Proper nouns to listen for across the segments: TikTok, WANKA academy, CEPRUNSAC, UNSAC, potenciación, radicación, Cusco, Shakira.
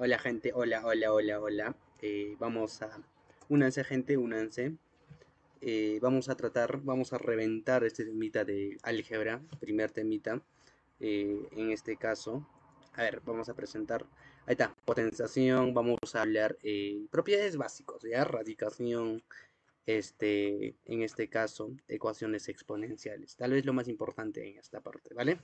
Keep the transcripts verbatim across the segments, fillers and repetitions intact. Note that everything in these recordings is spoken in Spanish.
Hola gente, hola, hola, hola, hola. Eh, vamos a... Únanse gente, únanse. Eh, vamos a tratar, vamos a reventar este temita de álgebra, primer temita. Eh, en este caso, a ver, vamos a presentar, ahí está, potenciación, vamos a hablar eh, propiedades básicas, ya, radicación, este, en este caso, ecuaciones exponenciales, tal vez lo más importante en esta parte, ¿vale?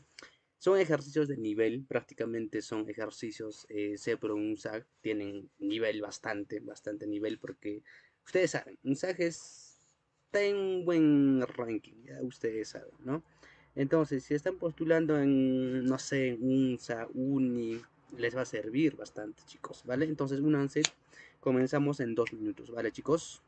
Son ejercicios de nivel, prácticamente son ejercicios eh, CEPRUNSAC, tienen nivel bastante, bastante nivel, porque ustedes saben, UNSAC está en buen ranking, ya ustedes saben, ¿no? Entonces, si están postulando en, no sé, en UNSA, UNI, les va a servir bastante, chicos, ¿vale? Entonces, únanse, comenzamos en dos minutos, ¿vale, chicos?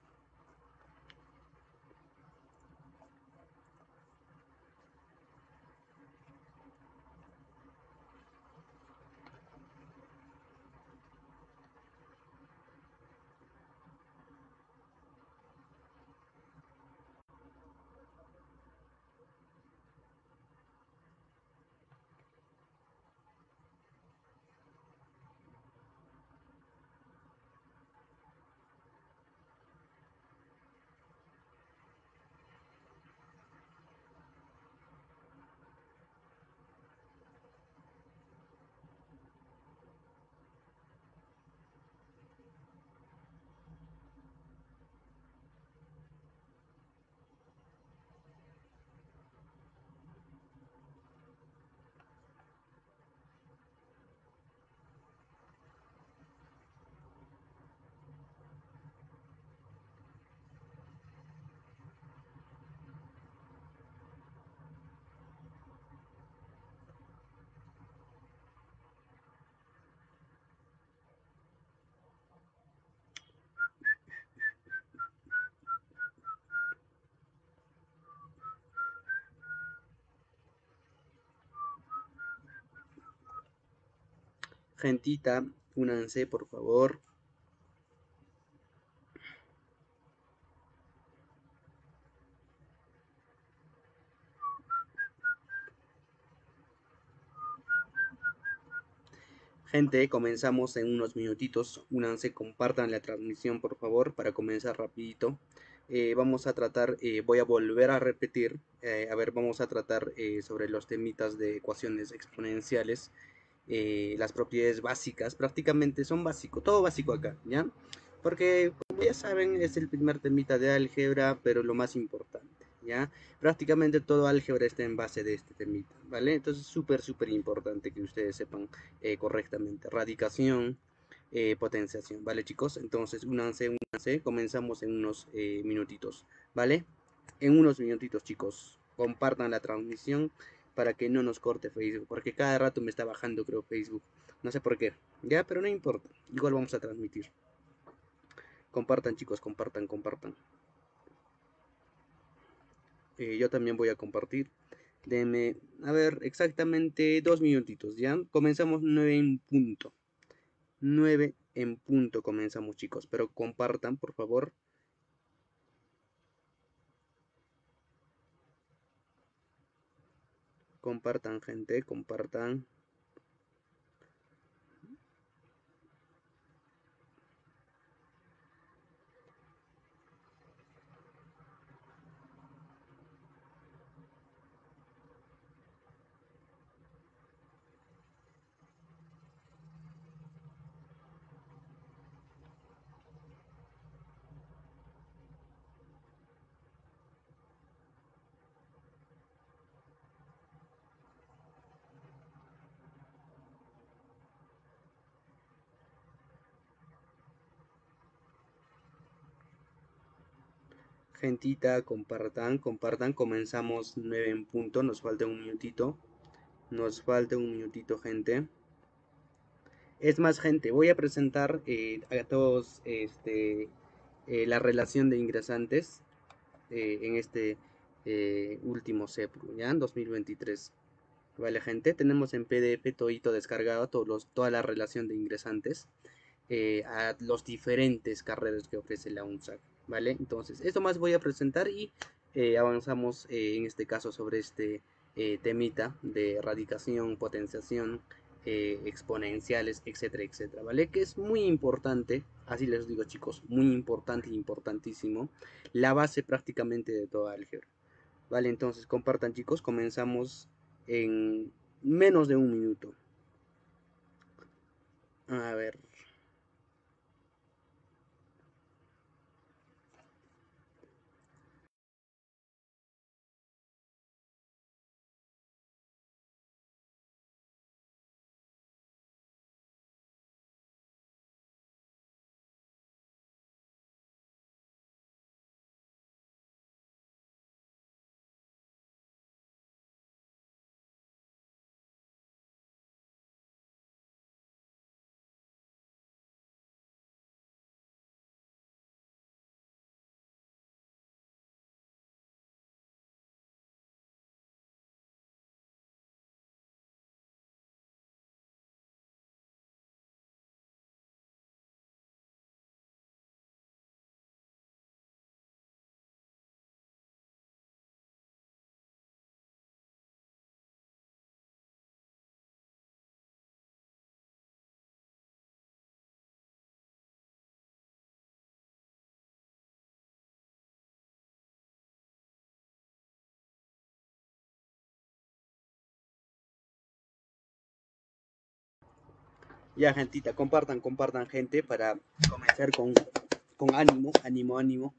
Gentita, únanse por favor. Gente, comenzamos en unos minutitos. Únanse, compartan la transmisión por favor para comenzar rapidito. Eh, vamos a tratar, eh, voy a volver a repetir. Eh, a ver, vamos a tratar eh, sobre los temitas de ecuaciones exponenciales. Eh, las propiedades básicas, prácticamente son básico, todo básico acá, ¿ya? Porque, como ya saben, es el primer temita de álgebra, pero lo más importante, ¿ya? Prácticamente todo álgebra está en base de este temita, ¿vale? Entonces, súper, súper importante que ustedes sepan eh, correctamente. Radicación, eh, potenciación, ¿vale, chicos? Entonces, únanse, únanse, comenzamos en unos eh, minutitos, ¿vale? En unos minutitos, chicos, compartan la transmisión para que no nos corte Facebook, porque cada rato me está bajando, creo, Facebook, no sé por qué, ya, pero no importa, igual vamos a transmitir. Compartan, chicos, compartan, compartan. Eh, yo también voy a compartir. Denme, a ver, exactamente dos minutitos, ya, comenzamos nueve en punto, nueve en punto comenzamos, chicos, pero compartan, por favor. Compartan, gente, compartan. Gentita, compartan, compartan, comenzamos nueve en punto, nos falta un minutito, nos falta un minutito, gente. Es más, gente, voy a presentar eh, a todos este, eh, la relación de ingresantes eh, en este eh, último CEPRU, ¿ya? dos mil veintitrés, vale, gente, tenemos en P D F todito descargado, todos los, toda la relación de ingresantes eh, a los diferentes carreras que ofrece la UNSAC. Vale, entonces esto más voy a presentar y eh, avanzamos eh, en este caso sobre este eh, temita de radicación, potenciación, eh, exponenciales, etcétera, etcétera, ¿vale? Que es muy importante, así les digo chicos, muy importante, importantísimo, la base prácticamente de toda álgebra, ¿vale? Entonces compartan chicos, comenzamos en menos de un minuto. A ver... Ya, gentita, compartan, compartan, gente, para comenzar con, con ánimo, ánimo, ánimo.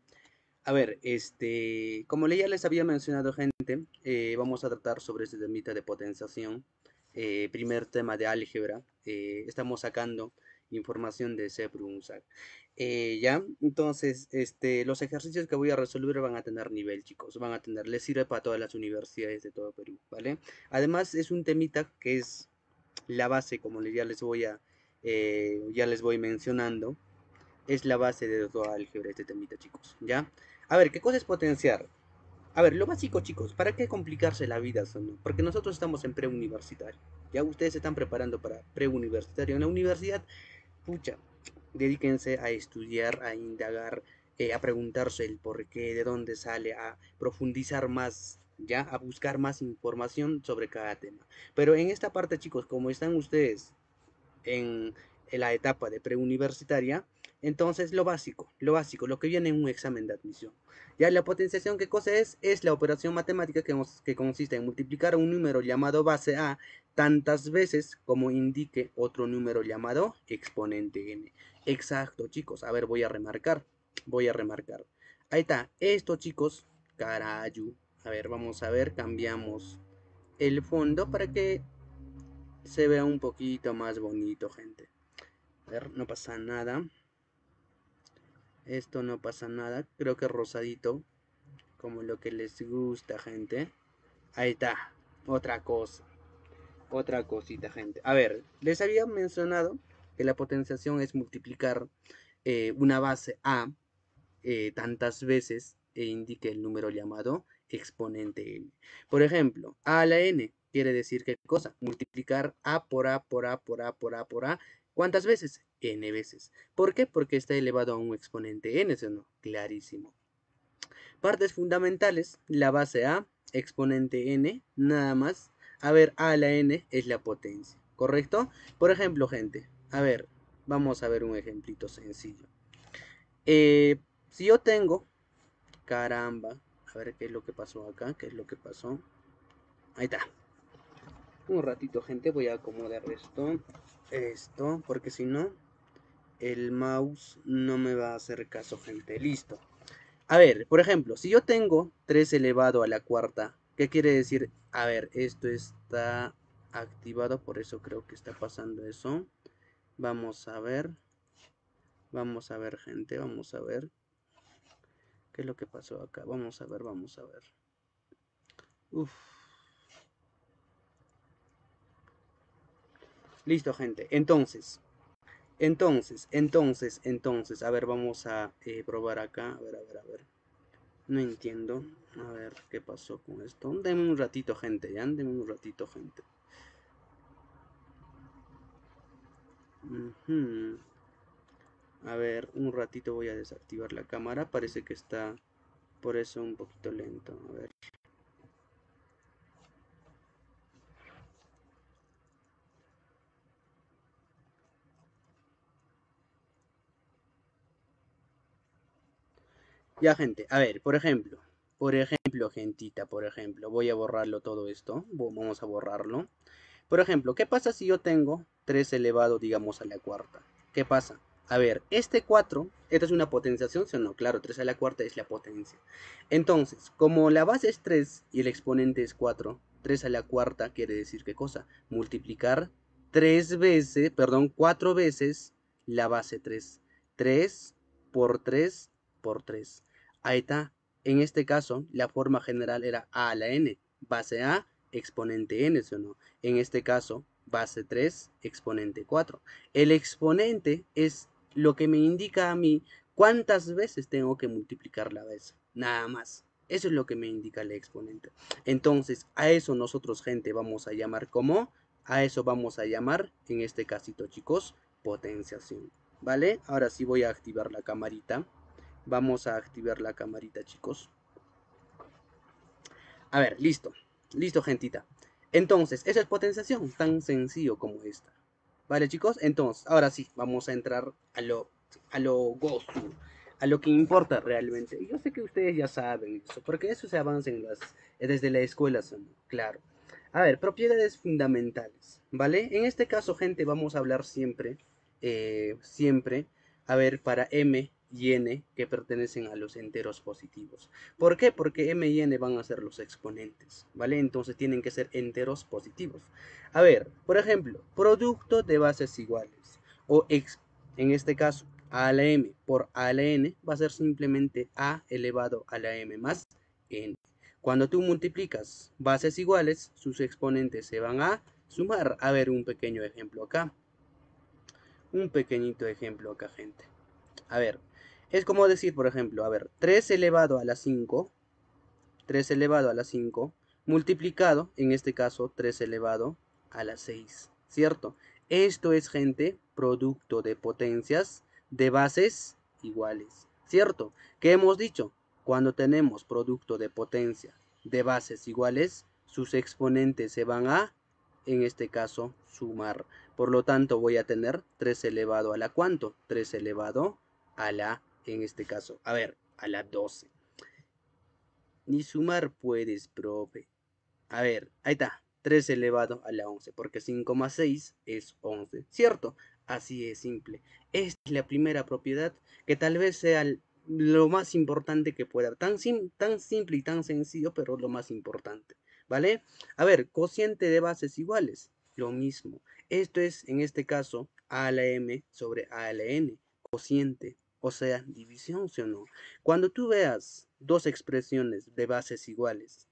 A ver, este, como ya les había mencionado, gente, eh, vamos a tratar sobre este temita de potenciación. Eh, primer tema de álgebra. Eh, estamos sacando información de CEPRUNSAC. Eh, ya, entonces, este, los ejercicios que voy a resolver van a tener nivel, chicos. Van a tener, les sirve para todas las universidades de todo Perú, ¿vale? Además, es un temita que es... la base, como ya les voy a eh, ya les voy mencionando, es la base de toda álgebra, este temita, chicos, ¿ya? A ver, ¿qué cosa es potenciar? A ver, lo básico, chicos, ¿para qué complicarse la vida? Son? Porque nosotros estamos en preuniversitario, ya ustedes se están preparando para preuniversitario. En la universidad, pucha, dedíquense a estudiar, a indagar, eh, a preguntarse el por qué, de dónde sale, a profundizar más, ya, a buscar más información sobre cada tema. Pero en esta parte, chicos, como están ustedes en, en la etapa de preuniversitaria, entonces lo básico, lo básico, lo que viene en un examen de admisión. Ya, la potenciación, ¿qué cosa es? Es la operación matemática que, nos, que consiste en multiplicar un número llamado base A tantas veces como indique otro número llamado exponente N. Exacto, chicos. A ver, voy a remarcar, voy a remarcar. Ahí está, esto, chicos, carayu. A ver, vamos a ver, cambiamos el fondo para que se vea un poquito más bonito, gente. A ver, no pasa nada. Esto no pasa nada, creo que rosadito, como lo que les gusta, gente. Ahí está, otra cosa, otra cosita, gente. A ver, les había mencionado que la potenciación es multiplicar eh, una base A eh, tantas veces e indique el número llamado exponente N. Por ejemplo, A a la N quiere decir ¿qué cosa? Multiplicar A por A por A por A por A por A. ¿Cuántas veces? N veces. ¿Por qué? Porque está elevado a un exponente N, ¿sí o no? Clarísimo. Partes fundamentales, la base A, exponente N, nada más. A ver, A a la N es la potencia, ¿correcto? Por ejemplo, gente, a ver, vamos a ver un ejemplito sencillo. Eh, si yo tengo, caramba, a ver qué es lo que pasó acá, qué es lo que pasó. Ahí está. Un ratito, gente, voy a acomodar esto, esto, porque si no, el mouse no me va a hacer caso, gente. Listo. A ver, por ejemplo, si yo tengo tres elevado a la cuarta, ¿qué quiere decir? A ver, esto está activado, por eso creo que está pasando eso. Vamos a ver. Vamos a ver, gente, vamos a ver. ¿Qué es lo que pasó acá? Vamos a ver, vamos a ver. Uf. Listo, gente. Entonces, entonces, entonces, entonces. A ver, vamos a eh, probar acá. A ver, a ver, a ver. No entiendo. A ver, ¿qué pasó con esto? Denme un ratito, gente. Ya, denme un ratito, gente. Uh-huh. A ver, un ratito voy a desactivar la cámara. Parece que está por eso un poquito lento. A ver. Ya, gente, a ver, por ejemplo, por ejemplo, gentita, por ejemplo, voy a borrarlo todo esto, vamos a borrarlo. Por ejemplo, ¿qué pasa si yo tengo tres elevado, digamos, a la cuarta? ¿Qué pasa? A ver, este cuatro, ¿esta es una potenciación? Sí o no, claro, tres a la cuarta es la potencia. Entonces, como la base es tres y el exponente es cuatro, tres a la cuarta quiere decir ¿qué cosa? Multiplicar tres veces, perdón, cuatro veces la base tres. tres por tres por tres. Ahí está. En este caso, la forma general era a a la n, base a, exponente n, ¿sí o no? En este caso, base tres, exponente cuatro. El exponente es lo que me indica a mí cuántas veces tengo que multiplicar la base. Nada más. Eso es lo que me indica el exponente. Entonces, a eso nosotros, gente, vamos a llamar como, a eso vamos a llamar, en este casito, chicos, potenciación. ¿Vale? Ahora sí voy a activar la camarita. Vamos a activar la camarita, chicos. A ver, listo. Listo, gentita. Entonces, eso es potenciación. Tan sencillo como esta. ¿Vale, chicos? Entonces, ahora sí, vamos a entrar a lo, a lo gozo. A lo que importa realmente. Yo sé que ustedes ya saben eso. Porque eso se avanza en las, desde la escuela, son, claro. A ver, propiedades fundamentales. ¿Vale? En este caso, gente, vamos a hablar siempre. Eh, siempre. A ver, para M y n que pertenecen a los enteros positivos. ¿Por qué? Porque m y n van a ser los exponentes, ¿vale? Entonces tienen que ser enteros positivos. A ver, por ejemplo, producto de bases iguales, o ex, en este caso, a a la m por a a la n va a ser simplemente a elevado a la m más n. Cuando tú multiplicas bases iguales, sus exponentes se van a sumar. A ver, un pequeño ejemplo acá. Un pequeñito ejemplo acá, gente. A ver, es como decir, por ejemplo, a ver, tres elevado a la cinco, tres elevado a la cinco, multiplicado, en este caso, tres elevado a la seis, ¿cierto? Esto es, gente, producto de potencias de bases iguales, ¿cierto? ¿Qué hemos dicho? Cuando tenemos producto de potencia de bases iguales, sus exponentes se van a, en este caso, sumar. Por lo tanto, voy a tener tres elevado a la ¿cuánto? tres elevado a la, en este caso, a ver, a la doce. Ni sumar puedes, profe. A ver, ahí está, tres elevado a la once, porque cinco más seis es once, ¿cierto? Así es simple. Esta es la primera propiedad que tal vez sea lo más importante que pueda. Tan, sim tan simple y tan sencillo, pero lo más importante, ¿vale? A ver, cociente de bases iguales, lo mismo. Esto es, en este caso, a a la m sobre a a la n, cociente. O sea, división, ¿sí o no? Cuando tú veas dos expresiones de bases iguales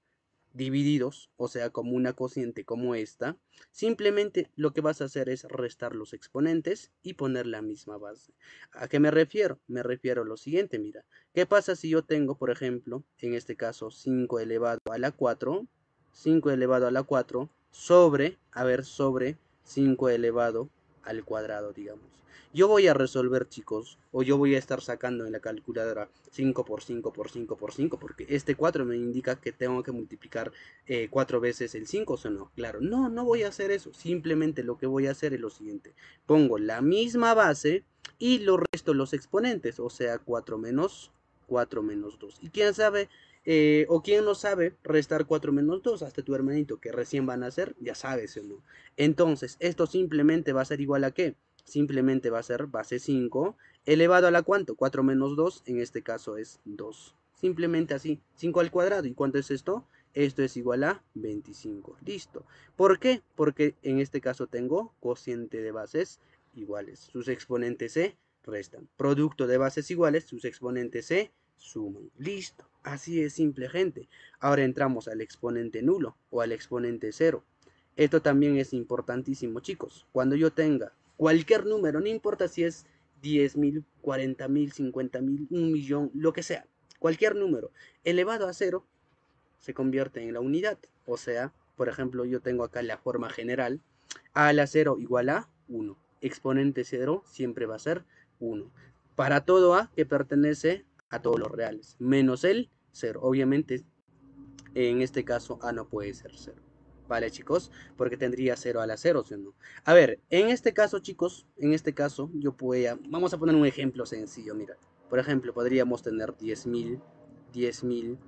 divididos, o sea, como una cociente como esta, simplemente lo que vas a hacer es restar los exponentes y poner la misma base. ¿A qué me refiero? Me refiero a lo siguiente, mira. ¿Qué pasa si yo tengo, por ejemplo, en este caso, cinco elevado a la cuatro, cinco elevado a la cuatro sobre, a ver, sobre cinco elevado al cuadrado, digamos? Yo voy a resolver, chicos, o yo voy a estar sacando en la calculadora cinco por cinco por cinco por cinco, porque este cuatro me indica que tengo que multiplicar eh, cuatro veces el cinco, ¿o no? Claro, no, no voy a hacer eso, simplemente lo que voy a hacer es lo siguiente. Pongo la misma base y lo resto los exponentes, o sea, cuatro menos cuatro menos dos. Y quién sabe, eh, o quién no sabe restar cuatro menos dos, hasta tu hermanito que recién va a nacer, ya sabes, ¿o no? Entonces, esto simplemente va a ser igual a ¿qué? Simplemente va a ser base cinco elevado a la ¿cuánto? cuatro menos dos, en este caso es dos. Simplemente así, cinco al cuadrado. ¿Y cuánto es esto? Esto es igual a veinticinco. Listo. ¿Por qué? Porque en este caso tengo cociente de bases iguales. Sus exponentes se restan. Producto de bases iguales, sus exponentes se suman. Listo. Así es simple, gente. Ahora entramos al exponente nulo o al exponente cero. Esto también es importantísimo, chicos. Cuando yo tenga cualquier número, no importa si es diez mil, cuarenta mil, cincuenta mil, un millón, lo que sea. Cualquier número elevado a cero se convierte en la unidad. O sea, por ejemplo, yo tengo acá la forma general. A a la cero igual a uno. Exponente cero siempre va a ser uno. Para todo a que pertenece a todos los reales. Menos el cero. Obviamente, en este caso, a no puede ser cero. Vale, chicos, porque tendría cero a la cero, ¿sí o no? A ver, en este caso, chicos, en este caso, yo voy a, vamos a poner un ejemplo sencillo, mira. Por ejemplo, podríamos tener diez mil, diez mil,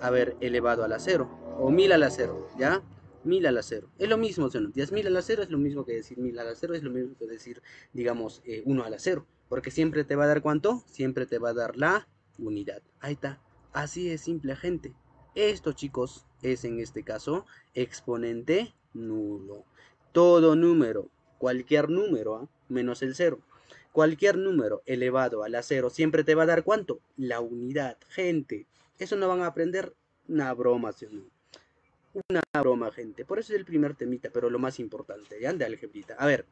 a ver, elevado al acero, o mil al acero, ¿ya? mil al acero, es lo mismo, o sea, no, diez mil al acero es lo mismo que decir mil al acero, es lo mismo que decir, digamos, eh, uno al acero, porque siempre te va a dar ¿cuánto? Siempre te va a dar la unidad. Ahí está, así es simple, gente. Esto, chicos, es en este caso exponente nulo. Todo número, cualquier número, ¿eh? menos el cero, cualquier número elevado al acero siempre te va a dar ¿cuánto? La unidad, gente. Eso no van a aprender, una broma, ¿sí o no? Una broma, gente. Por eso es el primer temita, pero lo más importante, ¿ya? De algebrita. A ver,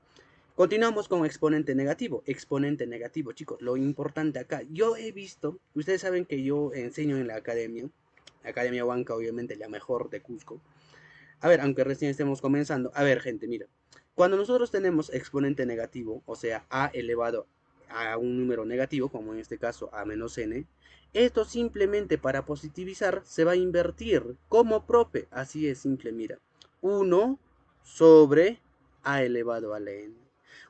continuamos con exponente negativo. Exponente negativo, chicos, lo importante acá. Yo he visto, ustedes saben que yo enseño en la academia, la Academia Wanka, obviamente, la mejor de Cusco. A ver, aunque recién estemos comenzando. A ver, gente, mira. Cuando nosotros tenemos exponente negativo, o sea, a elevado a un número negativo, como en este caso a menos n, esto simplemente para positivizar se va a invertir como profe. Así es simple, mira. uno sobre a elevado a la n.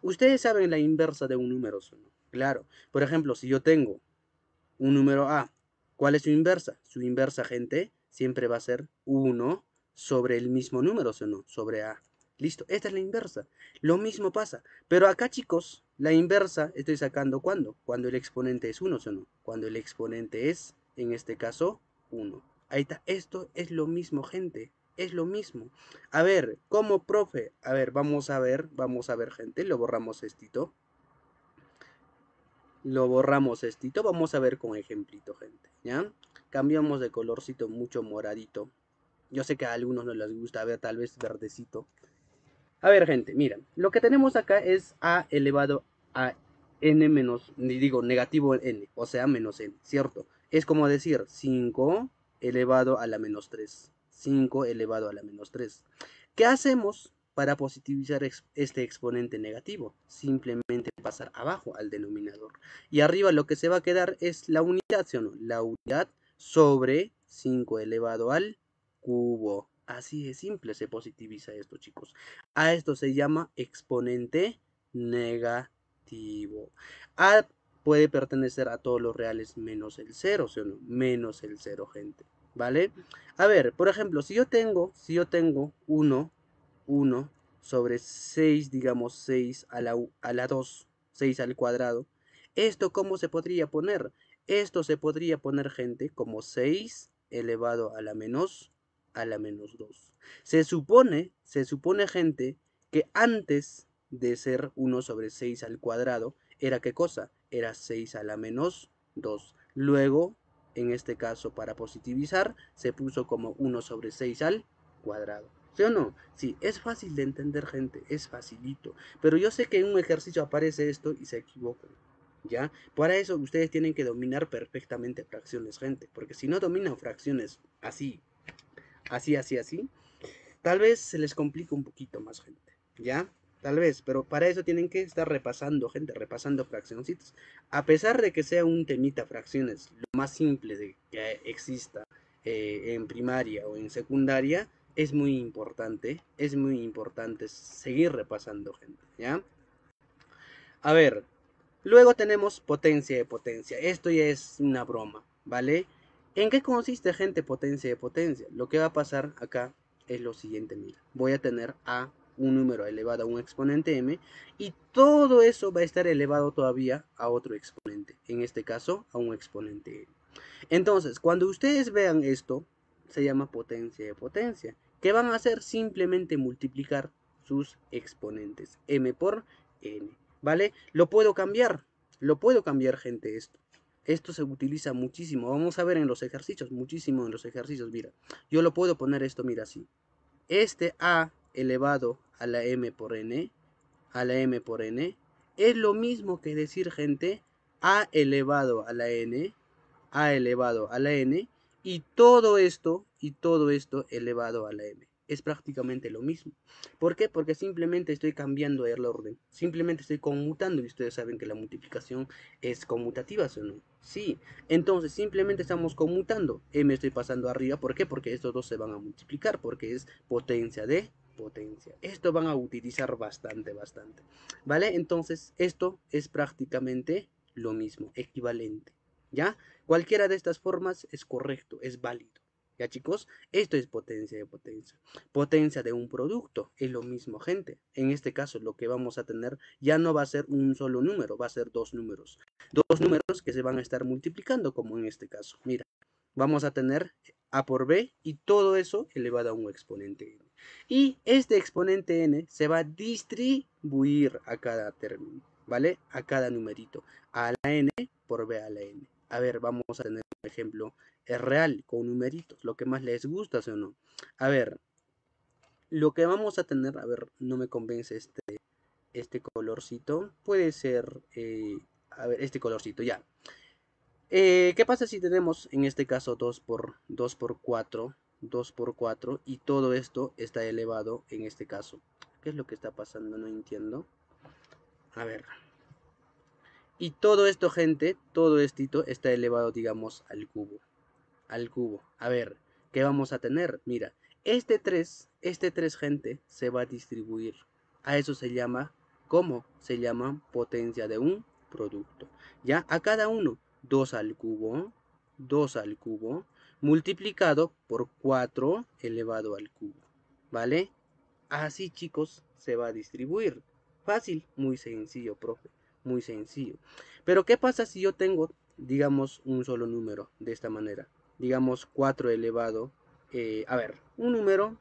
Ustedes saben la inversa de un número, ¿no? Claro. Por ejemplo, si yo tengo un número a, ¿cuál es su inversa? Su inversa, gente, siempre va a ser uno sobre el mismo número, ¿o no? Sobre a. Listo, esta es la inversa. Lo mismo pasa. Pero acá, chicos, la inversa estoy sacando ¿cuándo? Cuando el exponente es uno, ¿o no? Cuando el exponente es, en este caso, uno. Ahí está. Esto es lo mismo, gente. Es lo mismo. A ver, ¿cómo, profe? A ver, vamos a ver, vamos a ver, gente. Lo borramos estito. Lo borramos estito. Vamos a ver con ejemplito, gente. ¿Ya? Cambiamos de colorcito mucho moradito. Yo sé que a algunos no les gusta, a ver, tal vez verdecito. A ver, gente, mira, lo que tenemos acá es a elevado a n menos, digo, negativo n, o sea, menos n, ¿cierto? Es como decir cinco elevado a la menos tres, cinco elevado a la menos tres. ¿Qué hacemos para positivizar ex este exponente negativo? Simplemente pasar abajo al denominador. Y arriba lo que se va a quedar es la unidad, ¿sí o no? La unidad sobre cinco elevado al cubo. Así de simple se positiviza esto, chicos. A esto se llama exponente negativo. A puede pertenecer a todos los reales menos el cero, ¿sí o no? Menos el cero, gente, ¿vale? A ver, por ejemplo, si yo tengo, si yo tengo uno, uno sobre seis, digamos seis a la, a la dos, seis al cuadrado. ¿Esto cómo se podría poner? Esto se podría poner, gente, como seis elevado a la menos a la menos dos. Se supone, se supone, gente, que antes de ser uno sobre seis al cuadrado, ¿era qué cosa? Era seis a la menos dos. Luego, en este caso, para positivizar, se puso como uno sobre seis al cuadrado. ¿Sí o no? Sí, es fácil de entender, gente, es facilito. Pero yo sé que en un ejercicio aparece esto y se equivocan, ¿ya? Para eso ustedes tienen que dominar perfectamente fracciones, gente, porque si no dominan fracciones así, Así, así, así. tal vez se les complica un poquito más, gente. ¿Ya? Tal vez, pero para eso tienen que estar repasando, gente, repasando fraccioncitos. A pesar de que sea un temita fracciones, lo más simple de que exista eh, en primaria o en secundaria, es muy importante, es muy importante seguir repasando, gente. ¿Ya? A ver, luego tenemos potencia de potencia. Esto ya es una broma, ¿vale? ¿En qué consiste, gente, potencia de potencia? Lo que va a pasar acá es lo siguiente, mira. Voy a tener a un número elevado a un exponente m y todo eso va a estar elevado todavía a otro exponente. En este caso, a un exponente n. Entonces, cuando ustedes vean esto, se llama potencia de potencia. ¿Qué van a hacer? Simplemente multiplicar sus exponentes. M por n, ¿vale? Lo puedo cambiar, lo puedo cambiar, gente, esto. Esto se utiliza muchísimo, vamos a ver en los ejercicios, muchísimo en los ejercicios, mira. Yo lo puedo poner esto, mira, así. Este a elevado a la m por n, a la m por n, es lo mismo que decir, gente, a elevado a la n, a elevado a la n, y todo esto, y todo esto elevado a la m. Es prácticamente lo mismo. ¿Por qué? Porque simplemente estoy cambiando el orden. Simplemente estoy conmutando. Y ustedes saben que la multiplicación es conmutativa, ¿sí o no? Sí. Entonces, simplemente estamos conmutando. M estoy pasando arriba. ¿Por qué? Porque estos dos se van a multiplicar. Porque es potencia de potencia. Esto van a utilizar bastante, bastante. ¿Vale? Entonces, esto es prácticamente lo mismo, equivalente, ¿ya? Cualquiera de estas formas es correcto, es válido, ¿ya chicos? Esto es potencia de potencia. Potencia de un producto es lo mismo, gente. En este caso lo que vamos a tener ya no va a ser un solo número, va a ser dos números. Dos números que se van a estar multiplicando, como en este caso. Mira, vamos a tener A por B y todo eso elevado a un exponente N. Y este exponente N se va a distribuir a cada término, ¿vale? A cada numerito. A la N por B a la N. A ver, vamos a tener un ejemplo real con numeritos, lo que más les gusta, ¿sí o no? A ver, lo que vamos a tener, a ver, no me convence este, este colorcito. Puede ser, eh, a ver, este colorcito, ya. Eh, ¿Qué pasa si tenemos en este caso dos por, dos por cuatro, dos por cuatro y todo esto está elevado en este caso? ¿Qué es lo que está pasando? No entiendo. A ver. Y todo esto, gente, todo esto está elevado, digamos, al cubo. Al cubo. A ver, ¿qué vamos a tener? Mira, este tres, este tres, gente, se va a distribuir. A eso se llama, ¿cómo? Se llama potencia de un producto. Ya, a cada uno. dos al cubo, dos al cubo, multiplicado por cuatro elevado al cubo, ¿vale? Así, chicos, se va a distribuir. Fácil, muy sencillo, profe, muy sencillo. Pero, ¿qué pasa si yo tengo, digamos, un solo número de esta manera? Digamos, cuatro elevado, eh, a ver, un número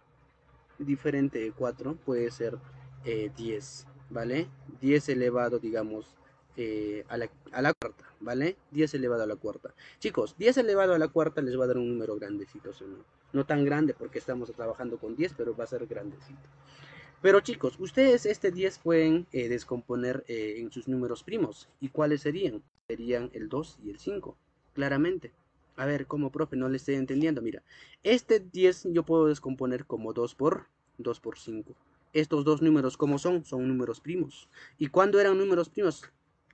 diferente de cuatro puede ser eh, diez, ¿vale? diez elevado, digamos, Eh, a, la, a la cuarta, ¿vale? diez elevado a la cuarta. Chicos, diez elevado a la cuarta les va a dar un número grandecito, ¿sí? No, no tan grande porque estamos trabajando con diez, pero va a ser grandecito. Pero chicos, ustedes este diez pueden eh, descomponer eh, en sus números primos. ¿Y cuáles serían? Serían el dos y el cinco, claramente. A ver, como profe, no le estoy entendiendo. Mira, este diez yo puedo descomponer como dos por, dos por cinco. Estos dos números, ¿cómo son? Son números primos. ¿Y cuándo eran números primos?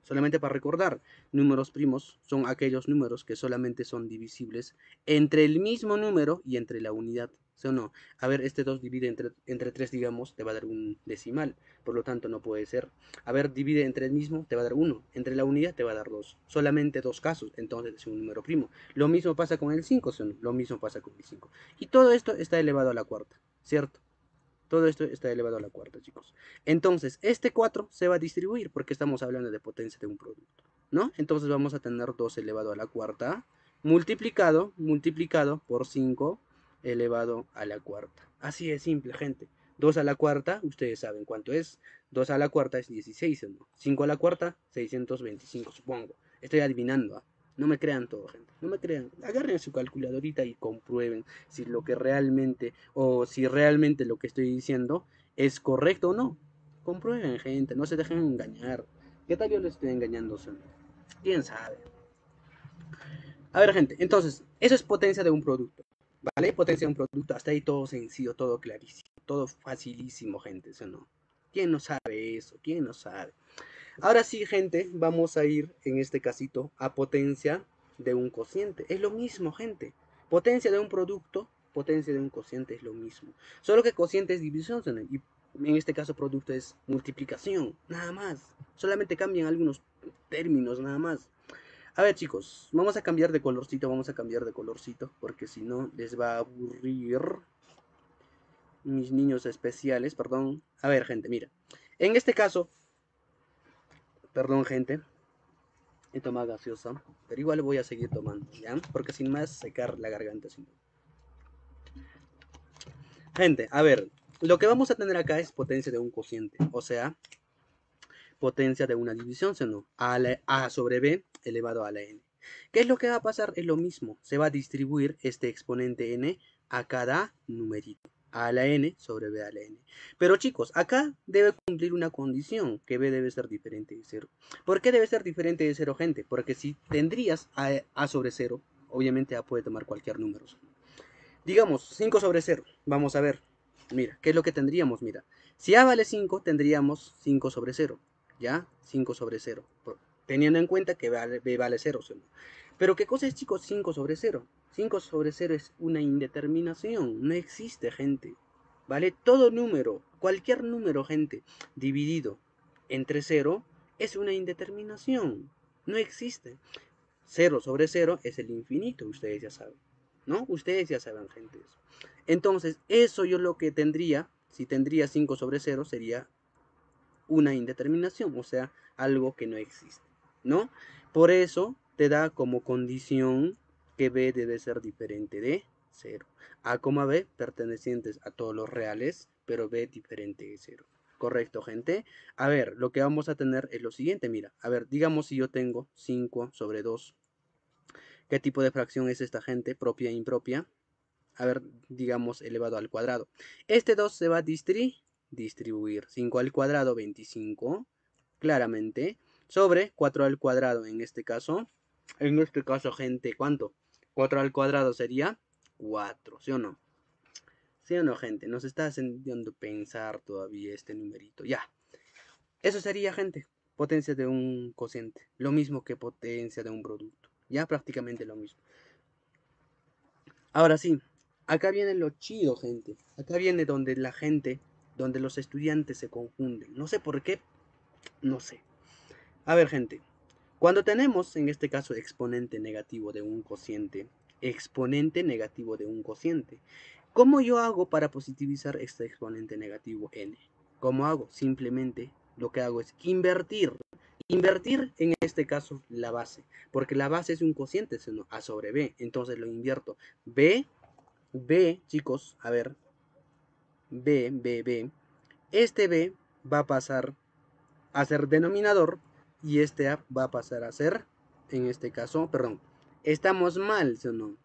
Solamente para recordar, números primos son aquellos números que solamente son divisibles entre el mismo número y entre la unidad, ¿sí o no? A ver, este dos divide entre, entre tres, digamos, te va a dar un decimal, por lo tanto no puede ser. A ver, divide entre el mismo, te va a dar uno, entre la unidad te va a dar dos, solamente dos casos, entonces es un número primo. Lo mismo pasa con el cinco, ¿sí o no? Lo mismo pasa con el cinco. Y todo esto está elevado a la cuarta, ¿cierto? Todo esto está elevado a la cuarta, chicos. Entonces, este cuatro se va a distribuir porque estamos hablando de potencia de un producto, ¿no? Entonces vamos a tener dos elevado a la cuarta multiplicado, multiplicado por cinco elevado a la cuarta. Así de simple, gente. dos a la cuarta, ustedes saben cuánto es. dos a la cuarta es dieciséis, ¿no? cinco a la cuarta, seiscientos veinticinco, supongo. Estoy adivinando, ¿ah? No me crean todo, gente, no me crean. Agarren su calculadorita y comprueben si lo que realmente, o si realmente lo que estoy diciendo es correcto o no. Comprueben, gente, no se dejen engañar. ¿Qué tal yo les estoy engañando? ¿Quién sabe? A ver, gente, entonces, eso es potencia de un producto, ¿vale? Potencia de un producto, hasta ahí todo sencillo, todo clarísimo, todo facilísimo, gente, ¿sí o no? ¿Quién no sabe eso? ¿Quién no sabe? Ahora sí, gente, vamos a ir, en este casito, a potencia de un cociente. Es lo mismo, gente. Potencia de un producto, potencia de un cociente es lo mismo. Solo que cociente es división, y en este caso producto es multiplicación, nada más. Solamente cambian algunos términos, nada más. A ver, chicos, vamos a cambiar de colorcito, vamos a cambiar de colorcito, porque si no les va a aburrir mis niños especiales, perdón. A ver, gente, mira. En este caso... Perdón, gente, he tomado gaseosa, pero igual voy a seguir tomando, ¿ya? Porque sin más secar la garganta. Sin... Gente, a ver, lo que vamos a tener acá es potencia de un cociente, o sea, potencia de una división, ¿sí o no? A, la, a sobre B elevado a la N. ¿Qué es lo que va a pasar? Es lo mismo, se va a distribuir este exponente N a cada numerito. A la N sobre B a la N. Pero chicos, acá debe cumplir una condición, que B debe ser diferente de cero. ¿Por qué debe ser diferente de cero, gente? Porque si tendrías A, A sobre cero, obviamente A puede tomar cualquier número. Digamos, cinco sobre cero. Vamos a ver. Mira, ¿qué es lo que tendríamos? Mira, si A vale cinco, tendríamos cinco sobre cero. ¿Ya? cinco sobre cero. Teniendo en cuenta que B vale cero. Pero ¿qué cosa es, chicos, cinco sobre cero? cinco sobre cero es una indeterminación, no existe, gente, ¿vale? Todo número, cualquier número, gente, dividido entre cero es una indeterminación, no existen. Cero sobre cero es el infinito, ustedes ya saben, ¿no? Ustedes ya saben, gente. Entonces, eso yo lo que tendría, si tendría cinco sobre cero, sería una indeterminación, o sea, algo que no existe, ¿no? Por eso te da como condición que B debe ser diferente de cero. A, B pertenecientes a todos los reales, pero B diferente de cero. Correcto, gente. A ver, lo que vamos a tener es lo siguiente, mira. A ver, digamos si yo tengo cinco sobre dos. ¿Qué tipo de fracción es esta, gente? Propia e impropia. A ver, digamos elevado al cuadrado. Este dos se va a distri distribuir. cinco al cuadrado, veinticinco. Claramente. Sobre cuatro al cuadrado en este caso. En este caso, gente, ¿cuánto? cuatro al cuadrado sería cuatro, ¿sí o no? ¿Sí o no, gente? Nos está haciendo pensar todavía este numerito. Ya. Eso sería, gente, potencia de un cociente. Lo mismo que potencia de un producto. Ya, prácticamente lo mismo. Ahora sí, acá viene lo chido, gente. Acá viene donde la gente, donde los estudiantes se confunden. No sé por qué, no sé. A ver, gente. Cuando tenemos, en este caso, exponente negativo de un cociente. Exponente negativo de un cociente. ¿Cómo yo hago para positivizar este exponente negativo n? ¿Cómo hago? Simplemente lo que hago es invertir. Invertir en este caso la base. Porque la base es un cociente, sino a sobre b. Entonces lo invierto. B, b, chicos, a ver. B, b, b. Este b va a pasar a ser denominador. Y este a va a pasar a ser, en este caso, perdón. Estamos mal, ¿no?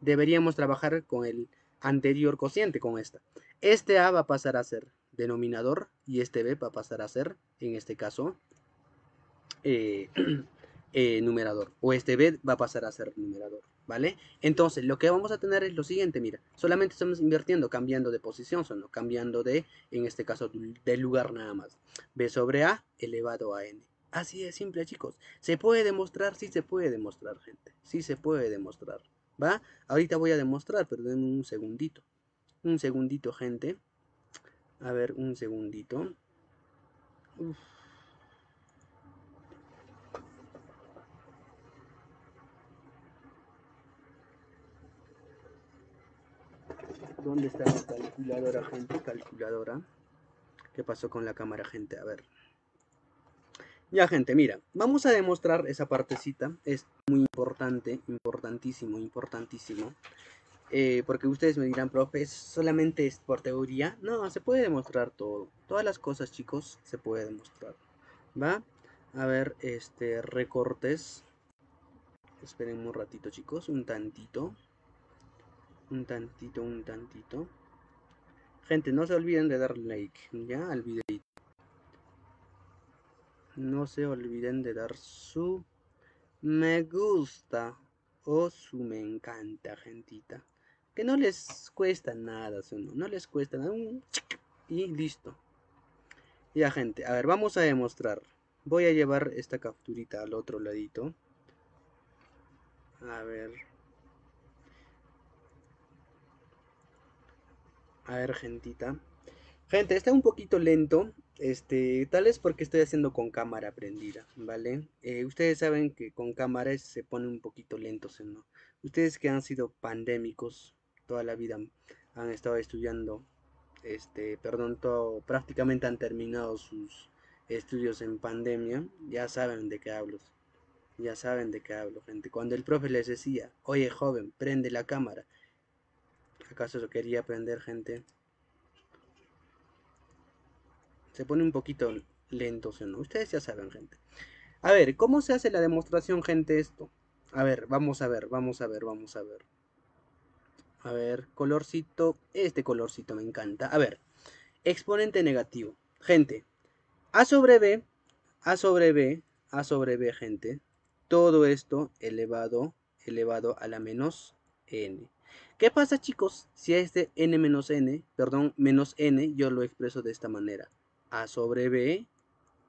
Deberíamos trabajar con el anterior cociente, con esta. Este a va a pasar a ser denominador y este b va a pasar a ser, en este caso, eh, eh, numerador. O este b va a pasar a ser numerador, ¿vale? Entonces, lo que vamos a tener es lo siguiente, mira. Solamente estamos invirtiendo, cambiando de posición, ¿no? Cambiando de, en este caso, de lugar nada más. B sobre a elevado a n. Así de simple, chicos. ¿Se puede demostrar? Sí se puede demostrar, gente. Sí se puede demostrar. ¿Va? Ahorita voy a demostrar, pero denme un segundito. Un segundito, gente. A ver, un segundito. Uf. ¿Dónde está la calculadora, gente? Calculadora. ¿Qué pasó con la cámara, gente? A ver. Ya, gente, mira, vamos a demostrar esa partecita, es muy importante, importantísimo, importantísimo, eh, porque ustedes me dirán, profe, ¿solamente es por teoría? No, se puede demostrar todo, todas las cosas, chicos, se puede demostrar, ¿va? A ver, este, recortes, esperen un ratito, chicos, un tantito, un tantito, un tantito, gente, no se olviden de dar like, ya, al videito. No se olviden de dar su me gusta o su me encanta, gentita. Que no les cuesta nada, no, no les cuesta nada. Y listo. Ya, gente, a ver, vamos a demostrar. Voy a llevar esta capturita al otro ladito. A ver. A ver, gentita. Gente, está un poquito lento. Este, tal es porque estoy haciendo con cámara prendida, ¿vale? Eh, ustedes saben que con cámara se pone un poquito lento, ¿no? Ustedes que han sido pandémicos toda la vida, han estado estudiando, este, perdón, todo, prácticamente han terminado sus estudios en pandemia, ya saben de qué hablo, ya saben de qué hablo, gente. Cuando el profe les decía, oye, joven, prende la cámara, ¿acaso lo quería prender, gente? Se pone un poquito lento, ¿no? Ustedes ya saben, gente. A ver, ¿cómo se hace la demostración, gente, esto? A ver, vamos a ver, vamos a ver, vamos a ver. A ver, colorcito, este colorcito me encanta. A ver, exponente negativo. Gente, A sobre B, A sobre B, A sobre B, gente. Todo esto elevado, elevado a la menos N. ¿Qué pasa, chicos, si a este N menos N, perdón, menos N, yo lo expreso de esta manera? A sobre B,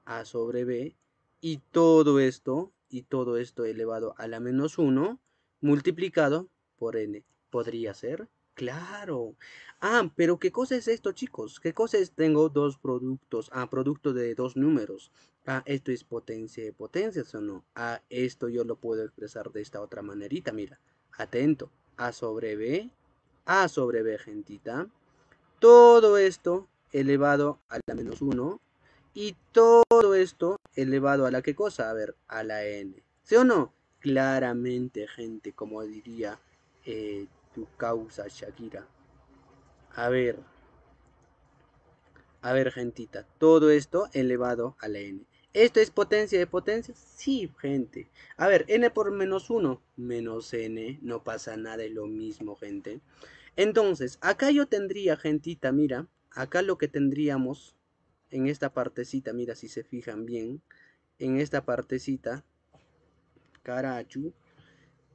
A sobre B, y todo esto, y todo esto elevado a la menos uno, multiplicado por N. ¿Podría ser? claro. Ah, pero ¿qué cosa es esto, chicos? ¿Qué cosa es? Tengo dos productos. Ah, producto de dos números. Ah, esto es potencia de potencias, ¿o no? Ah, esto yo lo puedo expresar de esta otra manerita, mira. Atento. A sobre B. A sobre B, gentita. Todo esto elevado a la menos uno. Y todo esto elevado a la ¿qué cosa? A ver, a la N. ¿Sí o no? Claramente, gente, como diría eh, tu causa Shakira. A ver. A ver, gentita. Todo esto elevado a la N. ¿Esto es potencia de potencia? Sí, gente. A ver, N por menos uno. Menos N. No pasa nada, es lo mismo, gente. Entonces, acá yo tendría, gentita, mira. Acá lo que tendríamos en esta partecita, mira, si se fijan bien. En esta partecita. Carachu.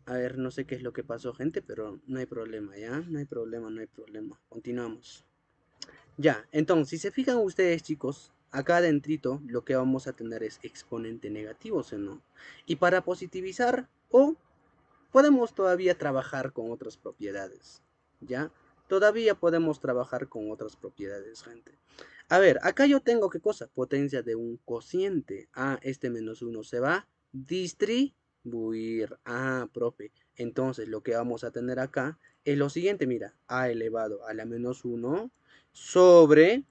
A ver, no sé qué es lo que pasó, gente, pero no hay problema, ¿ya? No hay problema, no hay problema. Continuamos. Ya, entonces, si se fijan ustedes, chicos, acá adentrito lo que vamos a tener es exponente negativo, ¿sí o no? Y para positivizar, o podemos todavía trabajar con otras propiedades, ¿ya? Todavía podemos trabajar con otras propiedades, gente. A ver, acá yo tengo, ¿qué cosa? Potencia de un cociente. Ah, este menos uno se va. Distribuir. Ah, profe. Entonces lo que vamos a tener acá es lo siguiente, mira. A elevado a la menos uno sobre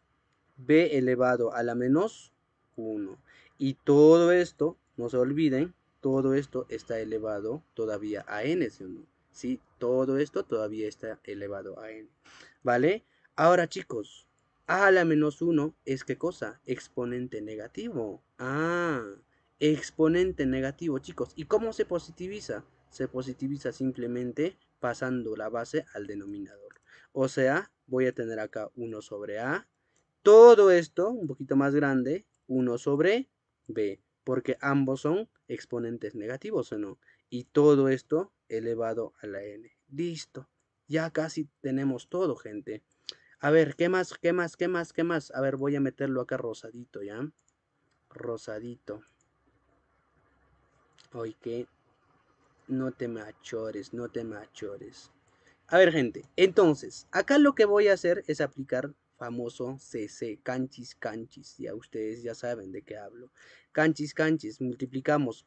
B elevado a la menos uno. Y todo esto, no se olviden, todo esto está elevado todavía a N, ¿sí o no? Sí, todo esto todavía está elevado a N. ¿Vale? Ahora, chicos, A a la menos uno es ¿qué cosa? Exponente negativo. Ah, exponente negativo, chicos. ¿Y cómo se positiviza? Se positiviza simplemente pasando la base al denominador. O sea, voy a tener acá uno sobre A. Todo esto, un poquito más grande, uno sobre B. Porque ambos son exponentes negativos, ¿o no? Y todo esto elevado a la N. Listo. Ya casi tenemos todo, gente. A ver, ¿qué más? ¿Qué más? ¿Qué más? ¿Qué más? A ver, voy a meterlo acá rosadito, ¿ya? Rosadito. Oye, que no te machores, no te machores. A ver, gente, entonces, acá lo que voy a hacer es aplicar famoso C C, canchis, canchis. Ya ustedes ya saben de qué hablo. Canchis, canchis, multiplicamos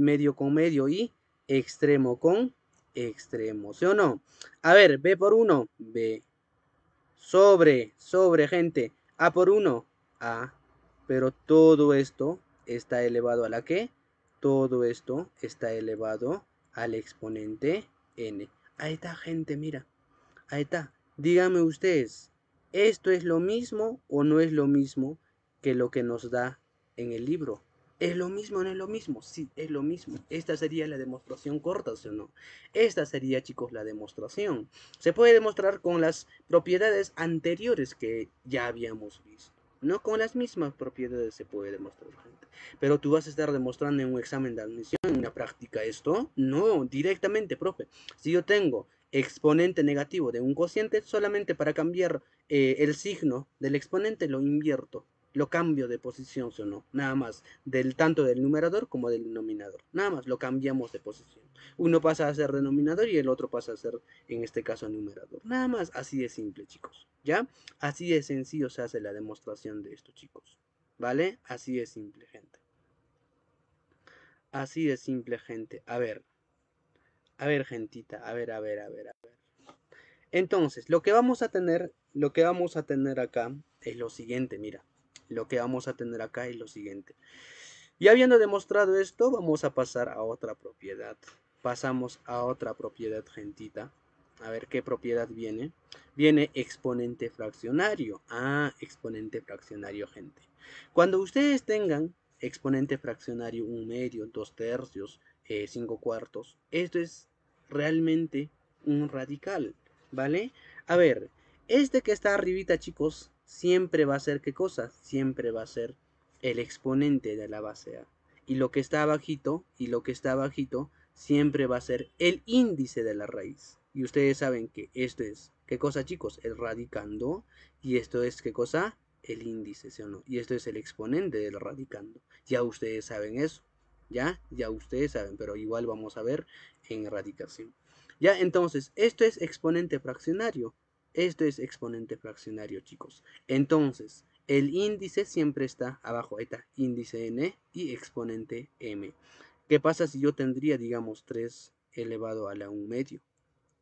medio con medio y extremo con extremo, ¿sí o no? A ver, B por uno, B. Sobre, sobre, gente. A por uno, A. Pero todo esto está elevado a la ¿qué? Todo esto está elevado al exponente N. Ahí está, gente, mira. Ahí está. Díganme ustedes, ¿esto es lo mismo o no es lo mismo que lo que nos da en el libro? ¿Es lo mismo o no es lo mismo? Sí, es lo mismo. Esta sería la demostración corta, ¿sí o no? Esta sería, chicos, la demostración. Se puede demostrar con las propiedades anteriores que ya habíamos visto. No con las mismas propiedades se puede demostrar, gente. Pero tú vas a estar demostrando en un examen de admisión, en una práctica, esto. No, directamente, profe. Si yo tengo exponente negativo de un cociente, solamente para cambiar eh, el signo del exponente lo invierto. Lo cambio de posición, ¿sí o no? Nada más. Del, tanto del numerador como del denominador. Nada más lo cambiamos de posición. Uno pasa a ser denominador y el otro pasa a ser, en este caso, numerador. Nada más. Así de simple, chicos. ¿Ya? Así de sencillo se hace la demostración de esto, chicos. ¿Vale? Así de simple, gente. Así de simple, gente. A ver. A ver, gentita. A ver, a ver, a ver, a ver. Entonces, lo que vamos a tener, lo que vamos a tener acá es lo siguiente, mira. Lo que vamos a tener acá es lo siguiente. Y habiendo demostrado esto, vamos a pasar a otra propiedad. Pasamos a otra propiedad, gentita. A ver qué propiedad viene. Viene exponente fraccionario. Ah, exponente fraccionario, gente. Cuando ustedes tengan exponente fraccionario un medio, dos tercios, eh, cinco cuartos, esto es realmente un radical, ¿vale? A ver, este que está arribita, chicos, siempre va a ser ¿qué cosa? Siempre va a ser el exponente de la base A. Y lo que está abajito, y lo que está abajito, siempre va a ser el índice de la raíz. Y ustedes saben que esto es ¿qué cosa, chicos? El radicando. Y esto es ¿qué cosa? El índice, ¿sí o no? Y esto es el exponente del radicando. Ya ustedes saben eso. ¿Ya? Ya ustedes saben, pero igual vamos a ver en radicación. Ya, entonces, esto es exponente fraccionario. Esto es exponente fraccionario, chicos. Entonces, el índice siempre está abajo. Ahí está, índice n y exponente m. ¿Qué pasa si yo tendría, digamos, tres elevado a la un medio?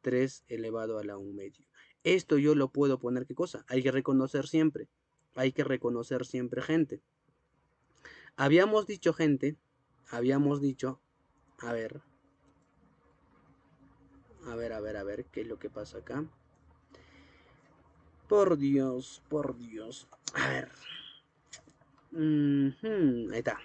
tres elevado a la un medio. Esto yo lo puedo poner, ¿qué cosa? Hay que reconocer siempre. Hay que reconocer siempre, gente. Habíamos dicho, gente, habíamos dicho, a ver, a ver, a ver, a ver, ¿qué es lo que pasa acá? Por Dios, por Dios, a ver, mm-hmm, ahí está,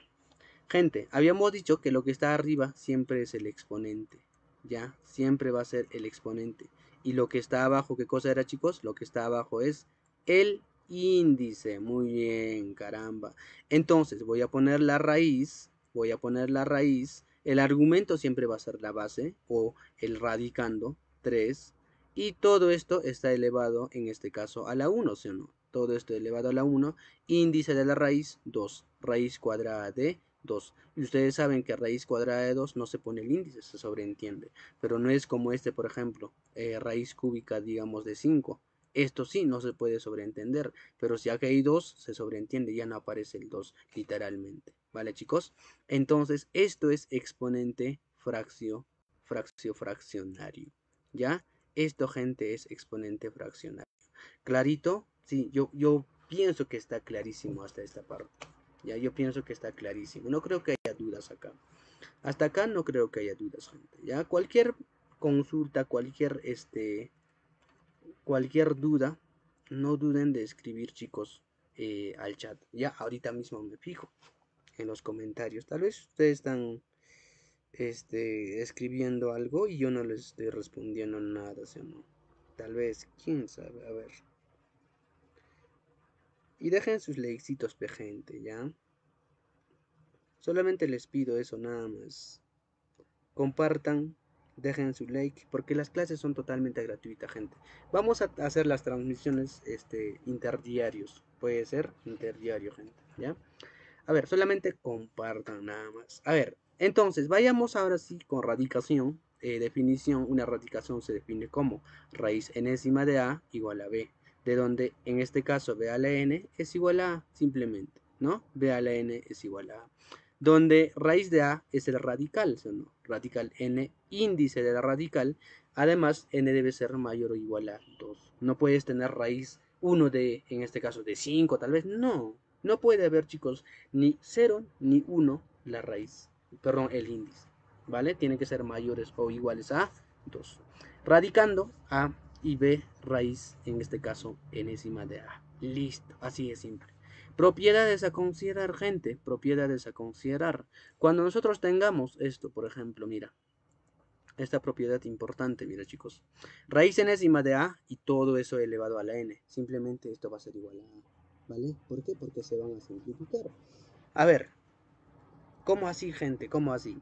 gente, habíamos dicho que lo que está arriba siempre es el exponente, ya, siempre va a ser el exponente, y lo que está abajo, ¿qué cosa era, chicos? Lo que está abajo es el índice. Muy bien, caramba. Entonces voy a poner la raíz, voy a poner la raíz, el argumento siempre va a ser la base o el radicando, tres, y todo esto está elevado en este caso a la uno, ¿sí o no? Todo esto elevado a la uno, índice de la raíz, dos, raíz cuadrada de dos. Y ustedes saben que raíz cuadrada de dos no se pone el índice, se sobreentiende, pero no es como este, por ejemplo, eh, raíz cúbica, digamos, de cinco. Esto sí no se puede sobreentender, pero si acá hay dos, se sobreentiende, ya no aparece el dos literalmente. ¿Vale, chicos? Entonces, esto es exponente fraccio, fraccio fraccionario. ¿Ya? Esto, gente, es exponente fraccionario. ¿Clarito? Sí, yo, yo pienso que está clarísimo hasta esta parte. Ya, yo pienso que está clarísimo. No creo que haya dudas acá. Hasta acá no creo que haya dudas, gente. Ya, cualquier consulta, cualquier, este... cualquier duda, no duden de escribir, chicos, eh, al chat. Ya ahorita mismo me fijo en los comentarios. Tal vez ustedes están este, escribiendo algo y yo no les estoy respondiendo nada, ¿sí o no? Tal vez, quién sabe, a ver. Y dejen sus likecitos, gente, ¿ya? Solamente les pido eso, nada más. Compartan. Dejen su like, porque las clases son totalmente gratuitas, gente. Vamos a hacer las transmisiones este, interdiarios. Puede ser interdiario, gente, ¿ya? A ver, solamente compartan nada más. A ver, entonces, vayamos ahora sí con radicación. Eh, definición, una radicación se define como raíz enésima de A igual a B. De donde, en este caso, B a la N es igual a A, simplemente, ¿no? B a la N es igual a A. Donde raíz de A es el radical, ¿sí o no? Radical n, índice de la radical, además n debe ser mayor o igual a dos. No puedes tener raíz uno de, en este caso, de cinco, tal vez, no. No puede haber, chicos, ni cero ni uno la raíz, perdón, el índice, ¿vale? Tienen que ser mayores o iguales a dos. Radicando A y B raíz, en este caso, enésima de A. Listo, así de simple. Propiedades a considerar, gente, propiedades a considerar. Cuando nosotros tengamos esto, por ejemplo, mira, esta propiedad importante, mira, chicos, raíz enésima de A y todo eso elevado a la N, simplemente esto va a ser igual a A, ¿vale? ¿Por qué? Porque se van a simplificar. A ver, ¿cómo así, gente? ¿Cómo así?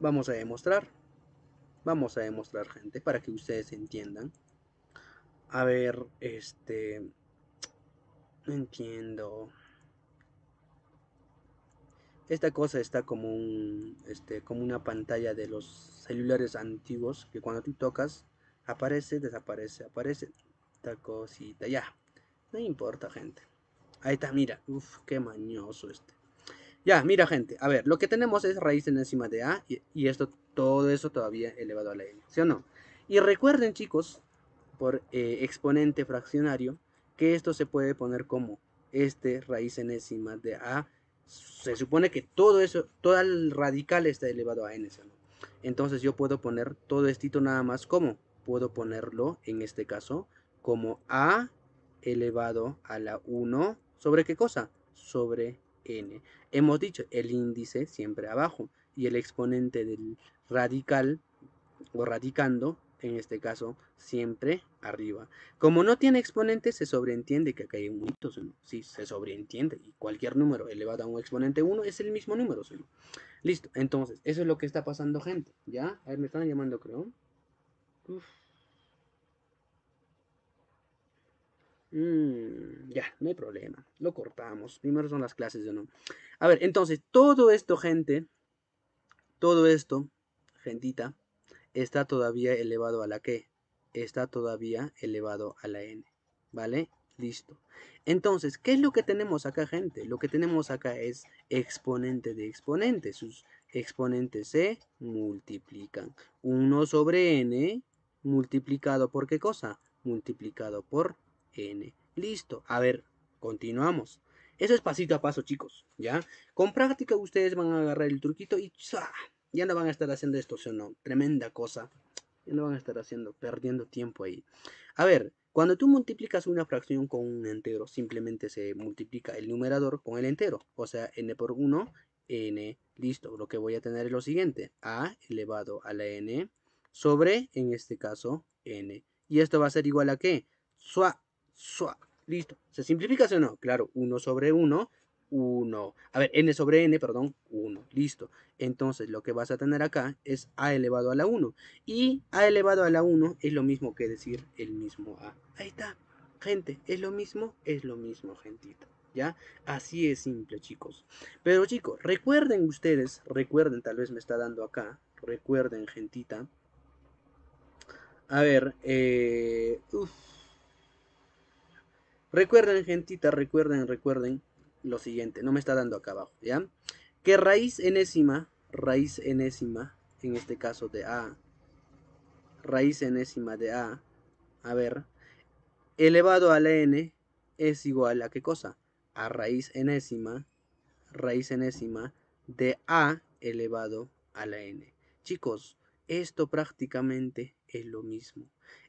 Vamos a demostrar, vamos a demostrar, gente, para que ustedes entiendan. A ver, este... no entiendo. Esta cosa está como un este como una pantalla de los celulares antiguos, que cuando tú tocas aparece, desaparece, aparece. Esta cosita, ya. No importa, gente. Ahí está, mira. Uf, qué mañoso este. Ya, mira, gente. A ver, lo que tenemos es raíz enésima de A y, y esto, todo eso todavía elevado a la N, ¿sí o no? Y recuerden, chicos, por eh, exponente fraccionario, que esto se puede poner como este raíz enésima de A. Se supone que todo eso, todo el radical está elevado a N, ¿sí? Entonces yo puedo poner todo esto nada más como, puedo ponerlo en este caso como A elevado a la uno, ¿sobre qué cosa? Sobre N. Hemos dicho, el índice siempre abajo y el exponente del radical o radicando, en este caso, siempre arriba. Como no tiene exponente, se sobreentiende que acá hay un hito, ¿sí? Sí, se sobreentiende. Y cualquier número elevado a un exponente uno es el mismo número, ¿sí? Listo. Entonces, eso es lo que está pasando, gente. ¿Ya? A ver, me están llamando, creo. Uf. Mm, ya, no hay problema. Lo cortamos. Primero son las clases, ¿no? A ver, entonces, todo esto, gente. Todo esto, gentita. está todavía elevado a la que, está todavía elevado a la n, ¿vale? Listo. Entonces, ¿qué es lo que tenemos acá, gente? Lo que tenemos acá es exponente de exponentes. Sus exponentes se multiplican. uno sobre n multiplicado por ¿qué cosa? Multiplicado por n. Listo. A ver, continuamos. Eso es pasito a paso, chicos, ¿ya? Con práctica ustedes van a agarrar el truquito y ¡za! Ya no van a estar haciendo esto, ¿sí o no? Tremenda cosa. Ya no van a estar haciendo, perdiendo tiempo ahí. A ver, cuando tú multiplicas una fracción con un entero, simplemente se multiplica el numerador con el entero. O sea, n por uno, n, listo. Lo que voy a tener es lo siguiente. A elevado a la n sobre, en este caso, n. Y esto va a ser igual a ¿qué? Suá, suá. Listo. ¿Se simplifica, sí o no? Claro, uno sobre uno, uno. A ver, n sobre n, perdón, uno. Listo. Entonces, lo que vas a tener acá es a elevado a la uno. Y a elevado a la uno es lo mismo que decir el mismo a. Ahí está, gente, es lo mismo, es lo mismo, gentita, ¿ya? Así es simple, chicos. Pero, chicos, recuerden ustedes, recuerden, tal vez me está dando acá, recuerden, gentita. A ver, eh, uf. recuerden, gentita, recuerden, recuerden lo siguiente. No me está dando acá abajo, ¿ya? Que raíz enésima, raíz enésima, en este caso de a, raíz enésima de a, a ver, elevado a la n es igual a ¿qué cosa? A raíz enésima, raíz enésima de a elevado a la n. Chicos, esto prácticamente es lo mismo.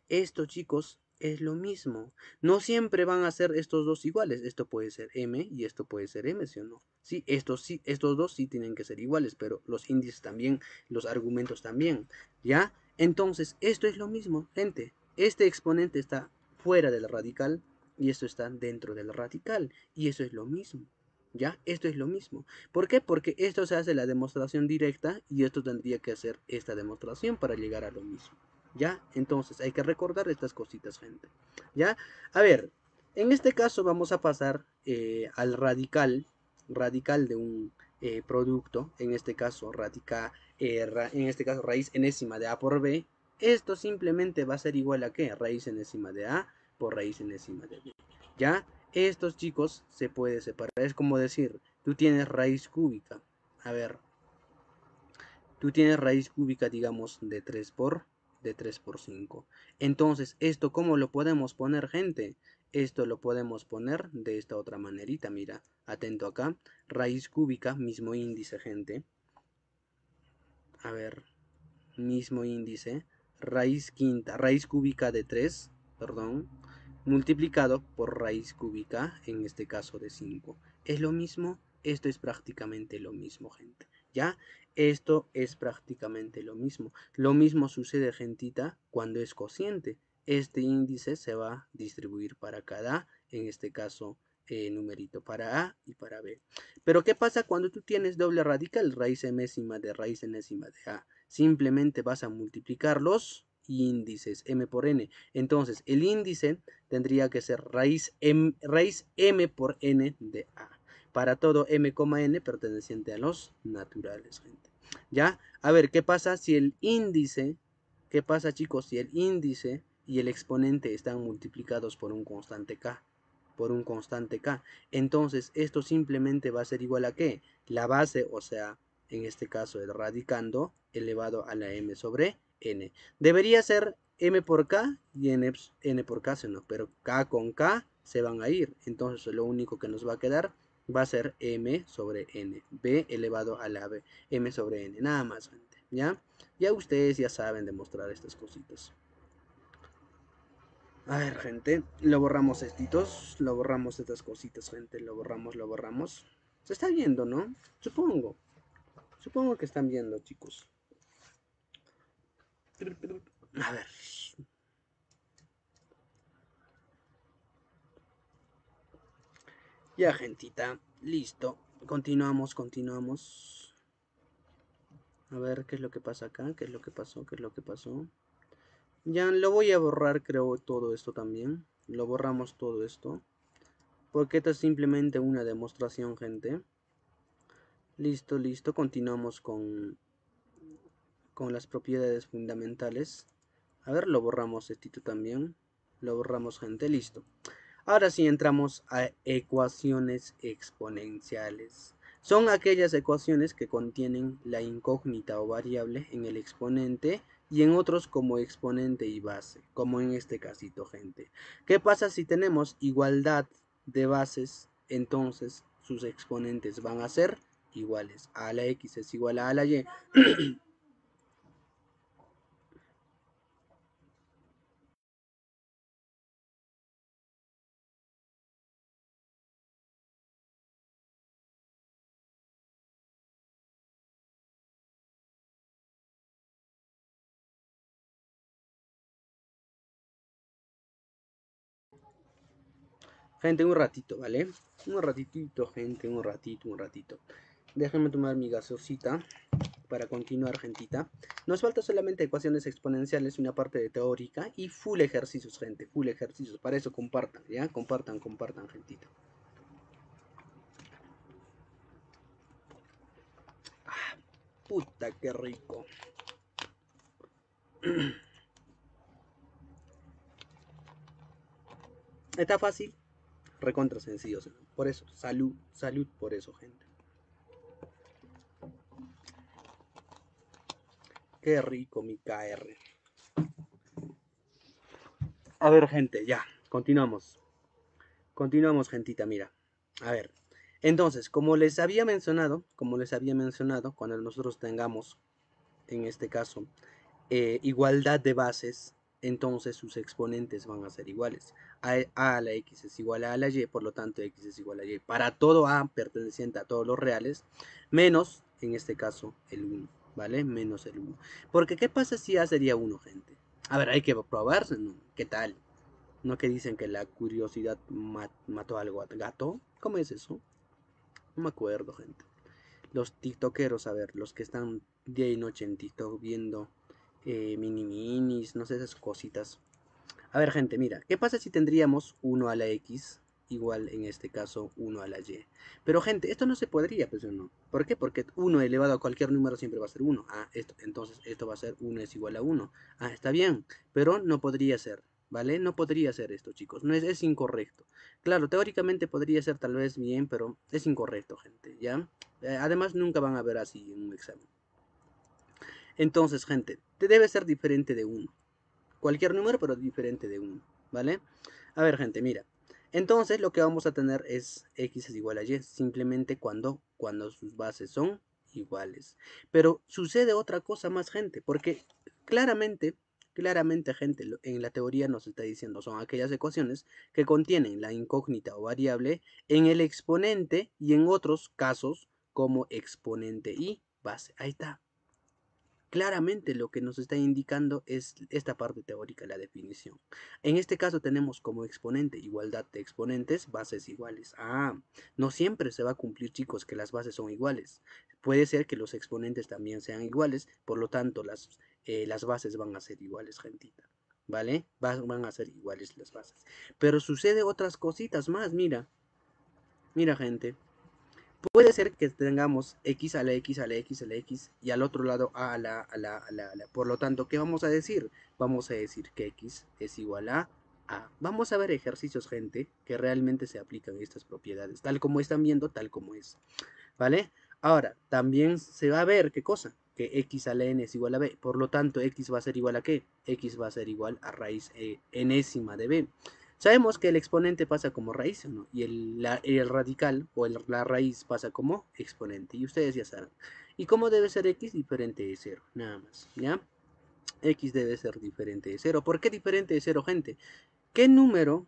Esto, chicos, es lo mismo. No siempre van a ser estos dos iguales. Esto puede ser m y esto puede ser m, ¿sí o no? Sí, estos, sí, estos dos sí tienen que ser iguales, pero los índices también, los argumentos también, ¿ya? Entonces, esto es lo mismo, gente. Este exponente está fuera del radical y esto está dentro del radical. Y eso es lo mismo, ¿ya? Esto es lo mismo. ¿Por qué? Porque esto se hace la demostración directa y esto tendría que hacer esta demostración para llegar a lo mismo, ¿ya? Entonces, hay que recordar estas cositas, gente, ¿ya? A ver, en este caso vamos a pasar eh, al radical, radical de un eh, producto, en este caso radica, eh, ra, en este caso raíz enésima de a por b. Esto simplemente va a ser igual a ¿qué? Raíz enésima de a por raíz enésima de b, ¿ya? Estos, chicos, se puede separar. Es como decir, tú tienes raíz cúbica. A ver, tú tienes raíz cúbica, digamos, de tres por, de tres por cinco. Entonces, ¿esto cómo lo podemos poner, gente? Esto lo podemos poner de esta otra manerita. Mira, atento acá. Raíz cúbica, mismo índice, gente. A ver, mismo índice. Raíz quinta, raíz cúbica de tres, perdón, multiplicado por raíz cúbica, en este caso de cinco. Es lo mismo, esto es prácticamente lo mismo, gente, ¿ya? Esto es prácticamente lo mismo. Lo mismo sucede, gentita, cuando es cociente. Este índice se va a distribuir para cada, en este caso, eh, numerito, para a y para b. Pero ¿qué pasa cuando tú tienes doble radical? Raíz enésima de raíz enésima de a. Simplemente vas a multiplicarlos. Índices, m por n. Entonces, el índice tendría que ser raíz m, raíz m por n de a. Para todo m, n perteneciente a los naturales, gente, ¿ya? A ver, ¿qué pasa si el índice, qué pasa, chicos, si el índice y el exponente están multiplicados por un constante k? Por un constante k. Entonces, esto simplemente va a ser igual a ¿qué? La base, o sea, en este caso, el radicando elevado a la m sobre n. Debería ser m por k y n, n por k, no, pero k con k se van a ir. Entonces lo único que nos va a quedar va a ser m sobre n, b elevado a la b, m sobre n, nada más, gente, ¿ya? Ya ustedes ya saben demostrar estas cositas. A ver, gente, lo borramos estitos, lo borramos estas cositas, gente, lo borramos, lo borramos. Se está viendo, ¿no? Supongo, supongo que están viendo, chicos. A ver. Ya, gentita. Listo. Continuamos, continuamos. A ver qué es lo que pasa acá. ¿Qué es lo que pasó? ¿Qué es lo que pasó? Ya lo voy a borrar, creo, todo esto también. Lo borramos todo esto. Porque esto es simplemente una demostración, gente. Listo, listo. Continuamos con... con las propiedades fundamentales. A ver, lo borramos esto también. Lo borramos, gente, listo. Ahora sí entramos a ecuaciones exponenciales. Son aquellas ecuaciones que contienen la incógnita o variable en el exponente y en otros como exponente y base, como en este casito, gente. ¿Qué pasa si tenemos igualdad de bases? Entonces sus exponentes van a ser iguales. A la X es igual a A la Y. Gente, un ratito, ¿vale? Un ratitito, gente, un ratito, un ratito. Déjenme tomar mi gaseosita para continuar, gentita. Nos falta solamente ecuaciones exponenciales, una parte de teórica y full ejercicios, gente, full ejercicios. Para eso compartan, ¿ya? Compartan, compartan, gentita. Ah, puta, qué rico. Está fácil. Recontra sencillo, por eso, salud, salud por eso, gente. Qué rico mi K R. A ver, gente, ya, continuamos. Continuamos, gentita, mira. A ver, entonces, como les había mencionado, como les había mencionado, cuando nosotros tengamos, en este caso, eh, igualdad de bases, entonces sus exponentes van a ser iguales. A, a a la X es igual a A la Y, por lo tanto X es igual a Y. Para todo A perteneciente a todos los reales, menos, en este caso, el uno, ¿vale? Menos el uno. Porque ¿qué pasa si A sería uno, gente? A ver, hay que probarse, ¿no? ¿Qué tal? ¿No que dicen que la curiosidad mat mató algo al gato? ¿Cómo es eso? No me acuerdo, gente. Los tiktokeros, a ver, los que están día y noche en TikTok viendo... Eh, mini minis, no sé, esas cositas. A ver, gente, mira, ¿qué pasa si tendríamos uno a la X igual, en este caso, uno a la Y? Pero, gente, esto no se podría, pues no. ¿Por qué? Porque uno elevado a cualquier número siempre va a ser uno. Ah, esto, entonces esto va a ser uno es igual a uno. Ah, está bien, pero no podría ser, ¿vale? No podría ser esto, chicos, no es, es incorrecto. Claro, teóricamente podría ser tal vez bien, pero es incorrecto, gente, ¿ya? Eh, además, nunca van a ver así en un examen. Entonces, gente, te debe ser diferente de uno. Cualquier número, pero diferente de uno, ¿vale? A ver, gente, mira. Entonces, lo que vamos a tener es X es igual a Y, simplemente cuando, cuando sus bases son iguales. Pero sucede otra cosa más, gente, porque claramente, claramente, gente, en la teoría nos está diciendo son aquellas ecuaciones que contienen la incógnita o variable en el exponente y en otros casos como exponente y base. Ahí está. Claramente lo que nos está indicando es esta parte teórica, la definición. En este caso tenemos como exponente igualdad de exponentes, bases iguales. Ah, no siempre se va a cumplir, chicos, que las bases son iguales. Puede ser que los exponentes también sean iguales, por lo tanto las, eh, las bases van a ser iguales, gentita. ¿Vale? Van a ser iguales las bases. Pero sucede otras cositas más, mira. Mira, gente. Puede ser que tengamos X a la X a la X a la X y al otro lado A a la a la a la a la. Por lo tanto, ¿qué vamos a decir? Vamos a decir que X es igual a A. Vamos a ver ejercicios, gente, que realmente se aplican estas propiedades. Tal como están viendo, tal como es. ¿Vale? Ahora, también se va a ver, ¿qué cosa? Que X a la N es igual a B. Por lo tanto, X va a ser igual a ¿qué? X va a ser igual a raíz e, enésima de B. Sabemos que el exponente pasa como raíz, ¿no? Y el, la, el radical o el, la raíz pasa como exponente. Y ustedes ya saben. ¿Y cómo debe ser X? Diferente de cero, nada más, ¿ya? X debe ser diferente de cero. ¿Por qué diferente de cero, gente? ¿Qué número?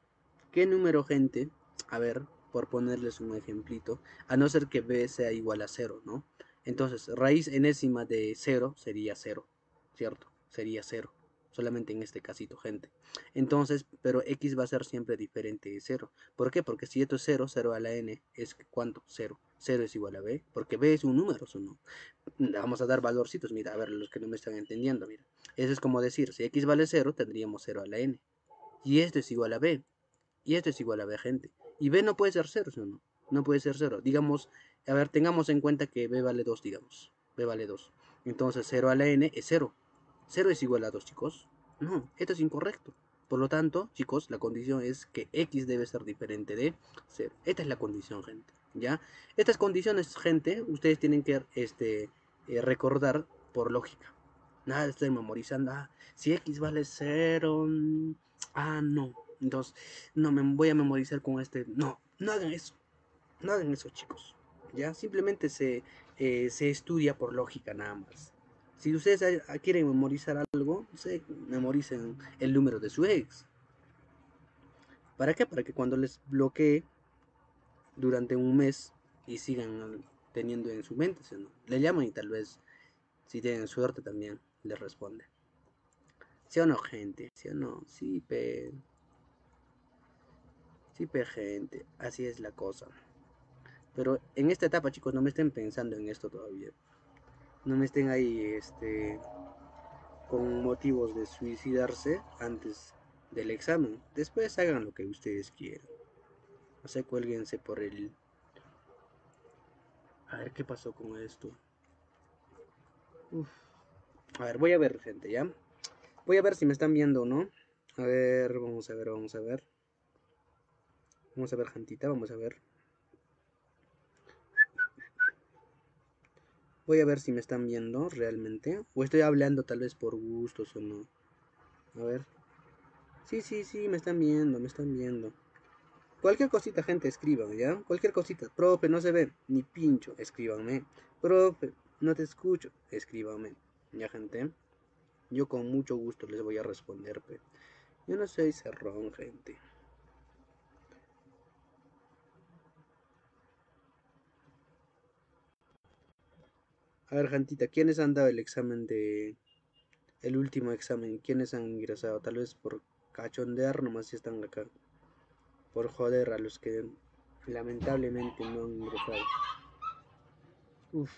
¿Qué número, gente? A ver, por ponerles un ejemplito. A no ser que B sea igual a cero, ¿no? Entonces, raíz enésima de cero sería cero, ¿cierto? Sería cero. Solamente en este casito, gente. Entonces, pero X va a ser siempre diferente de cero. ¿Por qué? Porque si esto es cero, cero a la N es ¿cuánto? cero. cero es igual a B, porque B es un número, ¿o no? Vamos a dar valorcitos, mira, a ver, los que no me están entendiendo, mira. Eso es como decir, si X vale cero, tendríamos cero a la N. Y esto es igual a B. Y esto es igual a B, gente. Y B no puede ser cero, ¿o no? No puede ser cero. Digamos, a ver, tengamos en cuenta que B vale dos, digamos. B vale dos. Entonces cero a la n es cero. cero es igual a dos, chicos. No, esto es incorrecto. Por lo tanto, chicos, la condición es que x debe ser diferente de cero. Esta es la condición, gente. ¿Ya? Estas condiciones, gente, ustedes tienen que este, eh, recordar por lógica. Nada de estar memorizando. Ah, si x vale cero. Ah, no. Entonces, no me voy a memorizar con este. No, no hagan eso. No hagan eso, chicos. Ya, simplemente se, eh, se estudia por lógica, nada más. Si ustedes quieren memorizar algo, se memoricen el número de su ex. ¿Para qué? Para que cuando les bloquee durante un mes y sigan teniendo en su mente, ¿sí? ¿No? Le llaman y tal vez, si tienen suerte, también les responde. ¿Sí o no, gente? ¿Sí o no? Sí, pe... Sí, pe, gente. Así es la cosa. Pero en esta etapa, chicos, no me estén pensando en esto todavía. No me estén ahí este, con motivos de suicidarse antes del examen. Después hagan lo que ustedes quieran. O sea, cuélguense por el... A ver qué pasó con esto. Uf. A ver, voy a ver, gente, ¿ya? Voy a ver si me están viendo o no. A ver, vamos a ver, vamos a ver. Vamos a ver, gentita, vamos a ver. Voy a ver si me están viendo realmente. O estoy hablando tal vez por gustos o no. A ver. Sí, sí, sí, me están viendo, me están viendo. Cualquier cosita, gente, escriban, ¿ya? Cualquier cosita. Profe, no se ve. Ni pincho. Escríbanme. Profe, no te escucho. Escríbanme. ¿Ya, gente? Yo con mucho gusto les voy a responder, pe. Yo no soy cerrón, gente. A ver, gentita, ¿quiénes han dado el examen de... el último examen? ¿Quiénes han ingresado? Tal vez por cachondear nomás si están acá. Por joder a los que lamentablemente no han ingresado. Uff.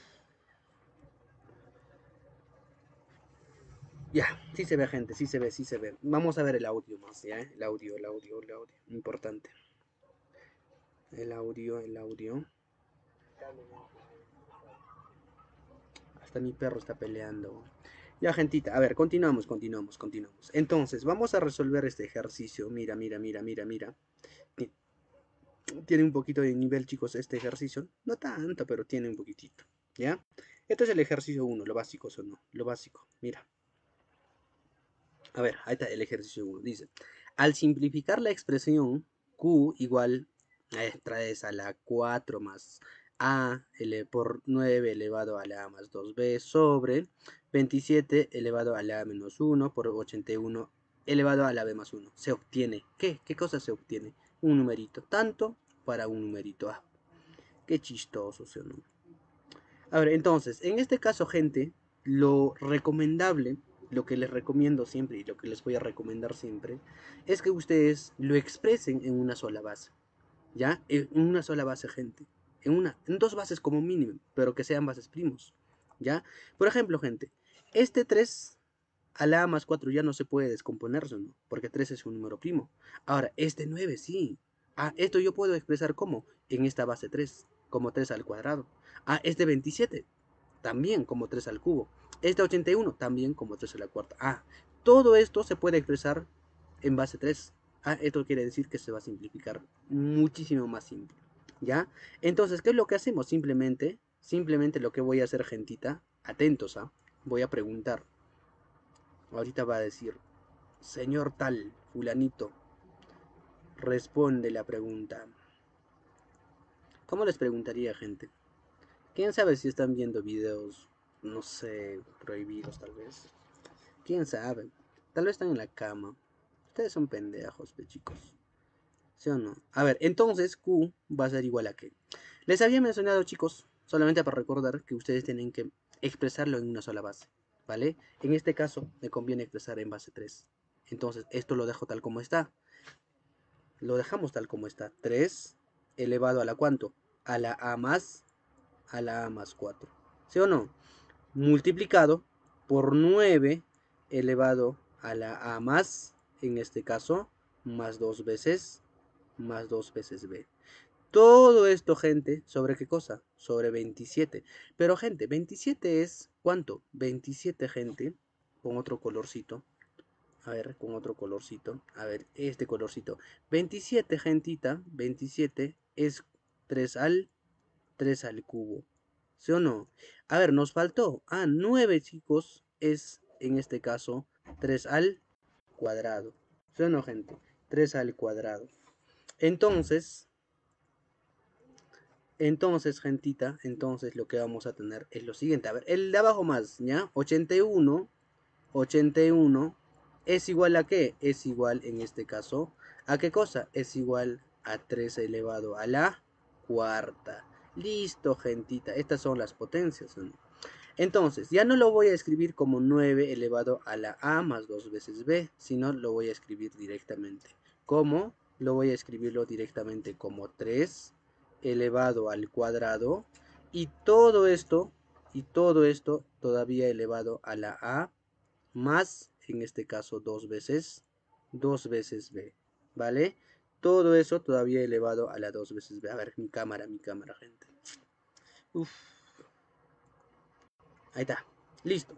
Ya, sí se ve, gente, sí se ve, sí se ve. Vamos a ver el audio más, ¿ya? El audio, el audio, el audio. Importante. El audio, el audio. Hasta mi perro está peleando. Ya, gentita, a ver, continuamos, continuamos, continuamos. Entonces, vamos a resolver este ejercicio. Mira, mira, mira, mira, mira. Tiene un poquito de nivel, chicos, este ejercicio. No tanto, pero tiene un poquitito, ¿ya? Esto es el ejercicio uno, lo básico, ¿o no? Lo básico, mira. A ver, ahí está el ejercicio uno. Dice, al simplificar la expresión Q igual eh, traes a la cuatro más... A por nueve elevado a la A más dos B sobre veintisiete elevado a la A menos uno por ochenta y uno elevado a la B más uno. Se obtiene, ¿qué? ¿Qué cosa se obtiene? Un numerito tanto para un numerito A. Qué chistoso, ¿sí o no? A ver, entonces, en este caso, gente, lo recomendable, lo que les recomiendo siempre y lo que les voy a recomendar siempre, es que ustedes lo expresen en una sola base. ¿Ya? En una sola base, gente. En, una, en dos bases como mínimo, pero que sean bases primos, ¿ya? Por ejemplo, gente, este tres a la A más cuatro ya no se puede descomponer, ¿no? Porque tres es un número primo. Ahora, este nueve sí. Ah, esto yo puedo expresar como en esta base tres, como tres al cuadrado. Ah, este veintisiete, también como tres al cubo. Este ochenta y uno, también como tres a la cuarta. Ah, todo esto se puede expresar en base tres. Ah, esto quiere decir que se va a simplificar muchísimo más simple. ¿Ya? Entonces, ¿qué es lo que hacemos? Simplemente, simplemente lo que voy a hacer, gentita, atentos, ¿ah? Voy a preguntar. Ahorita va a decir, señor tal, fulanito, responde la pregunta. ¿Cómo les preguntaría, gente? ¿Quién sabe si están viendo videos, no sé, prohibidos tal vez? ¿Quién sabe? Tal vez están en la cama. Ustedes son pendejos, pe, chicos. ¿Sí o no? A ver, entonces Q va a ser igual a qué. Les había mencionado, chicos, solamente para recordar que ustedes tienen que expresarlo en una sola base, ¿vale? En este caso me conviene expresar en base tres. Entonces esto lo dejo tal como está. Lo dejamos tal como está. tres elevado a la ¿cuánto? A la A más, a la A más cuatro. ¿Sí o no? Multiplicado por nueve elevado a la A más, en este caso, más dos veces... más dos veces B. Todo esto, gente, ¿sobre qué cosa? Sobre veintisiete. Pero, gente, veintisiete es ¿cuánto? veintisiete, gente, con otro colorcito. A ver, con otro colorcito. A ver, este colorcito. veintisiete, gentita, veintisiete es tres al cubo. ¿Sí o no? A ver, nos faltó. Ah, nueve, chicos, es, en este caso, tres al cuadrado. ¿Sí o no, gente? tres al cuadrado. Entonces... Entonces, gentita, entonces lo que vamos a tener es lo siguiente. A ver, el de abajo más, ¿ya? ochenta y uno, ochenta y uno es igual a ¿qué? Es igual, en este caso, ¿a qué cosa? Es igual a tres elevado a la cuarta. Listo, gentita. Estas son las potencias, ¿no? Entonces, ya no lo voy a escribir como nueve elevado a la a más dos veces b, sino lo voy a escribir directamente. ¿Cómo? Lo voy a escribirlo directamente como tres elevado al cuadrado, y todo esto y todo esto todavía elevado a la a más, en este caso, dos veces dos veces b, ¿vale? Todo eso todavía elevado a la dos veces b. A ver, mi cámara, mi cámara, gente. Uf. Ahí está, listo.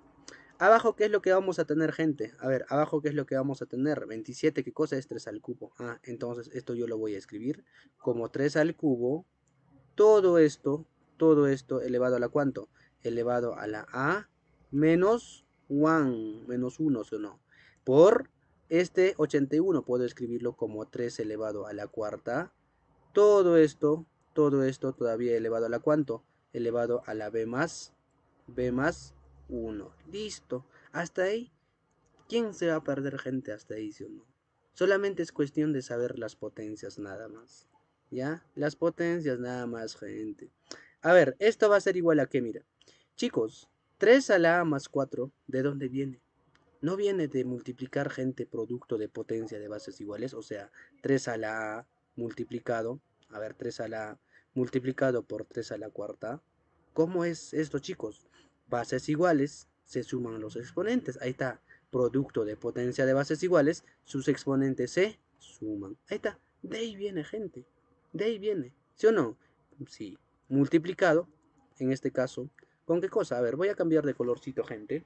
Abajo, ¿qué es lo que vamos a tener, gente? A ver, abajo, ¿qué es lo que vamos a tener? veintisiete, ¿qué cosa es? tres al cubo. Ah, entonces esto yo lo voy a escribir como tres al cubo. Todo esto, todo esto elevado a la ¿cuánto? Elevado a la a menos uno, menos uno, ¿sí o no? Por este ochenta y uno puedo escribirlo como tres elevado a la cuarta. Todo esto, todo esto todavía elevado a la ¿cuánto? Elevado a la b más, b más uno. Listo. Hasta ahí. ¿Quién se va a perder, gente? Hasta ahí, ¿sí o no? Solamente es cuestión de saber las potencias, nada más. ¿Ya? Las potencias, nada más, gente. A ver, esto va a ser igual a ¿qué? Mira, chicos, tres a la a más cuatro, ¿de dónde viene? No viene de multiplicar, gente, producto de potencia de bases iguales. O sea, tres a la a multiplicado. A ver, tres a la a multiplicado por tres a la cuarta. ¿Cómo es esto, chicos? Bases iguales, se suman los exponentes. Ahí está, producto de potencia de bases iguales, sus exponentes se suman. Ahí está, de ahí viene, gente, de ahí viene, ¿sí o no? Sí, multiplicado, en este caso, ¿con qué cosa? A ver, voy a cambiar de colorcito, gente.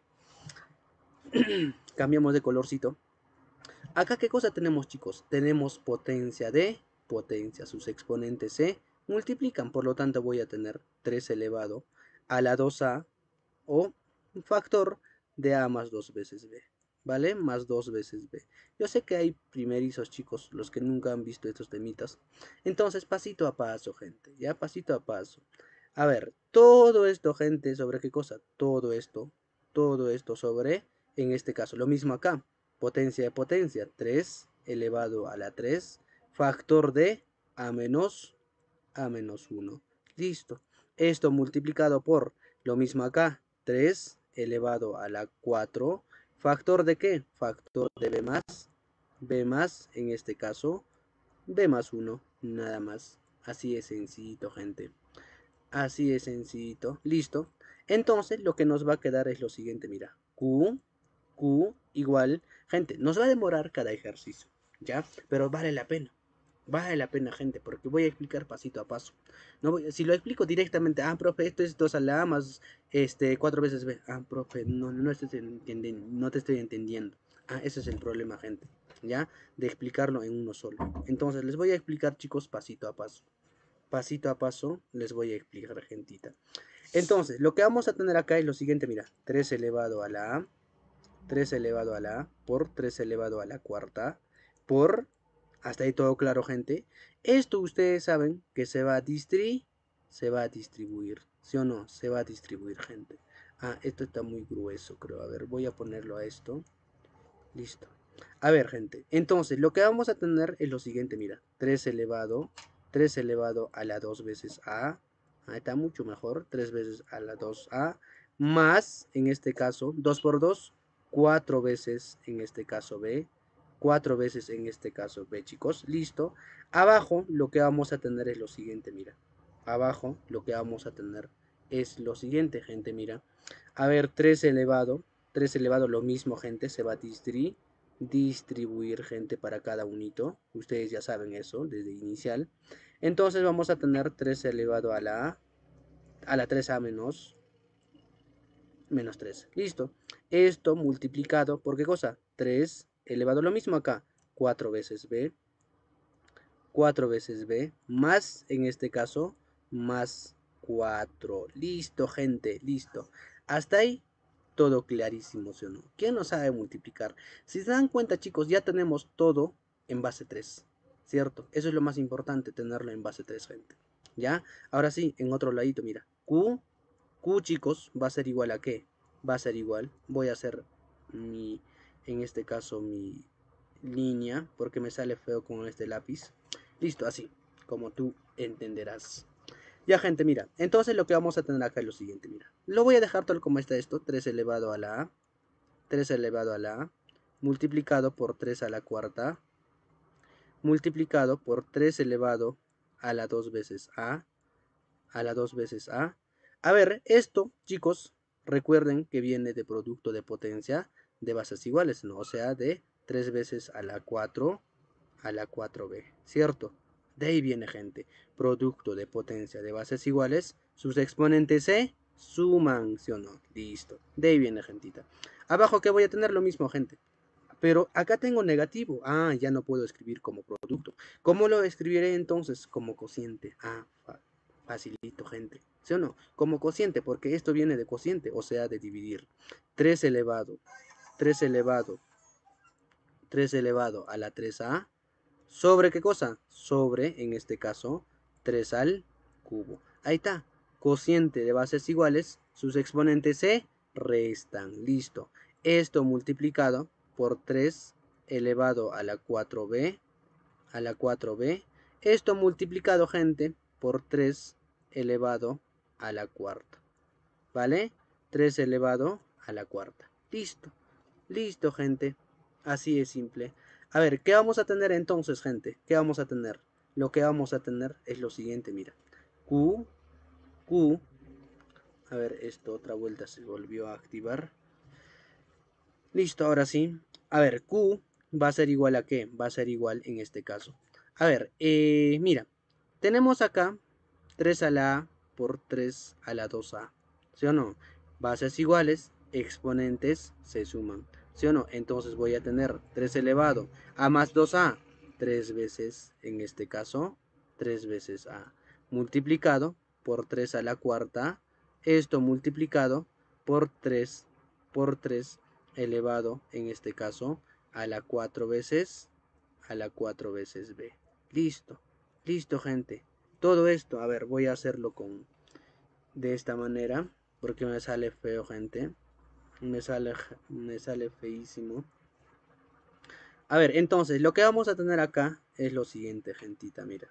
Cambiamos de colorcito. Acá, ¿qué cosa tenemos, chicos? Tenemos potencia de potencia, sus exponentes se multiplican, por lo tanto voy a tener tres elevado a la dos a, o un factor de a más dos veces b, ¿vale? Más dos veces b. Yo sé que hay primerizos, chicos, los que nunca han visto estos temitas. Entonces, pasito a paso, gente, ya, pasito a paso. A ver, todo esto, gente, ¿sobre qué cosa? Todo esto, todo esto sobre, en este caso, lo mismo acá. Potencia de potencia, tres elevado a la tres, factor de a menos, a menos uno. Listo. Esto multiplicado por, lo mismo acá, tres elevado a la cuatro, ¿factor de qué? Factor de b más, b más, en este caso, b más uno, nada más. Así es sencillito, gente, así es sencillito, listo. Entonces, lo que nos va a quedar es lo siguiente, mira, q, q igual, gente, nos va a demorar cada ejercicio, ¿ya? Pero vale la pena. Vale la pena, gente, porque voy a explicar pasito a paso. No voy, si lo explico directamente, ah, profe, esto es dos a la a más este, cuatro veces b. Ah, profe, no, no, estoy no te estoy entendiendo. Ah, ese es el problema, gente, ¿ya? De explicarlo en uno solo. Entonces, les voy a explicar, chicos, pasito a paso. Pasito a paso, les voy a explicar, gentita. Entonces, lo que vamos a tener acá es lo siguiente, mira. tres elevado a la a, tres elevado a la a, por tres elevado a la cuarta, por... Hasta ahí todo claro, gente. Esto ustedes saben que se va a distri... Se va a distribuir. ¿Sí o no? Se va a distribuir, gente. Ah, esto está muy grueso, creo. A ver, voy a ponerlo a esto. Listo. A ver, gente. Entonces, lo que vamos a tener es lo siguiente, mira. tres elevado a la dos veces a. Ahí está, mucho mejor. tres veces a la dos a. Más, en este caso, dos por dos. cuatro veces, en este caso, b. cuatro veces, en este caso, b, chicos, listo. Abajo lo que vamos a tener es lo siguiente, mira. Abajo lo que vamos a tener es lo siguiente, gente, mira. A ver, tres elevado, tres elevado, lo mismo, gente, se va a distri, distribuir, gente, para cada unito. Ustedes ya saben eso desde inicial. Entonces vamos a tener tres elevado a la, a la tres a menos, menos tres. Listo. Esto multiplicado por ¿qué cosa? tres elevado a lo mismo acá. cuatro veces b. cuatro veces b. Más, en este caso, más cuatro. Listo, gente. Listo. Hasta ahí. Todo clarísimo, ¿sí o no? ¿Quién no sabe multiplicar? Si se dan cuenta, chicos, ya tenemos todo en base tres, ¿cierto? Eso es lo más importante, tenerlo en base tres, gente. ¿Ya? Ahora sí, en otro ladito, mira. Q, Q, chicos, va a ser igual a ¿qué? Va a ser igual. Voy a hacer mi, en este caso, mi línea, porque me sale feo con este lápiz. Listo, así, como tú entenderás. Ya, gente, mira, entonces lo que vamos a tener acá es lo siguiente, mira. Lo voy a dejar tal como está esto, tres elevado a la A, tres elevado a la A, multiplicado por tres a la cuarta, multiplicado por tres elevado a la dos veces A, a la dos veces A. A ver, esto, chicos, recuerden que viene de producto de potencia de bases iguales, ¿no? O sea, de tres veces a la cuatro, a la cuatro b, ¿cierto? De ahí viene, gente, producto de potencia de bases iguales, sus exponentes se suman, ¿sí o no? Listo, de ahí viene, gentita. Abajo que voy a tener lo mismo, gente, pero acá tengo negativo. Ah, ya no puedo escribir como producto. ¿Cómo lo escribiré entonces? Como cociente. Ah, facilito, gente, ¿sí o no? Como cociente, porque esto viene de cociente, o sea, de dividir. tres elevado, tres elevado, tres elevado a la tres a, ¿sobre qué cosa? Sobre, en este caso, tres al cubo. Ahí está. Cociente de bases iguales, sus exponentes se restan. Listo. Esto multiplicado por tres elevado a la cuatro b, a la cuatro b. Esto multiplicado, gente, por tres elevado a la cuarta. ¿Vale? tres elevado a la cuarta. Listo. Listo, gente. Así es simple. A ver, ¿qué vamos a tener entonces, gente? ¿Qué vamos a tener? Lo que vamos a tener es lo siguiente, mira. Q, Q. A ver, esto otra vuelta se volvió a activar. Listo, ahora sí. A ver, Q va a ser igual a ¿qué? Va a ser igual en este caso. A ver, eh, mira. Tenemos acá tres a la A por tres a la dos a. ¿Sí o no? Bases iguales, exponentes se suman. ¿Sí o no? Entonces voy a tener tres elevado a más dos a, tres veces, en este caso, tres veces a, multiplicado por tres a la cuarta, esto multiplicado por tres, por tres elevado, en este caso, a la cuatro veces, a la cuatro veces b. Listo, listo, gente. Todo esto, a ver, voy a hacerlo con de esta manera, porque me sale feo, gente. Me sale, me sale feísimo. A ver, entonces, lo que vamos a tener acá es lo siguiente, gentita, mira.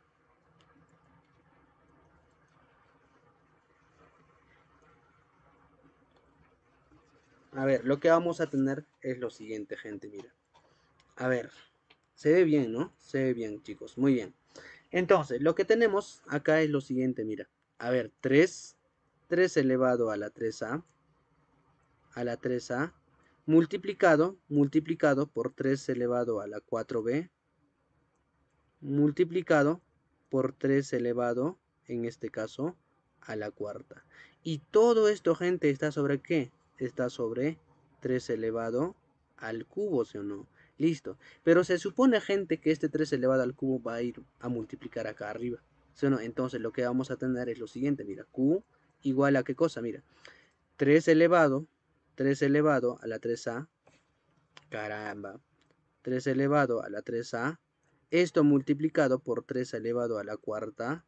A ver, lo que vamos a tener es lo siguiente, gente, mira. A ver, se ve bien, ¿no? Se ve bien, chicos, muy bien. Entonces, lo que tenemos acá es lo siguiente, mira. A ver, tres, tres elevado a la tres a. A la tres a, multiplicado, multiplicado por tres elevado a la cuatro b, multiplicado por tres elevado, en este caso, a la cuarta. Y todo esto, gente, ¿está sobre qué? Está sobre tres elevado al cubo, ¿sí o no? Listo. Pero se supone, gente, que este tres elevado al cubo va a ir a multiplicar acá arriba, ¿sí o no? Entonces, lo que vamos a tener es lo siguiente, mira, Q igual a ¿qué cosa? Mira, tres elevado, tres elevado a la tres a, caramba, tres elevado a la tres a, esto multiplicado por tres elevado a la cuarta,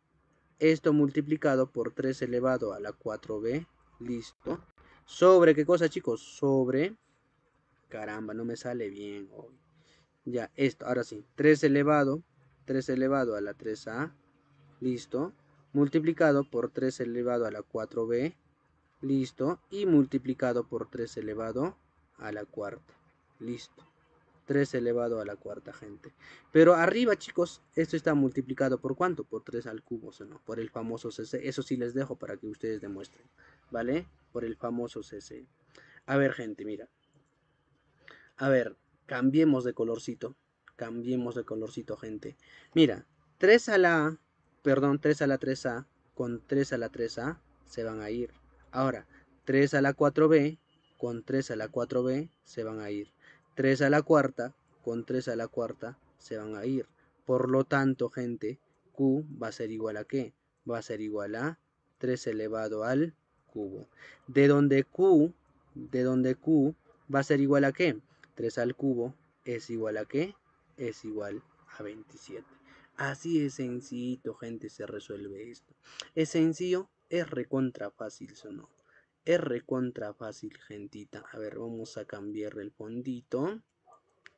esto multiplicado por tres elevado a la cuatro b, listo, sobre, ¿qué cosa, chicos? Sobre, caramba, no me sale bien hoy, ya, esto, ahora sí, tres elevado, tres elevado a la tres a, listo, multiplicado por tres elevado a la cuatro b, listo, y multiplicado por tres elevado a la cuarta. Listo. tres elevado a la cuarta, gente. Pero arriba, chicos, esto está multiplicado por ¿cuánto? Por tres al cubo, ¿sí o no? Por el famoso C C. Eso sí les dejo para que ustedes demuestren, ¿vale? Por el famoso C C. A ver, gente, mira. A ver, cambiemos de colorcito. Cambiemos de colorcito, gente. Mira, tres a la A perdón, tres a la tres a, con tres a la tres a se van a ir. Ahora, tres a la cuatro b, con tres a la cuatro b se van a ir. tres a la cuarta, con tres a la cuarta se van a ir. Por lo tanto, gente, Q va a ser igual a ¿qué? Va a ser igual a tres elevado al cubo. De donde Q, de donde Q va a ser igual a ¿qué? tres al cubo es igual a ¿qué? Es igual a veintisiete. Así de sencillito, gente, se resuelve esto. ¿Es sencillo? Es recontra fácil, ¿no? Es recontra fácil, gentita. A ver, vamos a cambiarle el fondito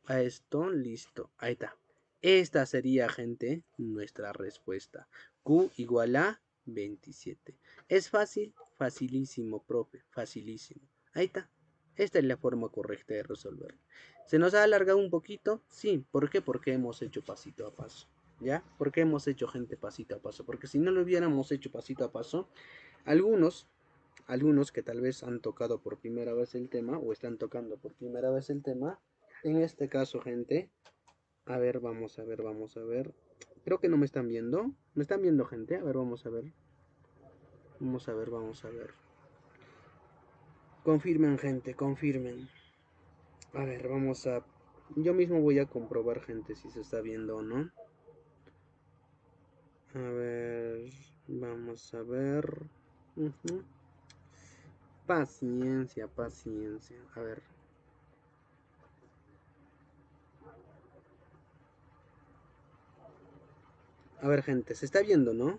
a esto. Listo, ahí está. Esta sería, gente, nuestra respuesta. Q igual a veintisiete. ¿Es fácil? Facilísimo, profe, facilísimo. Ahí está. Esta es la forma correcta de resolverlo. ¿Se nos ha alargado un poquito? Sí. ¿Por qué? Porque hemos hecho pasito a paso. ¿Ya? Porque hemos hecho, gente, pasito a paso. Porque si no lo hubiéramos hecho pasito a paso, algunos, algunos que tal vez han tocado por primera vez el tema, o están tocando por primera vez el tema, en este caso, gente, a ver, vamos a ver, vamos a ver. Creo que no me están viendo. ¿Me están viendo, gente? A ver, vamos a ver. Vamos a ver, vamos a ver. Confirmen, gente, confirmen. A ver, vamos a... Yo mismo voy a comprobar, gente, si se está viendo o no. A ver, vamos a ver. Uh-huh. Paciencia, paciencia. A ver. A ver, gente, se está viendo, ¿no?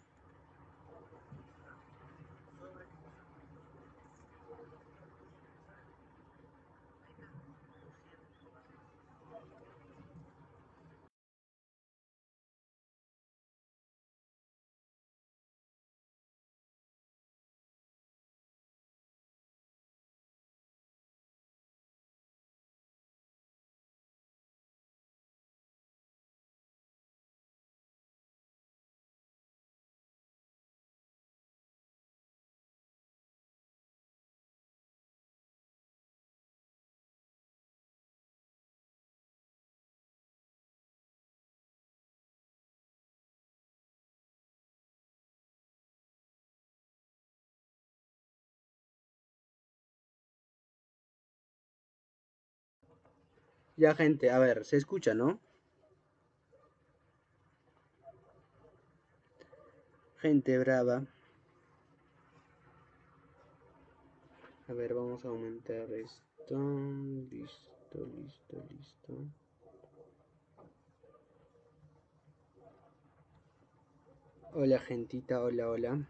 Ya, gente, a ver, se escucha, ¿no? Gente brava. A ver, vamos a aumentar esto. Listo, listo, listo. Hola, gentita, hola, hola.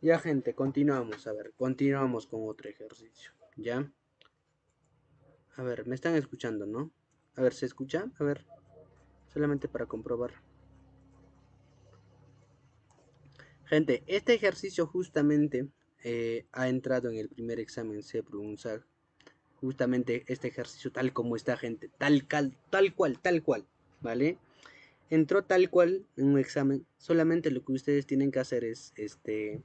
Ya, gente, continuamos, a ver, continuamos con otro ejercicio, ¿ya? A ver, me están escuchando, ¿no? A ver, ¿se escucha? A ver, solamente para comprobar. Gente, este ejercicio justamente eh, ha entrado en el primer examen CEPRUNSAC. Justamente este ejercicio tal como está, gente, tal, cal, tal cual, tal cual, ¿vale? Entró tal cual en un examen, solamente lo que ustedes tienen que hacer es, este...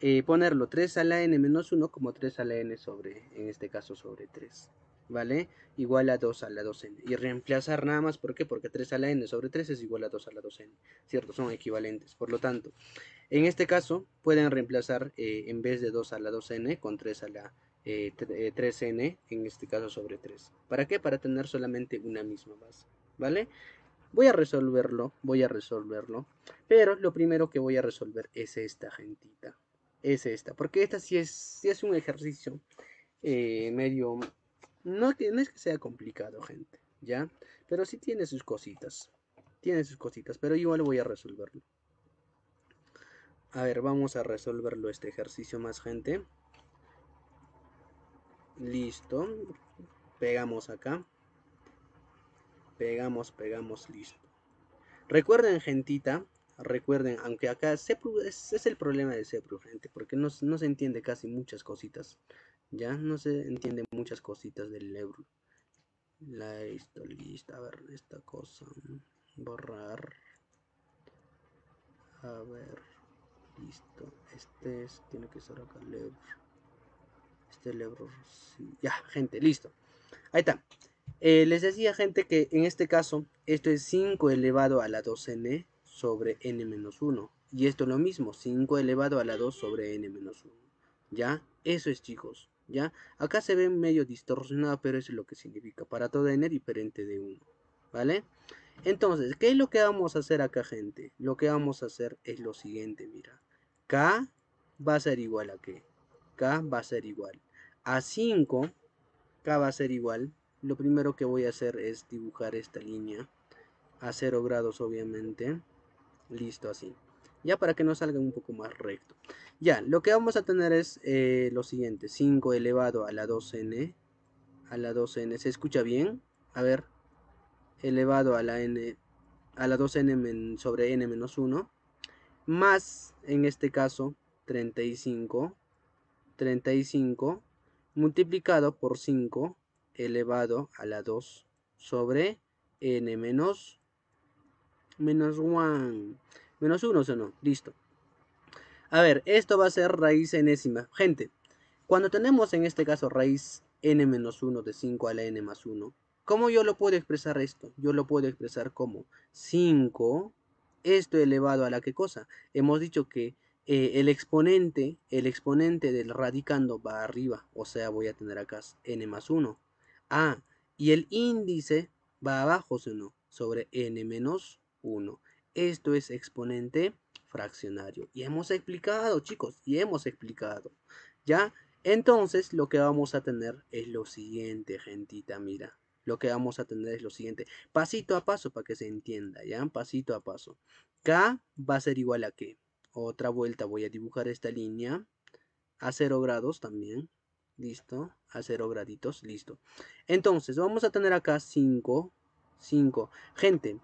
Eh, ponerlo tres a la n menos uno como tres a la n sobre, en este caso sobre tres, ¿vale? Igual a dos a la dos n. Y reemplazar nada más, ¿por qué? Porque tres a la n sobre tres es igual a dos a la dos n, ¿cierto? Son equivalentes. Por lo tanto, en este caso pueden reemplazar eh, en vez de dos a la dos n con tres a la tres n, en este caso sobre tres. ¿Para qué? Para tener solamente una misma base, ¿vale? Voy a resolverlo, voy a resolverlo. Pero lo primero que voy a resolver es esta, gentita. Es esta, porque esta sí es, sí es un ejercicio eh, medio... No, no es que sea complicado, gente, ¿ya? Pero sí tiene sus cositas. tiene sus cositas, pero igual voy a resolverlo. A ver, vamos a resolverlo este ejercicio más, gente. Listo. Pegamos acá. Pegamos, pegamos, listo. Recuerden, gentita, recuerden, aunque acá CEPRU es, es el problema de CEPRU, gente, porque no, no se entiende casi muchas cositas. Ya no se entiende muchas cositas del EBRU. Listo, listo. A ver, esta cosa. Borrar. A ver. Listo. Este es, tiene que ser acá el EBRU. Este es el EBRU. Sí. Ya, gente, listo. Ahí está. Eh, les decía, gente, que en este caso, esto es cinco elevado a la dos ene sobre ene menos uno. Y esto es lo mismo, cinco elevado a la dos sobre ene menos uno. ¿Ya? Eso es, chicos. ¿Ya? Acá se ve medio distorsionado, pero eso es lo que significa para toda n diferente de uno. ¿Vale? Entonces, ¿qué es lo que vamos a hacer acá, gente? Lo que vamos a hacer es lo siguiente, mira. K va a ser igual a qué? K va a ser igual a cinco. K va a ser igual. Lo primero que voy a hacer es dibujar esta línea a cero grados, obviamente. Listo, así. Ya, para que nos salga un poco más recto. Ya, lo que vamos a tener es eh, lo siguiente. cinco elevado a la dos ene. A la dos ene. ¿Se escucha bien? A ver. Elevado a la n. A la dos ene men, sobre ene menos uno. Más, en este caso, treinta y cinco. treinta y cinco. Multiplicado por cinco. Elevado a la dos. Sobre n menos. Menos uno. Menos uno, ¿o no? Listo. A ver, esto va a ser raíz enésima. Gente, cuando tenemos en este caso raíz ene menos uno de cinco a la ene más uno, ¿cómo yo lo puedo expresar esto? Yo lo puedo expresar como cinco, esto elevado a la qué cosa. Hemos dicho que eh, el exponente, el exponente del radicando va arriba, o sea, voy a tener acá ene más uno. Ah, y el índice va abajo, ¿o no? Sobre ene menos uno. Esto es exponente fraccionario. Y hemos explicado, chicos. Y hemos explicado. ¿Ya? Entonces, lo que vamos a tener es lo siguiente, gentita. Mira. Lo que vamos a tener es lo siguiente. Pasito a paso para que se entienda. ¿Ya? Pasito a paso. K va a ser igual a qué. Otra vuelta voy a dibujar esta línea. A cero grados también. Listo. A cero graditos. Listo. Entonces, vamos a tener acá cinco. cinco. Gente.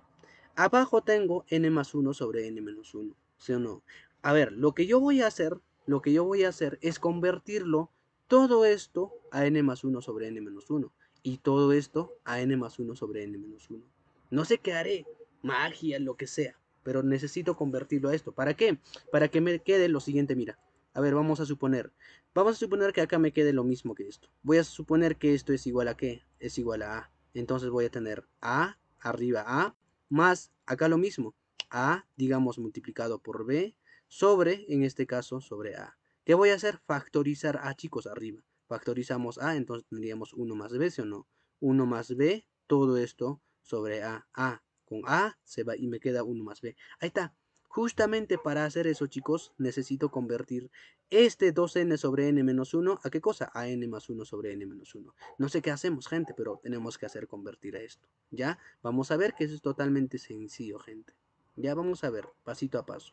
Abajo tengo ene más uno sobre ene menos uno, ¿sí o no? A ver, lo que yo voy a hacer, lo que yo voy a hacer es convertirlo, todo esto a ene más uno sobre ene menos uno. Y todo esto a ene más uno sobre ene menos uno. No sé qué haré, magia, lo que sea, pero necesito convertirlo a esto. ¿Para qué? Para que me quede lo siguiente, mira. A ver, vamos a suponer. Vamos a suponer que acá me quede lo mismo que esto. Voy a suponer que esto es igual a ¿qué? Es igual a A. Entonces voy a tener A, arriba A. Más, acá lo mismo, A, digamos, multiplicado por B, sobre, en este caso, sobre A. ¿Qué voy a hacer? Factorizar A, chicos, arriba. Factorizamos A, entonces tendríamos uno más B, ¿sí o no? uno más B, todo esto sobre A. A, con A, se va y me queda uno más B. Ahí está. Justamente para hacer eso, chicos, necesito convertir este dos ene sobre ene menos uno, ¿a qué cosa? A ene más uno sobre ene menos uno. No sé qué hacemos, gente, pero tenemos que hacer convertir a esto, ¿ya? Vamos a ver que eso es totalmente sencillo, gente. Ya, vamos a ver, pasito a paso.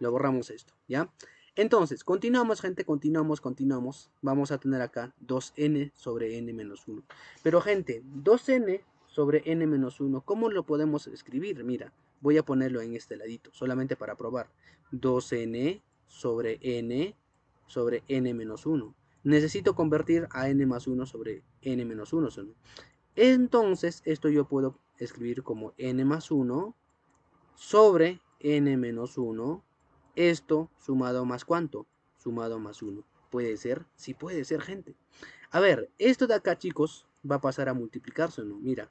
Lo borramos esto, ¿ya? Entonces, continuamos, gente, continuamos, continuamos. Vamos a tener acá dos ene sobre ene menos uno. Pero, gente, dos ene sobre ene menos uno, ¿cómo lo podemos escribir? Mira. Voy a ponerlo en este ladito, solamente para probar. dos ene sobre n sobre ene menos uno. Necesito convertir a ene más uno sobre ene menos uno. Entonces, esto yo puedo escribir como ene más uno sobre ene menos uno. Esto sumado más ¿cuánto? Sumado más uno. ¿Puede ser? Sí puede ser, gente. A ver, esto de acá, chicos, va a pasar a multiplicarse, ¿no? Mira.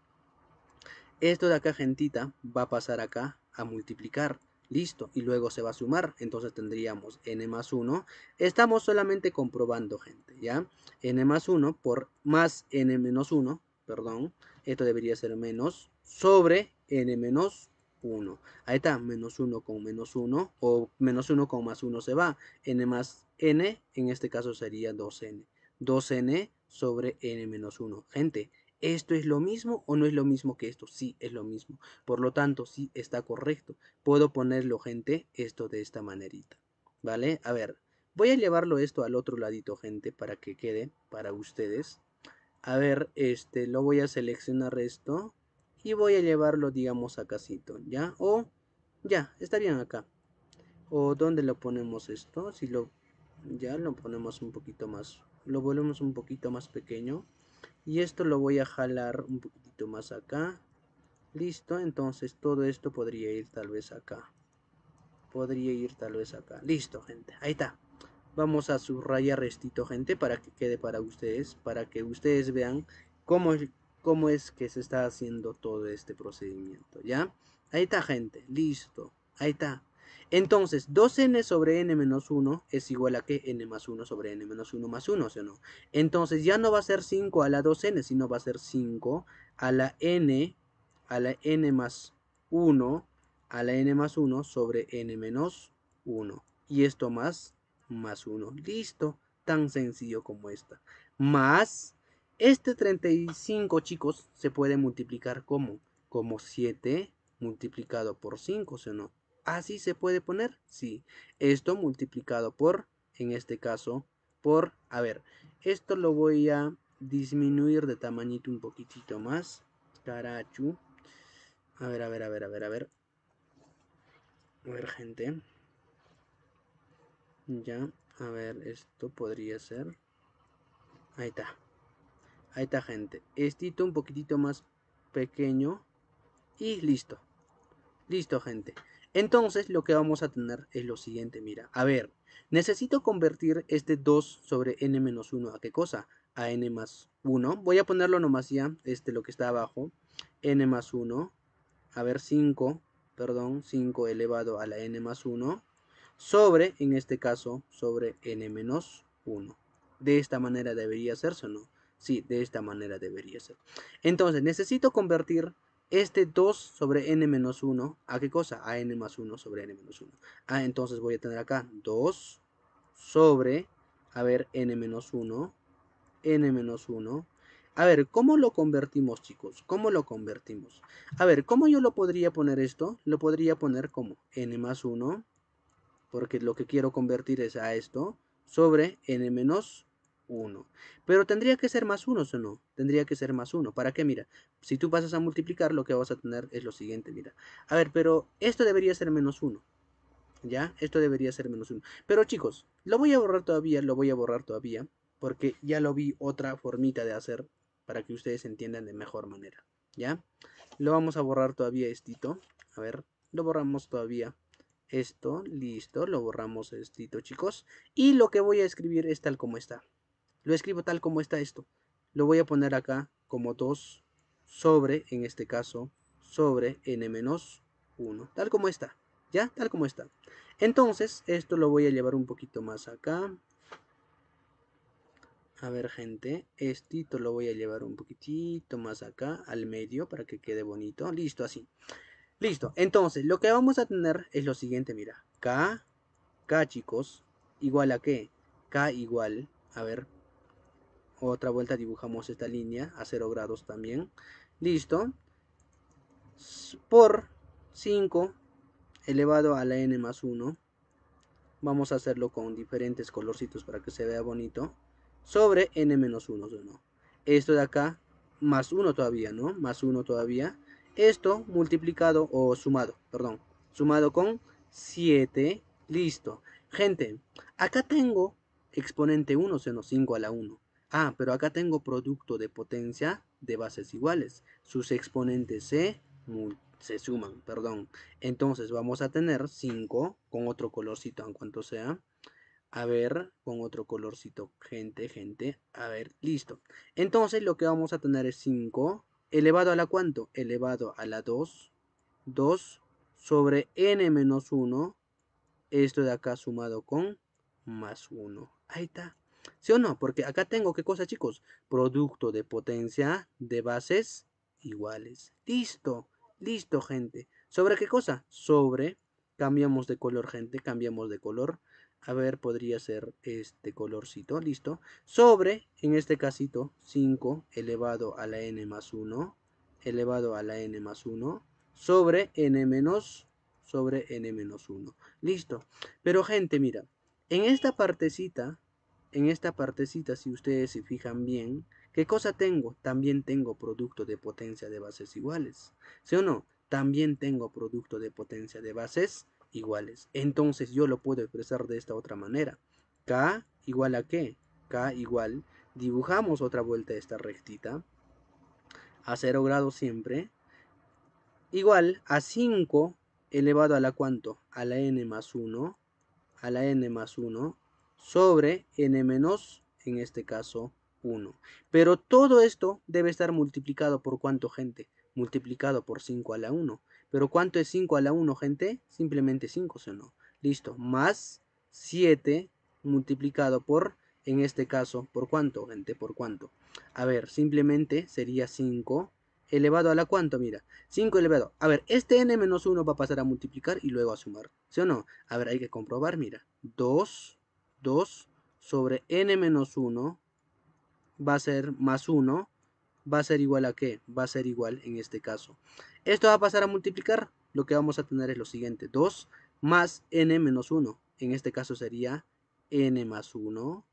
Esto de acá, gentita, va a pasar acá a multiplicar. Listo. Y luego se va a sumar. Entonces tendríamos ene más uno. Estamos solamente comprobando, gente, ¿ya? ene más uno por más ene menos uno. Perdón. Esto debería ser menos sobre ene menos uno. Ahí está. Menos uno con menos uno. O menos uno con más uno se va. N más n. En este caso sería dos ene. dos ene sobre ene menos uno. Gente. ¿Esto es lo mismo o no es lo mismo que esto? Sí, es lo mismo. Por lo tanto, sí está correcto. Puedo ponerlo, gente, esto de esta manerita. ¿Vale? A ver, voy a llevarlo esto al otro ladito, gente, para que quede para ustedes. A ver, este, lo voy a seleccionar esto. Y voy a llevarlo, digamos, acácito, ¿ya? O, ya, está bien acá. O, ¿dónde lo ponemos esto? Si lo, ya, lo ponemos un poquito más. Lo volvemos un poquito más pequeño. Y esto lo voy a jalar un poquito más acá. Listo, entonces todo esto podría ir tal vez acá. Podría ir tal vez acá. Listo, gente, ahí está. Vamos a subrayar esto, gente, para que quede para ustedes. Para que ustedes vean cómo, cómo es que se está haciendo todo este procedimiento, ¿ya? Ahí está, gente, listo. Ahí está. Entonces, dos ene sobre n menos uno es igual a que n más uno sobre n menos uno más uno, ¿sí o no? Entonces, ya no va a ser cinco a la dos ene, sino va a ser cinco a la n, a la n más uno, a la n más uno sobre n menos uno. Y esto más, más uno. Listo, tan sencillo como esta. Más, este treinta y cinco, chicos, se puede multiplicar como, como siete multiplicado por cinco, ¿sí o no? ¿Así se puede poner? Sí. Esto multiplicado por, en este caso, por... A ver, esto lo voy a disminuir de tamañito un poquitito más. Carachu. A ver, a ver, a ver, a ver, a ver. A ver, gente. Ya, a ver, esto podría ser... Ahí está. Ahí está, gente. Estito un poquitito más pequeño. Y listo. Listo, gente. Entonces lo que vamos a tener es lo siguiente, mira, a ver, necesito convertir este dos sobre n menos uno, ¿a qué cosa? A n más uno, voy a ponerlo nomás ya, este lo que está abajo, n más uno, a ver, cinco, perdón, cinco elevado a la n más uno, sobre, en este caso, sobre n menos uno, de esta manera debería hacerse o no, sí, de esta manera debería ser. Entonces necesito convertir este dos sobre n menos uno, ¿a qué cosa? A n más uno sobre n menos uno. Ah, entonces voy a tener acá dos sobre, a ver, n menos uno, n menos uno. A ver, ¿cómo lo convertimos, chicos? ¿Cómo lo convertimos? A ver, ¿cómo yo lo podría poner esto? Lo podría poner como n más uno, porque lo que quiero convertir es a esto, sobre n menos uno. Pero tendría que ser más uno, ¿o no? Tendría que ser más uno. ¿Para qué? Mira, si tú pasas a multiplicar, lo que vas a tener es lo siguiente, mira. A ver, pero esto debería ser menos uno. ¿Ya? Esto debería ser menos uno. Pero chicos, lo voy a borrar todavía, lo voy a borrar todavía, porque ya lo vi otra formita de hacer para que ustedes entiendan de mejor manera. ¿Ya? Lo vamos a borrar todavía estito. A ver, lo borramos todavía. Esto, listo, lo borramos estito, chicos. Y lo que voy a escribir es tal como está. Lo escribo tal como está esto. Lo voy a poner acá como dos sobre, en este caso, sobre n menos uno. Tal como está. ¿Ya? Tal como está. Entonces, esto lo voy a llevar un poquito más acá. A ver, gente. Estito lo voy a llevar un poquitito más acá, al medio, para que quede bonito. Listo, así. Listo. Entonces, lo que vamos a tener es lo siguiente, mira. K, K, chicos, igual a qué? K igual, a ver... Otra vuelta dibujamos esta línea a cero grados también. Listo. Por cinco elevado a la n más uno. Vamos a hacerlo con diferentes colorcitos para que se vea bonito. Sobre n menos uno, ¿no? Esto de acá, más uno todavía, ¿no? Más uno todavía. Esto multiplicado o sumado, perdón. Sumado con siete. Listo. Gente, acá tengo exponente uno, seno cinco a la uno. Ah, pero acá tengo producto de potencia de bases iguales. Sus exponentes se, se suman, perdón. Entonces vamos a tener cinco con otro colorcito en cuanto sea. A ver, con otro colorcito, gente, gente. A ver, listo. Entonces lo que vamos a tener es cinco elevado a la ¿cuánto? Elevado a la dos. dos sobre n menos uno. Esto de acá sumado con más uno. Ahí está. ¿Sí o no? Porque acá tengo, ¿qué cosa, chicos? Producto de potencia de bases iguales. Listo, listo, gente. ¿Sobre qué cosa? Sobre, cambiamos de color, gente, cambiamos de color. a ver, podría ser este colorcito, listo, sobre, en este casito, cinco elevado a la n más uno, elevado a la n más uno, sobre n menos, sobre n menos uno, listo. Pero gente, mira, en esta partecita, en esta partecita, si ustedes se fijan bien, ¿qué cosa tengo? También tengo producto de potencia de bases iguales, ¿sí o no? También tengo producto de potencia de bases iguales. Entonces yo lo puedo expresar de esta otra manera. K igual a qué? K igual, dibujamos otra vuelta esta rectita, a cero grados siempre, igual a cinco elevado a la cuánto? A la n más uno, a la n más uno, sobre n menos, en este caso, uno. Pero todo esto debe estar multiplicado por ¿cuánto, gente? Multiplicado por cinco a la uno. Pero ¿cuánto es cinco a la uno, gente? Simplemente cinco, ¿sí o no? Listo. Más siete multiplicado por, en este caso, ¿por cuánto, gente? ¿Por cuánto? A ver, simplemente sería cinco elevado a la cuánto, mira. cinco elevado. A ver, este n menos uno va a pasar a multiplicar y luego a sumar, ¿sí o no? A ver, hay que comprobar, mira. dos, dos sobre n menos uno va a ser más uno. ¿Va a ser igual a qué? Va a ser igual en este caso. Esto va a pasar a multiplicar. Lo que vamos a tener es lo siguiente. dos más n menos uno. En este caso sería n más uno.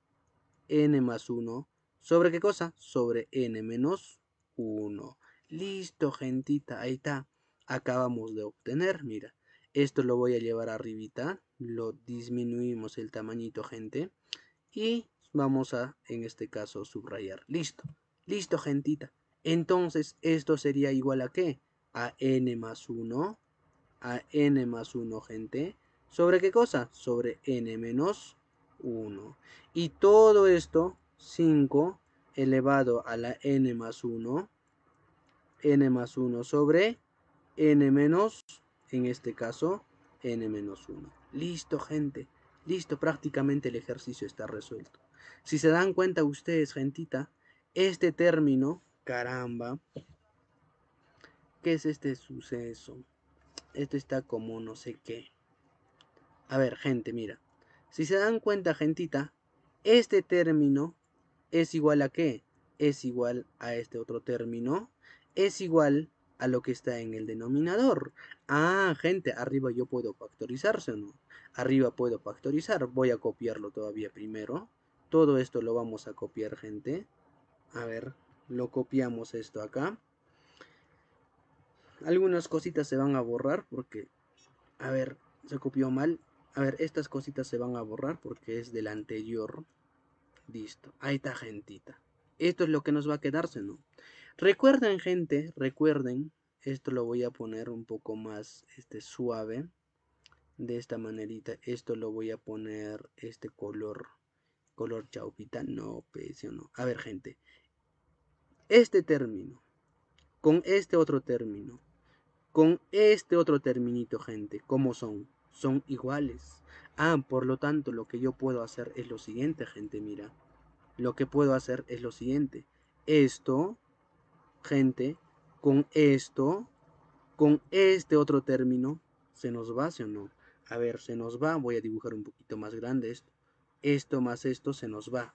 N más uno. ¿Sobre qué cosa? Sobre n menos uno. Listo, gentita. Ahí está. Acabamos de obtener. Mira. Esto lo voy a llevar arribita. Lo disminuimos el tamañito, gente. Y vamos a, en este caso, subrayar. Listo. Listo, gentita. Entonces, esto sería igual a ¿qué? A n más uno. A n más uno, gente. ¿Sobre qué cosa? Sobre n menos uno. Y todo esto, cinco elevado a la n más uno. N más uno sobre n menos, en este caso, n menos uno. Listo, gente. Listo, prácticamente el ejercicio está resuelto. Si se dan cuenta ustedes, gentita, este término, caramba, ¿qué es este suceso? Esto está como no sé qué. A ver, gente, mira. Si se dan cuenta, gentita, este término es igual a qué? Es igual a este otro término. Es igual a lo que está en el denominador. Ah, gente, arriba yo puedo factorizarse o no. Arriba puedo factorizar. Voy a copiarlo todavía primero. Todo esto lo vamos a copiar, gente. A ver, lo copiamos esto acá. Algunas cositas se van a borrar porque, a ver, se copió mal. A ver, estas cositas se van a borrar porque es del anterior. Listo, ahí está, gentita. Esto es lo que nos va a quedarse, ¿no? Recuerden, gente, recuerden. Esto lo voy a poner un poco más este, suave. De esta manerita. Esto lo voy a poner este color. Color chaupita, no, pese o no. A ver, gente. Este término, con este otro término, con este otro terminito, gente, ¿cómo son? Son iguales. Ah, por lo tanto, lo que yo puedo hacer es lo siguiente, gente, mira. Lo que puedo hacer es lo siguiente. Esto, gente, con esto, con este otro término, ¿se nos va, sí o no? A ver, se nos va, voy a dibujar un poquito más grande esto. Esto más esto se nos va.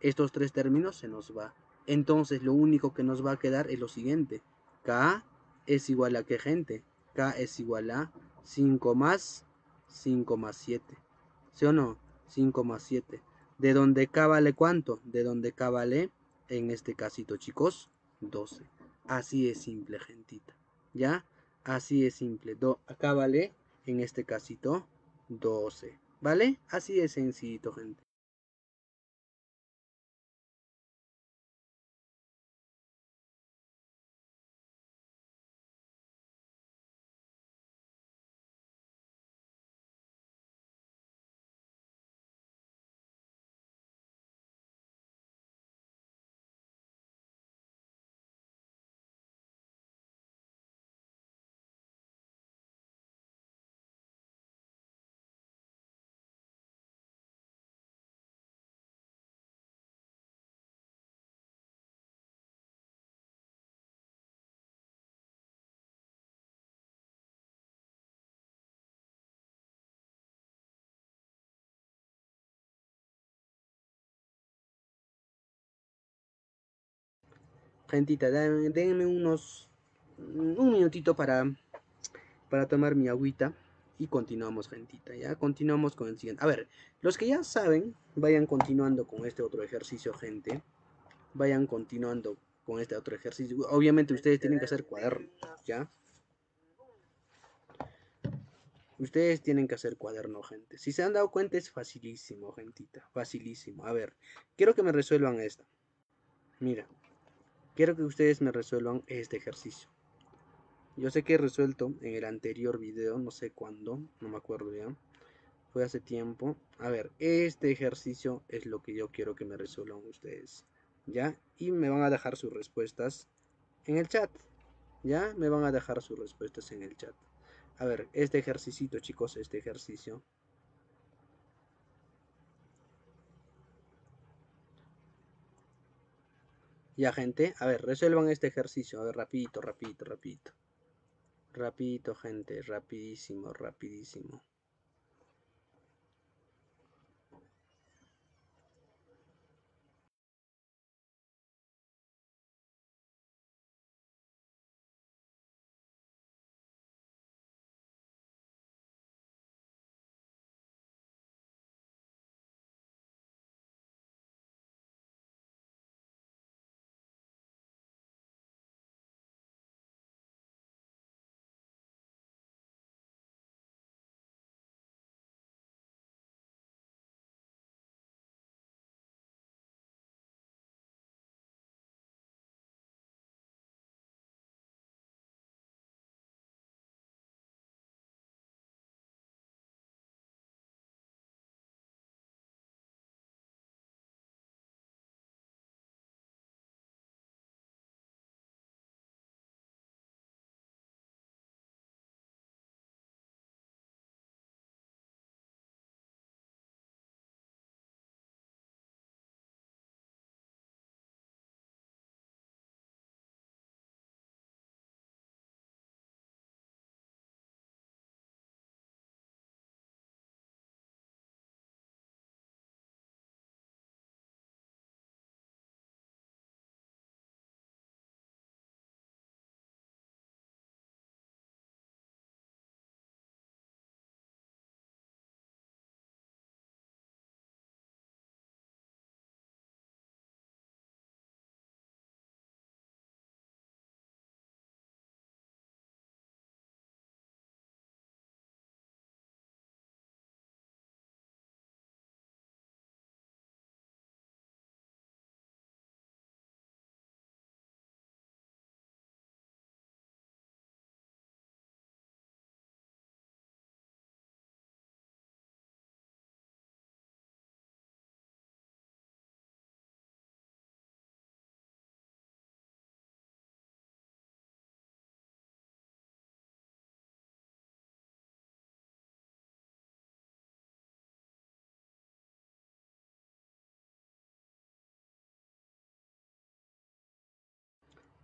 Estos tres términos se nos va. Entonces lo único que nos va a quedar es lo siguiente. K es igual a qué, gente. K es igual a cinco más cinco más siete. ¿Sí o no? cinco más siete. ¿De donde K vale cuánto? De donde K vale, en este casito, chicos, doce. Así es simple, gentita. ¿Ya? Así es simple. Do, K vale, en este casito, doce. ¿Vale? Así de sencillito, gente. Gentita, denme unos un minutito para, para tomar mi agüita y continuamos, gentita, ya continuamos con el siguiente. A ver, los que ya saben, vayan continuando con este otro ejercicio, gente. Vayan continuando con este otro ejercicio. Obviamente ustedes tienen que hacer cuaderno, ¿ya? Ustedes tienen que hacer cuaderno, gente. Si se han dado cuenta, es facilísimo, gentita. Facilísimo. A ver, quiero que me resuelvan esta. Mira, quiero que ustedes me resuelvan este ejercicio. Yo sé que he resuelto en el anterior video, no sé cuándo, no me acuerdo ya. Fue hace tiempo. A ver, este ejercicio es lo que yo quiero que me resuelvan ustedes, ¿ya? Y me van a dejar sus respuestas en el chat, ¿ya? Me van a dejar sus respuestas en el chat. A ver, este ejercicito, chicos, este ejercicio. Ya, gente, a ver, resuelvan este ejercicio. A ver, rapidito, rapidito, rapidito. Rapidito, gente, rapidísimo, rapidísimo.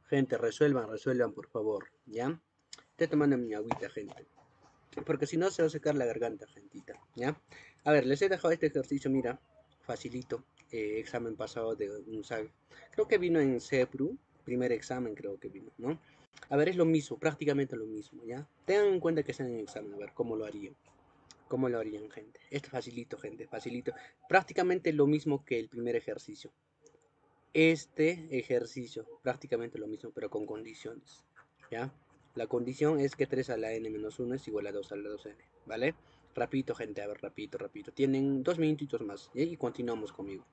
Gente, resuelvan, resuelvan, por favor, ¿ya? Estoy tomando mi agüita, gente. Porque si no, se va a secar la garganta, gentita, ¿ya? A ver, les he dejado este ejercicio, mira, facilito. Eh, examen pasado de UNSAC. Creo que vino en CEPRU, primer examen creo que vino, ¿no? A ver, es lo mismo, prácticamente lo mismo, ¿ya? Tengan en cuenta que sean en examen, a ver, ¿cómo lo harían? ¿Cómo lo harían, gente? Esto es facilito, gente, facilito. Prácticamente lo mismo que el primer ejercicio. Este ejercicio, prácticamente lo mismo, pero con condiciones, ¿ya? La condición es que tres a la n menos uno es igual a dos a la dos n, ¿vale? Rapidito, gente, a ver, rapidito, rapidito. Tienen dos minutitos más, ¿eh? Y continuamos conmigo.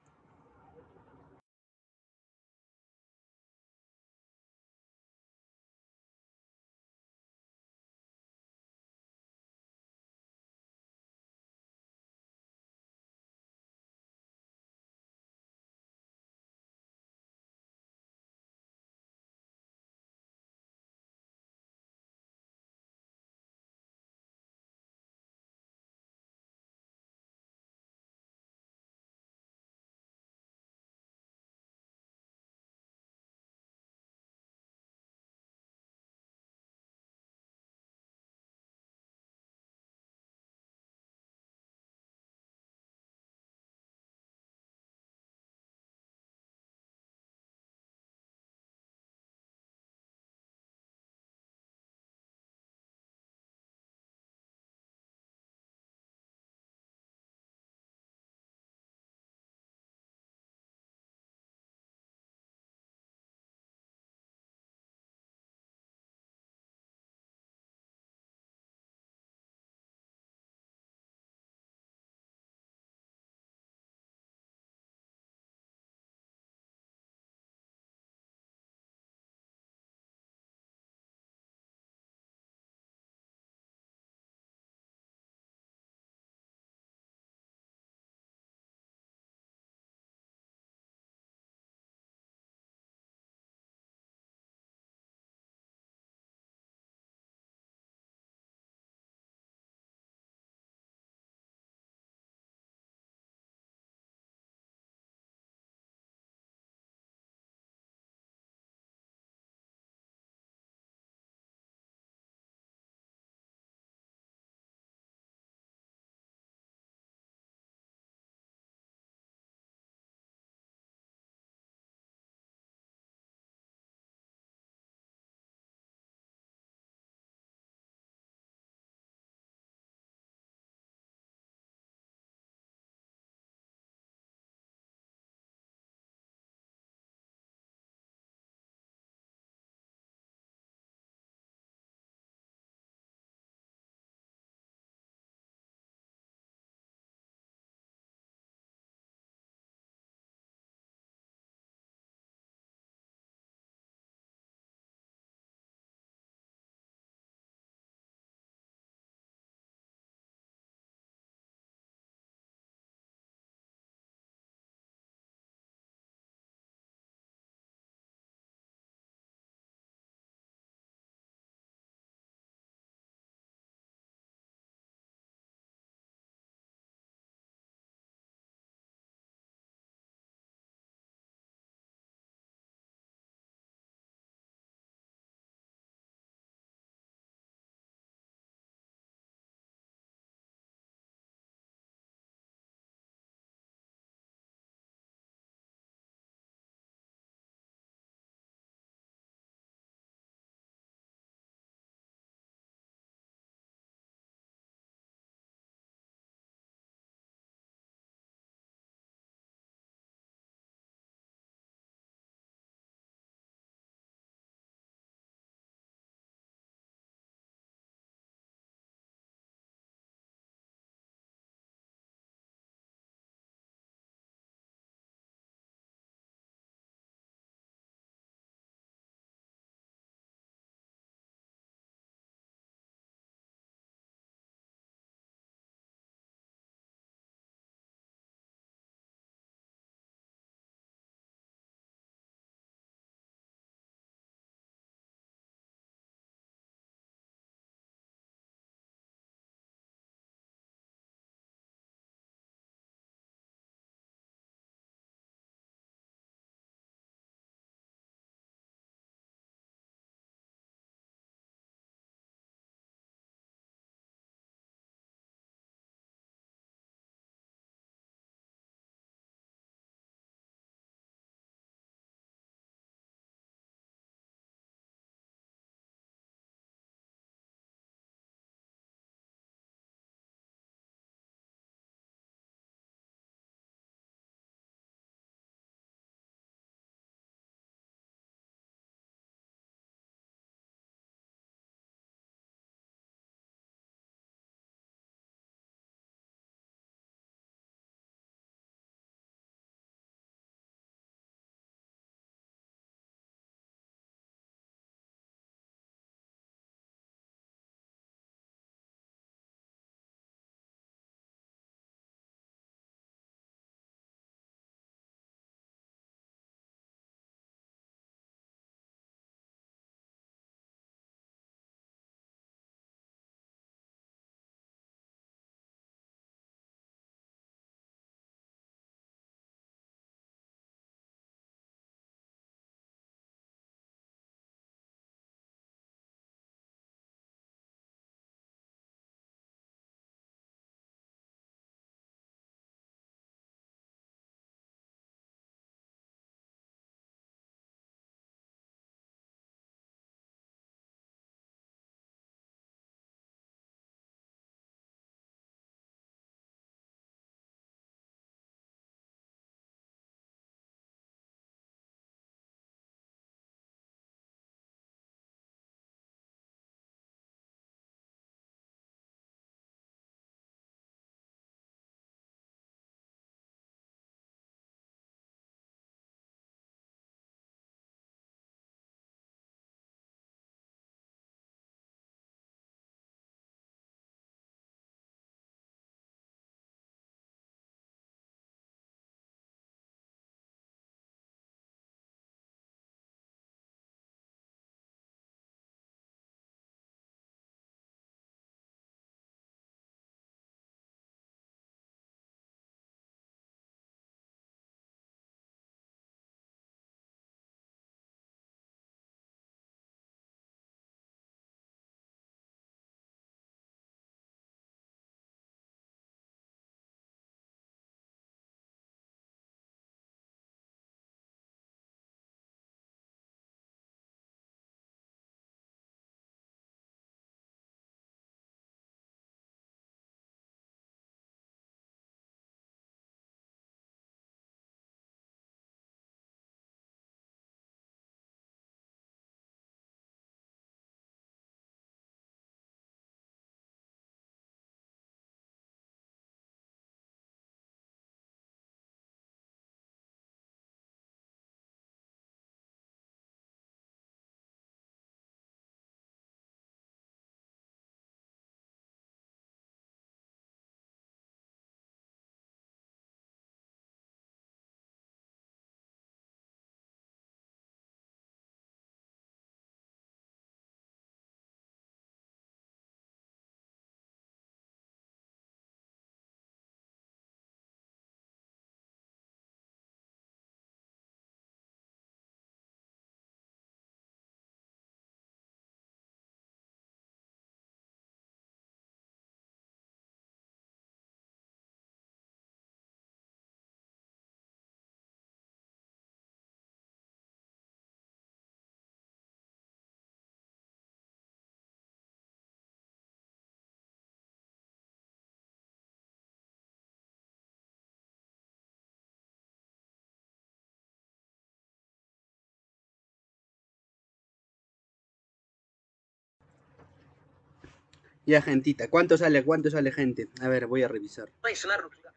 Ya, gentita. ¿Cuánto sale? ¿Cuánto sale, gente? A ver, voy a revisar. Es una ruptura.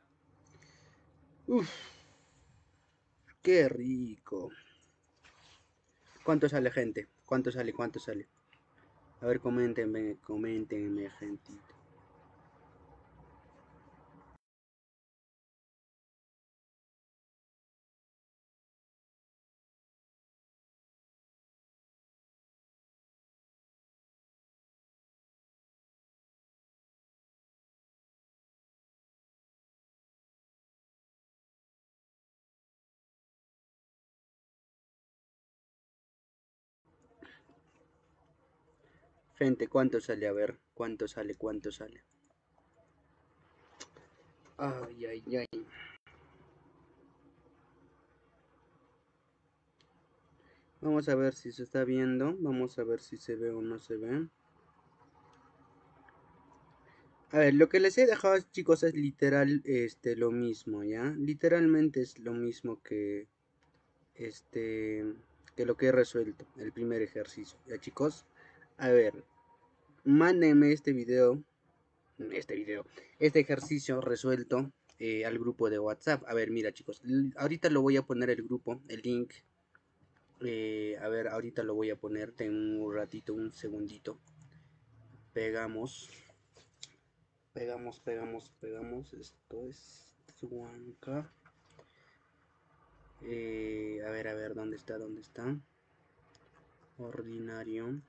Uf. Qué rico. ¿Cuánto sale, gente? ¿Cuánto sale? ¿Cuánto sale? A ver, coméntenme, coméntenme, gentita. Gente, ¿cuánto sale? A ver, ¿cuánto sale? ¿Cuánto sale? Ay, ay, ay. Vamos a ver si se está viendo. Vamos a ver si se ve o no se ve. A ver, lo que les he dejado, chicos, es literal este, lo mismo, ¿ya? Literalmente es lo mismo que, este, que lo que he resuelto. El primer ejercicio, ¿ya, chicos? A ver, mándenme este video, este video, este ejercicio resuelto eh, al grupo de WhatsApp. A ver, mira, chicos, ahorita lo voy a poner el grupo, el link. Eh, a ver, ahorita lo voy a poner, tengo un ratito, un segundito. Pegamos, pegamos, pegamos, pegamos. Esto es Wanka. Eh, a ver, a ver, ¿dónde está? ¿Dónde está? Ordinario.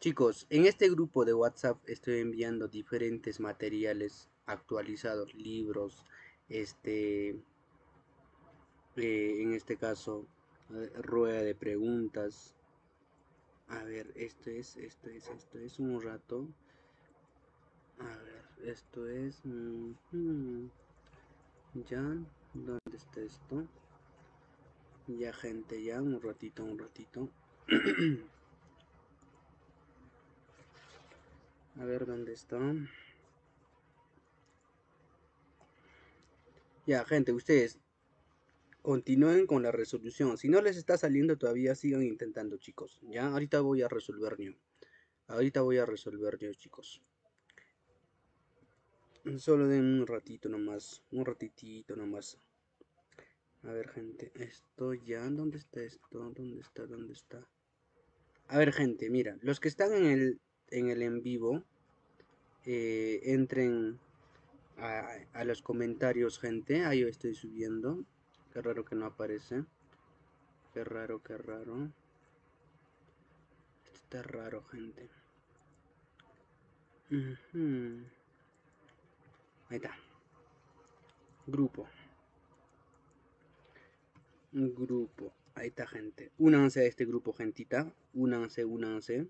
Chicos, en este grupo de WhatsApp estoy enviando diferentes materiales actualizados, libros, este, eh, en este caso, eh, rueda de preguntas. A ver, esto es, esto es, esto es un rato. A ver, esto es, mm, ya, ¿dónde está esto? Ya, gente, ya, un ratito, un ratito. A ver, ¿dónde está? Ya, gente, ustedes continúen con la resolución. Si no les está saliendo todavía, sigan intentando, chicos. Ya, ahorita voy a resolver yo. Ahorita voy a resolver yo, chicos. Solo den un ratito nomás. Un ratitito nomás. A ver, gente, esto ya. ¿Dónde está esto? ¿Dónde está? ¿Dónde está? A ver, gente, mira. Los que están en el... en el en vivo, eh, entren a, a los comentarios, gente. Ahí yo estoy subiendo. Qué raro que no aparece. Qué raro, qué raro. Está raro, gente. Uh-huh. Ahí está. Grupo. Grupo. Ahí está, gente. Únanse a este grupo, gentita. Únanse, únanse.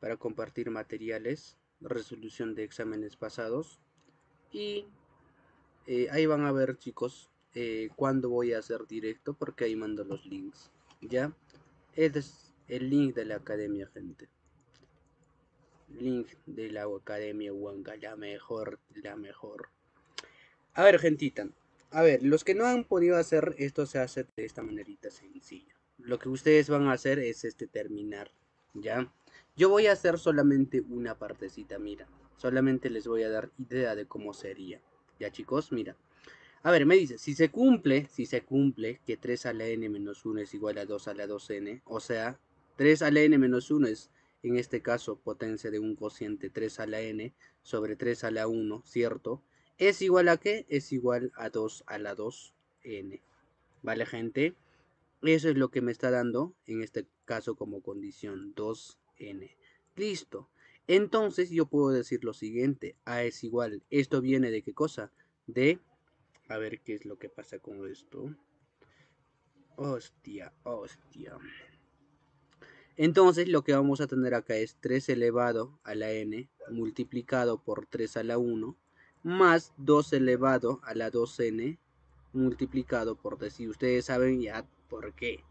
Para compartir materiales, resolución de exámenes pasados. Y eh, ahí van a ver, chicos, eh, cuándo voy a hacer directo, porque ahí mando los links. Ya, este es el link de la academia, gente. Link de la academia Wanka, la mejor, la mejor. A ver, gentita, a ver, los que no han podido hacer esto, se hace de esta manerita sencilla. Lo que ustedes van a hacer es este terminar, ya. Yo voy a hacer solamente una partecita, mira. Solamente les voy a dar idea de cómo sería. Ya, chicos, mira. A ver, me dice, si se cumple, si se cumple que tres a la n menos uno es igual a dos a la dos n. O sea, tres a la n menos uno es, en este caso, potencia de un cociente tres a la n sobre tres a la uno, ¿cierto? ¿Es igual a qué? Es igual a dos a la dos n. ¿Vale, gente? Eso es lo que me está dando, en este caso, como condición dos. N. Listo. Entonces yo puedo decir lo siguiente. A es igual. ¿Esto viene de qué cosa? De... A ver qué es lo que pasa con esto. Hostia, hostia. Entonces lo que vamos a tener acá es tres elevado a la n multiplicado por tres a la uno más dos elevado a la dos n multiplicado por tres. Y ustedes saben ya por qué,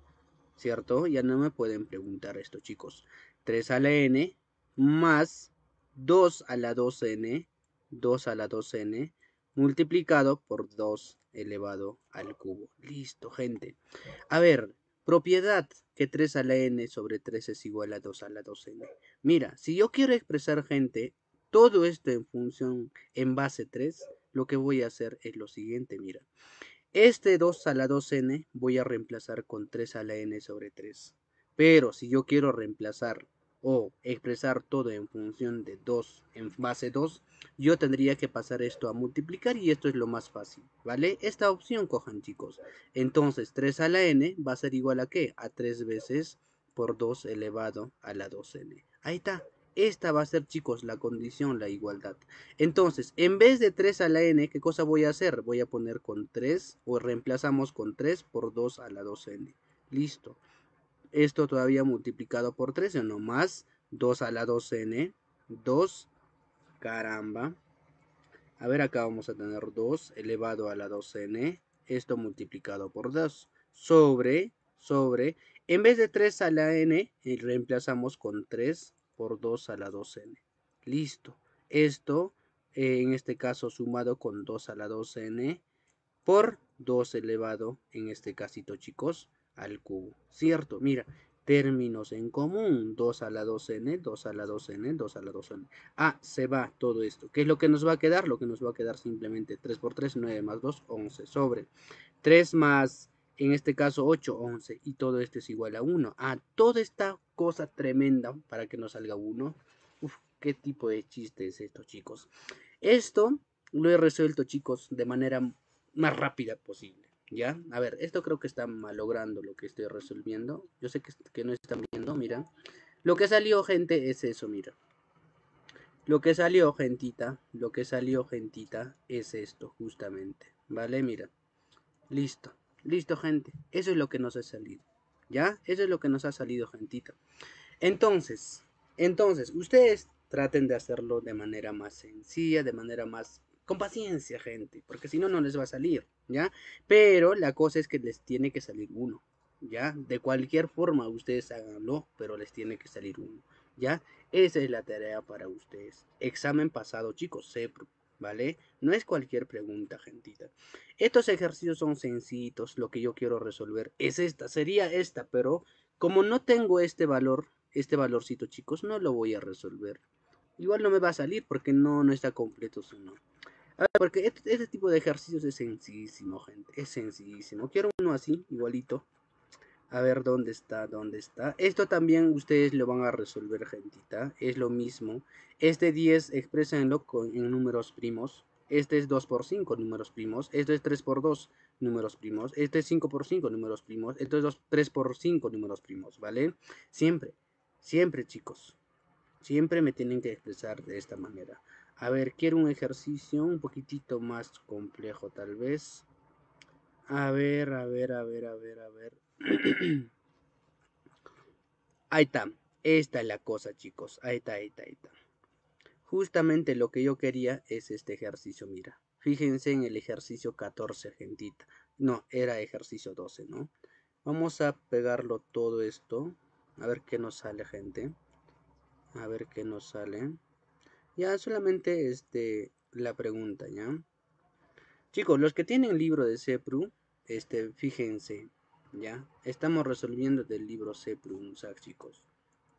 ¿cierto? Ya no me pueden preguntar esto, chicos. tres a la n más dos a la dos n, dos a la dos n, multiplicado por dos elevado al cubo. Listo, gente. A ver, propiedad que tres a la n sobre tres es igual a dos a la dos n. Mira, si yo quiero expresar gente, todo esto en función, en base tres, lo que voy a hacer es lo siguiente, mira. Este dos a la dos n voy a reemplazar con tres a la n sobre tres. Pero si yo quiero reemplazar o expresar todo en función de dos en base dos, yo tendría que pasar esto a multiplicar y esto es lo más fácil, ¿vale? Esta opción cojan, chicos. Entonces tres a la n va a ser igual a ¿qué? A tres veces por dos elevado a la dos n. Ahí está. Esta va a ser, chicos, la condición, la igualdad. Entonces, en vez de tres a la n, ¿qué cosa voy a hacer? Voy a poner con tres o reemplazamos con tres por dos a la dos n. Listo. Esto todavía multiplicado por tres, o no más, dos a la dos n, dos, caramba. A ver, acá vamos a tener dos elevado a la dos n, esto multiplicado por dos, sobre, sobre, en vez de tres a la n, reemplazamos con tres por dos a la dos n. Listo. Esto, eh, en este caso, sumado con dos a la dos n, por dos elevado, en este casito, chicos, al cubo, ¿cierto? Mira, términos en común, dos a la dos n, dos a la dos n, dos a la dos n. Ah, se va todo esto. ¿Qué es lo que nos va a quedar? Lo que nos va a quedar simplemente tres por tres, nueve más dos, once, sobre tres más, en este caso, ocho, once, y todo esto es igual a uno. Ah, toda esta cosa tremenda para que nos salga uno. Uf, qué tipo de chiste es esto, chicos. Esto lo he resuelto, chicos, de manera más rápida posible. ¿Ya? A ver, esto creo que está malogrando lo que estoy resolviendo. Yo sé que, que no están viendo, mira. Lo que salió, gente, es eso, mira. Lo que salió, gentita, lo que salió, gentita, es esto, justamente. ¿Vale? Mira. Listo. Listo, gente. Eso es lo que nos ha salido. ¿Ya? Eso es lo que nos ha salido, gentita. Entonces, entonces, ustedes traten de hacerlo de manera más sencilla, de manera más... con paciencia, gente, porque si no, no les va a salir, ¿ya? Pero la cosa es que les tiene que salir uno, ¿ya? De cualquier forma, ustedes háganlo, pero les tiene que salir uno, ¿ya? Esa es la tarea para ustedes. Examen pasado, chicos, CEPRU, ¿vale? No es cualquier pregunta, gentita. Estos ejercicios son sencillitos, lo que yo quiero resolver es esta, sería esta, pero como no tengo este valor, este valorcito, chicos, no lo voy a resolver. Igual no me va a salir porque no, no está completo su nombre. A ver, porque este, este tipo de ejercicios es sencillísimo, gente. Es sencillísimo. Quiero uno así, igualito. A ver, ¿dónde está? ¿Dónde está? Esto también ustedes lo van a resolver, gentita. Es lo mismo. Este diez, exprésenlo con, en números primos. Este es dos por cinco, números primos. Este es tres por dos, números primos. Este es cinco por cinco, números primos. Este es tres por cinco, números primos, ¿vale? Siempre, siempre, chicos. Siempre me tienen que expresar de esta manera. A ver, quiero un ejercicio un poquitito más complejo, tal vez. A ver, a ver, a ver, a ver, a ver. Ahí está. Esta es la cosa, chicos. Ahí está, ahí está, ahí está. Justamente lo que yo quería es este ejercicio, mira. Fíjense en el ejercicio catorce, gentita. No, era ejercicio doce, ¿no? Vamos a pegarlo todo esto. A ver qué nos sale, gente. A ver qué nos sale. Ya solamente este la pregunta, ¿ya? Chicos, los que tienen libro de CEPRU, este, fíjense, ¿ya? Estamos resolviendo del libro CEPRUNSAC, chicos,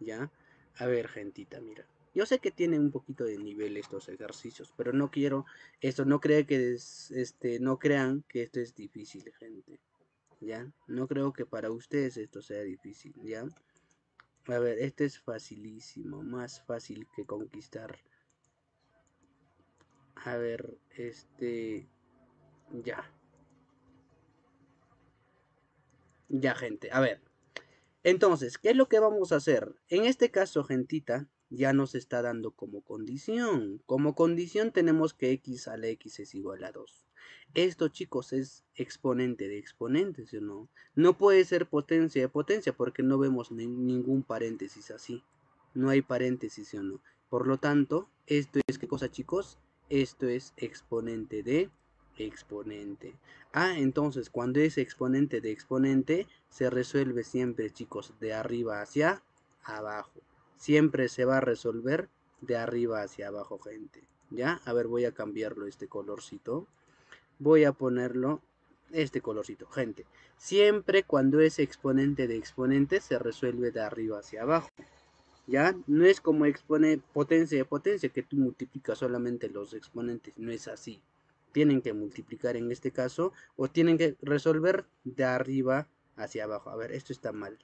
¿ya? A ver, gentita, mira. Yo sé que tienen un poquito de nivel estos ejercicios, pero no quiero, esto no cree que es, este, no crean que esto es difícil, gente, ¿ya? No creo que para ustedes esto sea difícil, ¿ya? A ver, este es facilísimo, más fácil que conquistar. A ver, este... Ya. Ya, gente. A ver. Entonces, ¿qué es lo que vamos a hacer? En este caso, gentita, ya nos está dando como condición. Como condición tenemos que x a la x es igual a dos. Esto, chicos, es exponente de exponentes, ¿sí o no? No puede ser potencia de potencia porque no vemos ni ningún paréntesis así. No hay paréntesis, ¿sí o no? Por lo tanto, esto es ¿qué cosa, chicos? Esto es exponente de exponente. Ah, entonces cuando es exponente de exponente, se resuelve siempre, chicos, de arriba hacia abajo. Siempre se va a resolver de arriba hacia abajo, gente. ¿Ya? A ver, voy a cambiarlo este colorcito. Voy a ponerlo este colorcito, gente. Siempre cuando es exponente de exponente, se resuelve de arriba hacia abajo. ¿ya? No es como expone potencia de potencia, que tú multiplicas solamente los exponentes, no es así. Tienen que multiplicar en este caso, o tienen que resolver de arriba hacia abajo. A ver, esto está mal.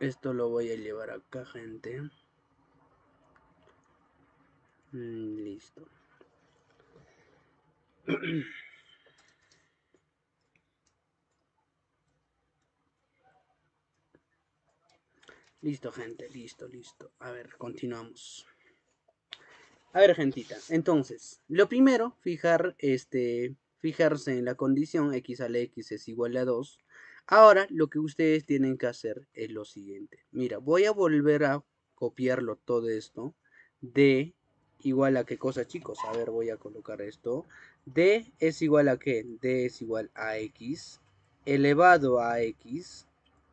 Esto lo voy a llevar acá, gente. Mm, listo. Listo, gente, listo, listo. A ver, continuamos. A ver, gentita, entonces, lo primero, fijar este, fijarse en la condición x a la x es igual a dos. Ahora, lo que ustedes tienen que hacer es lo siguiente. Mira, voy a volver a copiarlo todo esto de igual a qué cosa, chicos. A ver, voy a colocar esto. D es igual a qué? D es igual a x elevado a x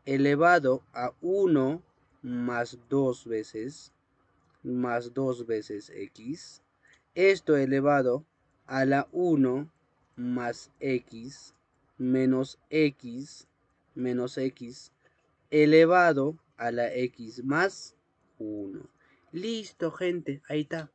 elevado a uno más dos veces más dos veces x, esto elevado a la uno más x menos x menos x elevado a la x más uno. Listo, gente, ahí está.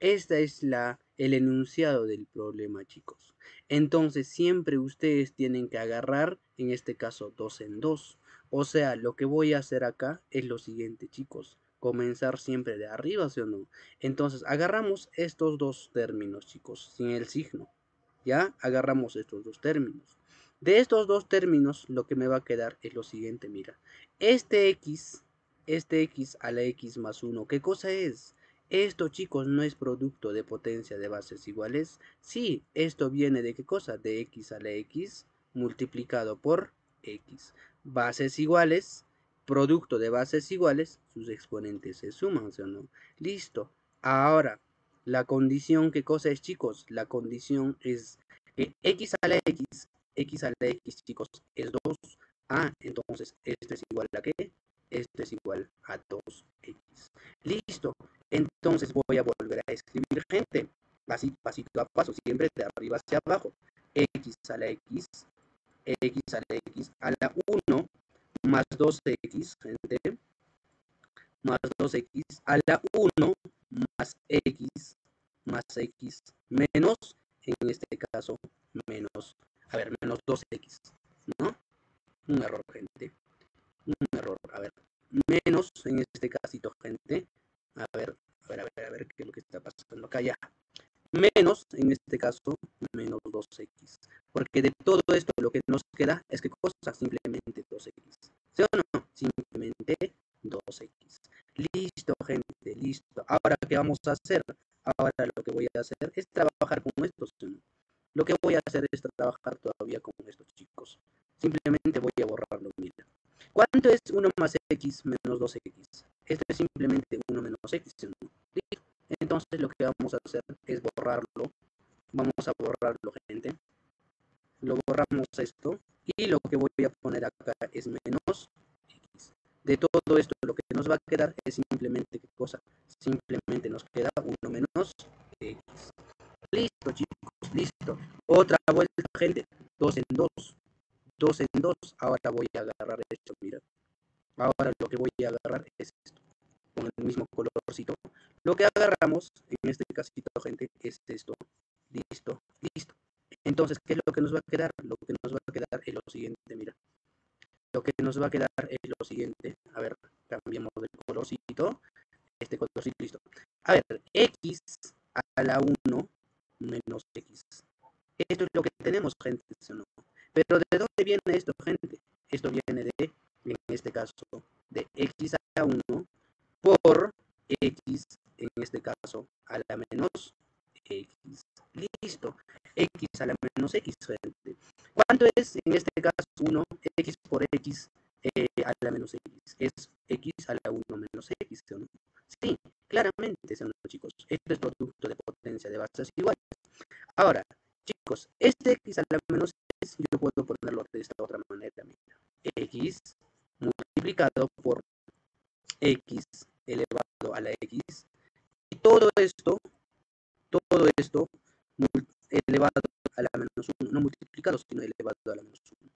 Esta es la el enunciado del problema, chicos. Entonces siempre ustedes tienen que agarrar, en este caso, dos en dos. O sea, lo que voy a hacer acá es lo siguiente, chicos. Comenzar siempre de arriba, ¿sí o no? Entonces agarramos estos dos términos, chicos, sin el signo. Ya, agarramos estos dos términos. De estos dos términos, lo que me va a quedar es lo siguiente, mira. Este x, este x a la x más uno, ¿qué cosa es? Esto, chicos, no es producto de potencia de bases iguales. Sí, esto viene de qué cosa? De x a la x multiplicado por x. Bases iguales, producto de bases iguales, sus exponentes se suman, ¿sí o no? Listo. Ahora, la condición, ¿qué cosa es, chicos? La condición es que x a la x, x a la x, chicos, es dos. Ah, entonces, este es igual a qué? Este es igual a dos x. Listo. Entonces voy a volver a escribir, gente, así, pasito a paso, siempre de arriba hacia abajo. X a la x, x a la x a la uno más dos x, gente, más dos x a la uno más x más x menos, en este caso, menos, a ver, menos dos x, ¿no? Un error, gente, un error, a ver, menos, en este casito, gente, a ver, a ver, a ver, a ver qué es lo que está pasando acá ya. Menos, en este caso, menos dos x. Porque de todo esto lo que nos queda es que cosa, simplemente dos x. ¿Sí o no? Simplemente dos x. Listo, gente, listo. Ahora, ¿qué vamos a hacer? Ahora lo que voy a hacer es trabajar con estos. Lo que voy a hacer es trabajar todavía con estos, chicos. Simplemente voy a borrarlo, mira. ¿Cuánto es uno más x menos dos x? Esto es simplemente uno menos x, ¿sí? Entonces lo que vamos a hacer es borrarlo. Vamos a borrarlo, gente. Lo borramos esto. Y lo que voy a poner acá es menos x. De todo esto lo que nos va a quedar es simplemente ¿qué cosa? Simplemente nos queda uno menos x. Listo, chicos, listo. Otra vuelta, gente. dos en dos. dos en dos. Ahora voy a agarrar esto, mira. Ahora lo que voy a agarrar es esto, con el mismo colorcito. Lo que agarramos, en este casito, gente, es esto. Listo, listo. Entonces, ¿qué es lo que nos va a quedar? Lo que nos va a quedar es lo siguiente, mira. Lo que nos va a quedar es lo siguiente. A ver, cambiamos de colorcito. Este colorcito, listo. A ver, x a la uno menos x. Esto es lo que tenemos, gente, ¿sí o no? Pero ¿de dónde viene esto, gente? Esto viene de... en este caso, de x a la uno por x, en este caso, a la menos x. Listo. X a la menos x, gente. ¿Cuánto es, en este caso, uno? X por x eh, a la menos x. Es x a la uno menos x, ¿sí o no? Sí, claramente, ¿sí o no, chicos? Esto es producto de potencia de bases iguales. Ahora, chicos, este x a la menos x, yo puedo ponerlo de esta otra manera, mira. X multiplicado por x elevado a la x, y todo esto, todo esto elevado a la menos uno, no multiplicado sino elevado a la menos uno.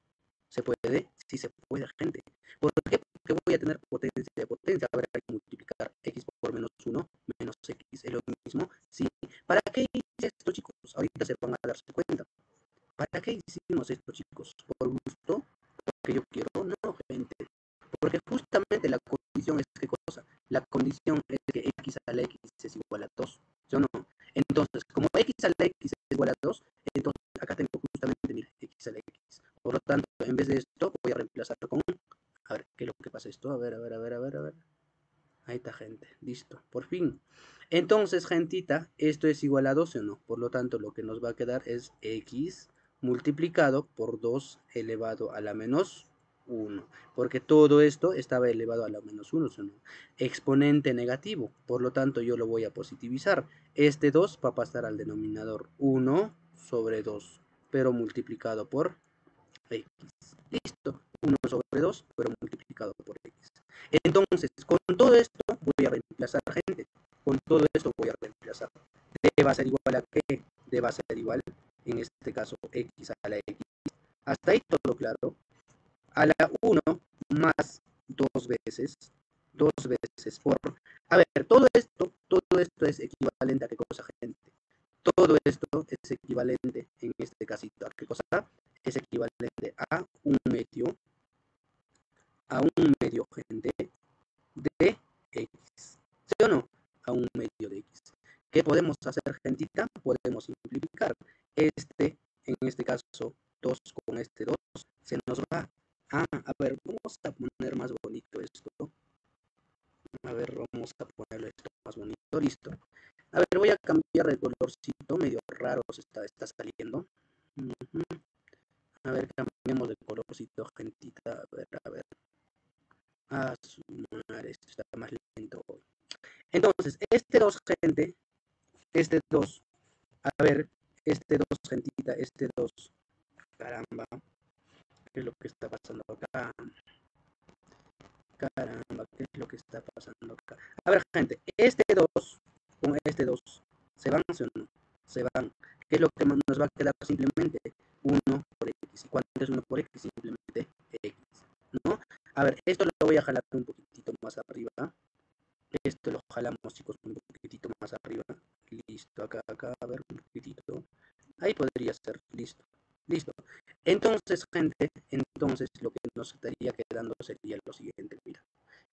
¿Se puede? Sí se puede, gente. ¿Por qué? Porque voy a tener potencia de potencia. Habrá que multiplicar x por menos uno menos x es lo mismo. ¿Sí? ¿Para qué hice esto, chicos? Ahorita se van a darse cuenta. ¿Para qué hicimos esto, chicos? ¿Por gusto? ¿Porque yo quiero? No, gente. Porque justamente la condición es qué cosa. La condición es que x a la x es igual a dos. ¿Sí o no? Entonces, como x a la x es igual a dos, entonces acá tengo justamente, mira, x a la x. Por lo tanto, en vez de esto, voy a reemplazarlo con... A ver, ¿qué es lo que pasa esto? A ver, a ver, a ver, a ver, a ver. Ahí está, gente. Listo. Por fin. Entonces, gentita, esto es igual a doce, ¿o no? Por lo tanto, lo que nos va a quedar es x multiplicado por dos elevado a la menos uno. Porque todo esto estaba elevado a la menos uno, ¿o no? Exponente negativo. Por lo tanto, yo lo voy a positivizar. Este dos va a pasar al denominador uno sobre dos, pero multiplicado por x. Listo. uno sobre dos, pero multiplicado por x. Entonces, con todo esto voy a reemplazar, gente. Con todo esto voy a reemplazar. D va a ser igual a qué? D va a ser igual, en este caso, x a la x. Hasta ahí todo claro. A la uno más dos veces. dos veces por... A ver, todo esto, todo esto es equivalente a qué cosa, gente. Todo esto es equivalente, en este casito, ¿a qué cosa? Es equivalente a un medio, a un medio, gente, de x. ¿Sí o no? A un medio de x. ¿Qué podemos hacer, gentita? Podemos simplificar. Este, en este caso, dos con este dos, se nos va. Ah, a ver, vamos a poner más bonito esto. A ver, vamos a ponerlo esto más bonito. Listo. A ver, voy a cambiar el colorcito. Medio raro se está, está saliendo. Uh-huh. A ver, cambiemos de colorcito, gentita. A ver, a ver. Ah, su madre, esto está más lento. Entonces, este dos, gente. Este dos. A ver, este dos, gentita. Este dos. Caramba. ¿Qué es lo que está pasando acá? Caramba, ¿qué es lo que está pasando acá? A ver, gente, este dos con este dos, ¿se van o no? Se van. ¿Qué es lo que nos va a quedar? Simplemente uno por x. ¿Y cuánto es uno por x? Simplemente x, ¿no? A ver, esto lo voy a jalar un poquitito más arriba. Esto lo jalamos, chicos, un poquitito más arriba. Listo, acá, acá, a ver, un poquitito. Ahí podría ser, listo. Listo. Entonces, gente, entonces lo que nos estaría quedando sería lo siguiente, mira.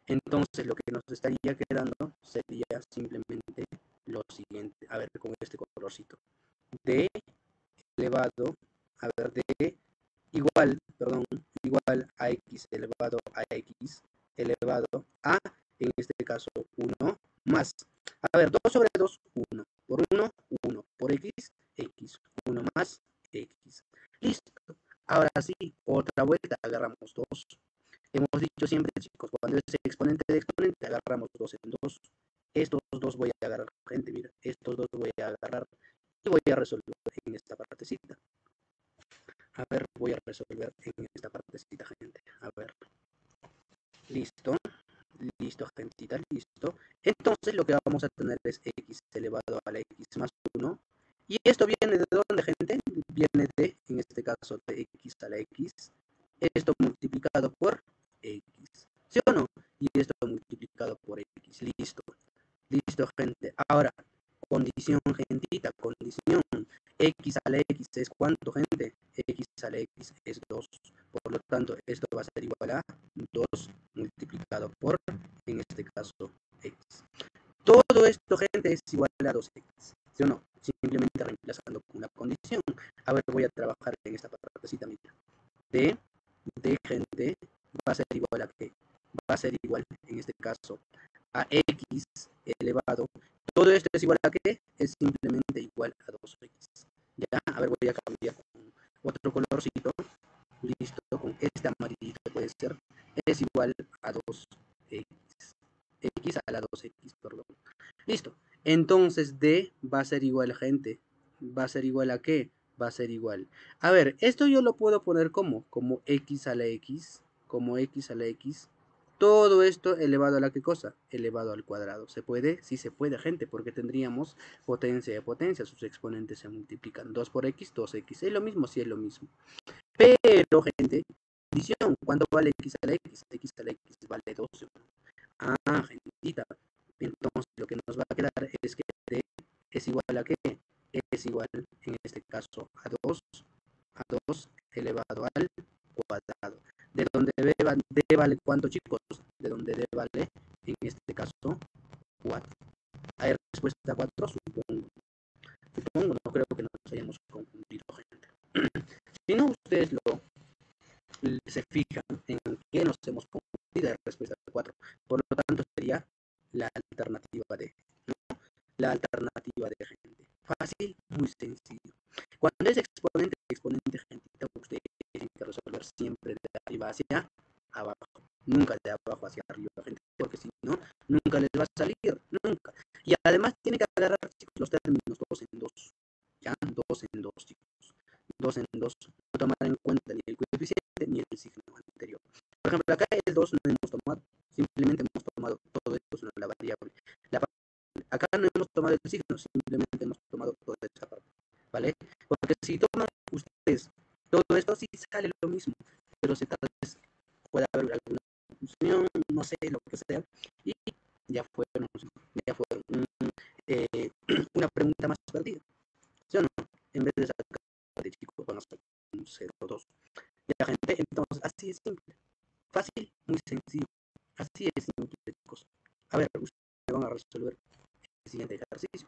Entonces lo que nos estaría quedando sería simplemente lo siguiente. A ver, con este colorcito. D elevado, a ver, D igual, perdón, igual a X elevado a X elevado a, en este caso, uno más. A ver, dos sobre dos, uno. Por uno, uno. Por X, X. uno más X. Listo. Ahora sí, otra vuelta, agarramos dos. Hemos dicho siempre, chicos, cuando es exponente de exponente, agarramos dos en dos. Estos dos voy a agarrar, gente, mira, estos dos voy a agarrar y voy a resolver en esta partecita. A ver, voy a resolver en esta partecita, gente. A ver. Listo. Listo, gentita, listo. Entonces lo que vamos a tener es x elevado a la x más uno. Y esto viene de dónde, gente, viene de, en este caso, de x a la x, esto multiplicado por x, ¿sí o no? Y esto multiplicado por x, listo, listo, gente. Ahora, condición, gentita, condición, x a la x es cuánto, gente, x a la x es dos, por lo tanto, esto va a ser igual a dos multiplicado por, en este caso, x. Todo esto, gente, es igual a dos x, ¿sí o no? Simplemente reemplazando con una condición. A ver, voy a trabajar en esta partecita, mira. D, D, gente, va a ser igual a qué? Va a ser igual, en este caso, a X elevado. Todo esto es igual a qué? Es simplemente igual a dos x. Ya, a ver, voy a cambiar con otro colorcito. Listo, con este amarillito puede ser. Es igual a dos x. X a la dos x, perdón. Listo. Entonces D va a ser igual, gente. ¿Va a ser igual a qué? Va a ser igual. A ver, esto yo lo puedo poner como, como X a la X, como X a la X. Todo esto elevado a la qué cosa? Elevado al cuadrado. ¿Se puede? Sí se puede, gente, porque tendríamos potencia de potencia. Sus exponentes se multiplican. dos por X, dos x. Es lo mismo, sí es lo mismo. Pero, gente, división, ¿cuánto vale x a la x? X a la x vale doce. Ah, gentita. Entonces lo que nos va a quedar es que t es igual a qué? Es igual, en este caso, a dos, a dos elevado al cuadrado. ¿De donde d, d vale cuánto, chicos? De donde d vale, en este caso, cuatro. ¿Hay respuesta a cuatro? Supongo. Supongo, no creo que nos hayamos confundido, gente. Si no, ustedes lo se fijan en qué nos hemos confundido, hay respuesta a cuatro. Por lo tanto, sería la alternativa D, ¿no? La alternativa de gente. Fácil, muy sencillo. Cuando es exponente, exponente, gente, ustedes tienen que resolver siempre de arriba hacia abajo. Nunca de abajo hacia arriba, gente, porque si no, nunca les va a salir, nunca. Y además tienen que agarrar, chicos, los términos dos en dos. Ya, dos en dos, chicos. Dos en dos. No tomar en cuenta ni el coeficiente ni el signo anterior. Por ejemplo, acá el dos no hemos tomado. Simplemente hemos tomado todo esto sobre la variable. La parte, acá no hemos tomado el signo, simplemente hemos tomado toda esta parte, ¿vale? Porque si toman ustedes todo esto, sí sale lo mismo, pero se tal vez pueda haber alguna función, no sé, lo que sea. Y ya fue, ya fue un, eh, una pregunta más perdida, ¿sí o no? En vez de sacar de chico, van a sacar un cero coma dos. La gente, entonces, así es simple, fácil, muy sencillo. Así es, chicos. A ver, ustedes van a resolver el siguiente ejercicio.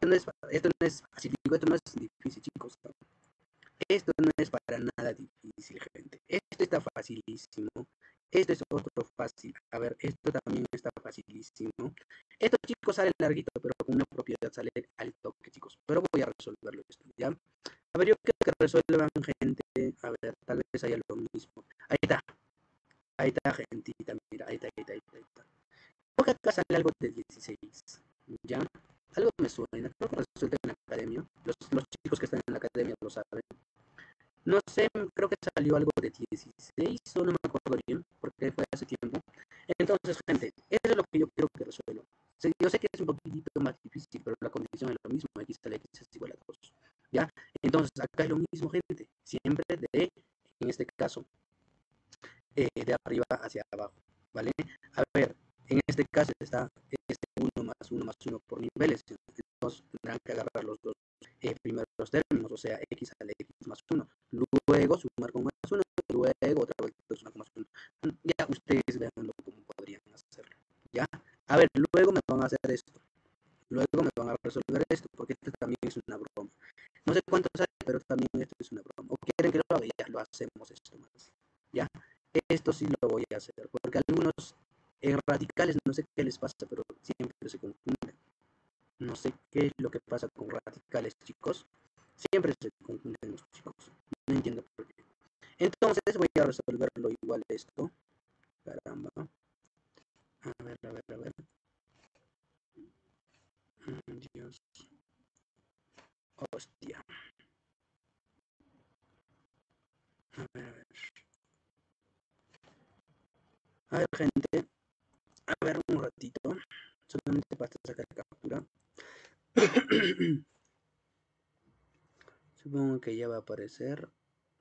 Esto no es, esto no es, así digo, esto no es difícil, chicos. Esto no es para nada difícil, gente. Esto está facilísimo. Esto es otro fácil. A ver, esto también está facilísimo. Esto, chicos, sale larguito, pero con una propiedad sale al toque, chicos. Pero voy a resolverlo esto, ¿ya? A ver, yo creo que resuelvan, gente. A ver, tal vez haya lo mismo. Ahí está. Ahí está, gentita, mira, ahí está, ahí está, ahí está, ahí está. Creo que acá sale algo de dieciséis, ¿ya? Algo me suena, creo que resulta en la academia, los, los chicos que están en la academia lo saben. No sé, creo que salió algo de dieciséis, o no me acuerdo bien, porque fue hace tiempo. Entonces, gente, eso es lo que yo quiero que resuelva. Yo sé que es un poquitito más difícil, pero la condición es lo mismo, x a la x es igual a dos, ¿ya? Entonces, acá es lo mismo, gente, siempre de, en este caso, Eh, de arriba hacia abajo, ¿vale? A ver, en este caso está este uno más uno más uno por niveles, entonces tendrán que agarrar los dos eh, primeros términos, o sea, x a la x más uno, luego sumar con más uno, luego otra vez sumar con más uno. Ya ustedes veanlo como podrían hacerlo, ¿ya? A ver, luego me van a hacer esto, luego me van a resolver esto, porque esto también es una broma. No sé cuánto sale, pero también esto es una broma. ¿O quieren que lo haga? Ya lo hacemos esto más, ¿ya? Esto sí lo voy a hacer, porque algunos eh, radicales, no sé qué les pasa, pero siempre se confunden. No sé qué es lo que pasa con radicales, chicos. Siempre se confunden los chicos. No entiendo por qué. Entonces voy a resolverlo igual esto. Caramba. A ver, a ver, a ver. Dios. Hostia. A ver, a ver. A ver, gente, a ver un ratito, solamente para sacar captura. Supongo que ya va a aparecer.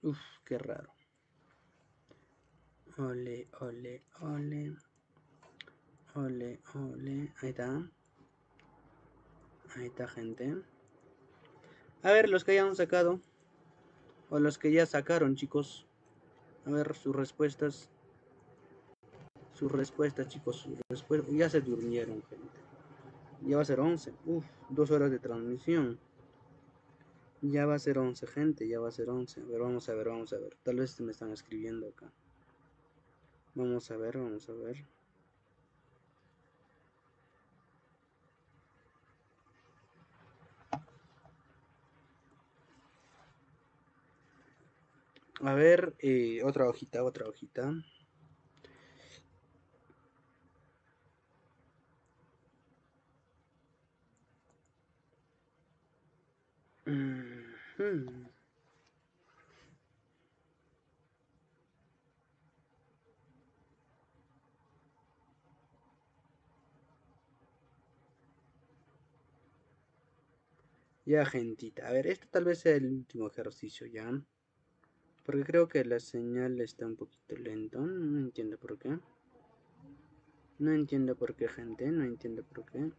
Uf, qué raro. Ole, ole, ole. Ole, ole. Ahí está. Ahí está, gente. A ver, los que ya han sacado, o los que ya sacaron, chicos. A ver sus respuestas. Sus respuestas, chicos, sus respuestas. Ya se durmieron, gente. Ya va a ser once. Uf, dos horas de transmisión. Ya va a ser once, gente. Ya va a ser once. A ver, vamos a ver, vamos a ver. Tal vez me están escribiendo acá. Vamos a ver, vamos a ver. A ver, eh, otra hojita, otra hojita. Mm-hmm. Ya, gentita. A ver, este tal vez sea el último ejercicio, ya. Porque creo que la señal está un poquito lenta. No entiendo por qué. No entiendo por qué, gente. No entiendo por qué.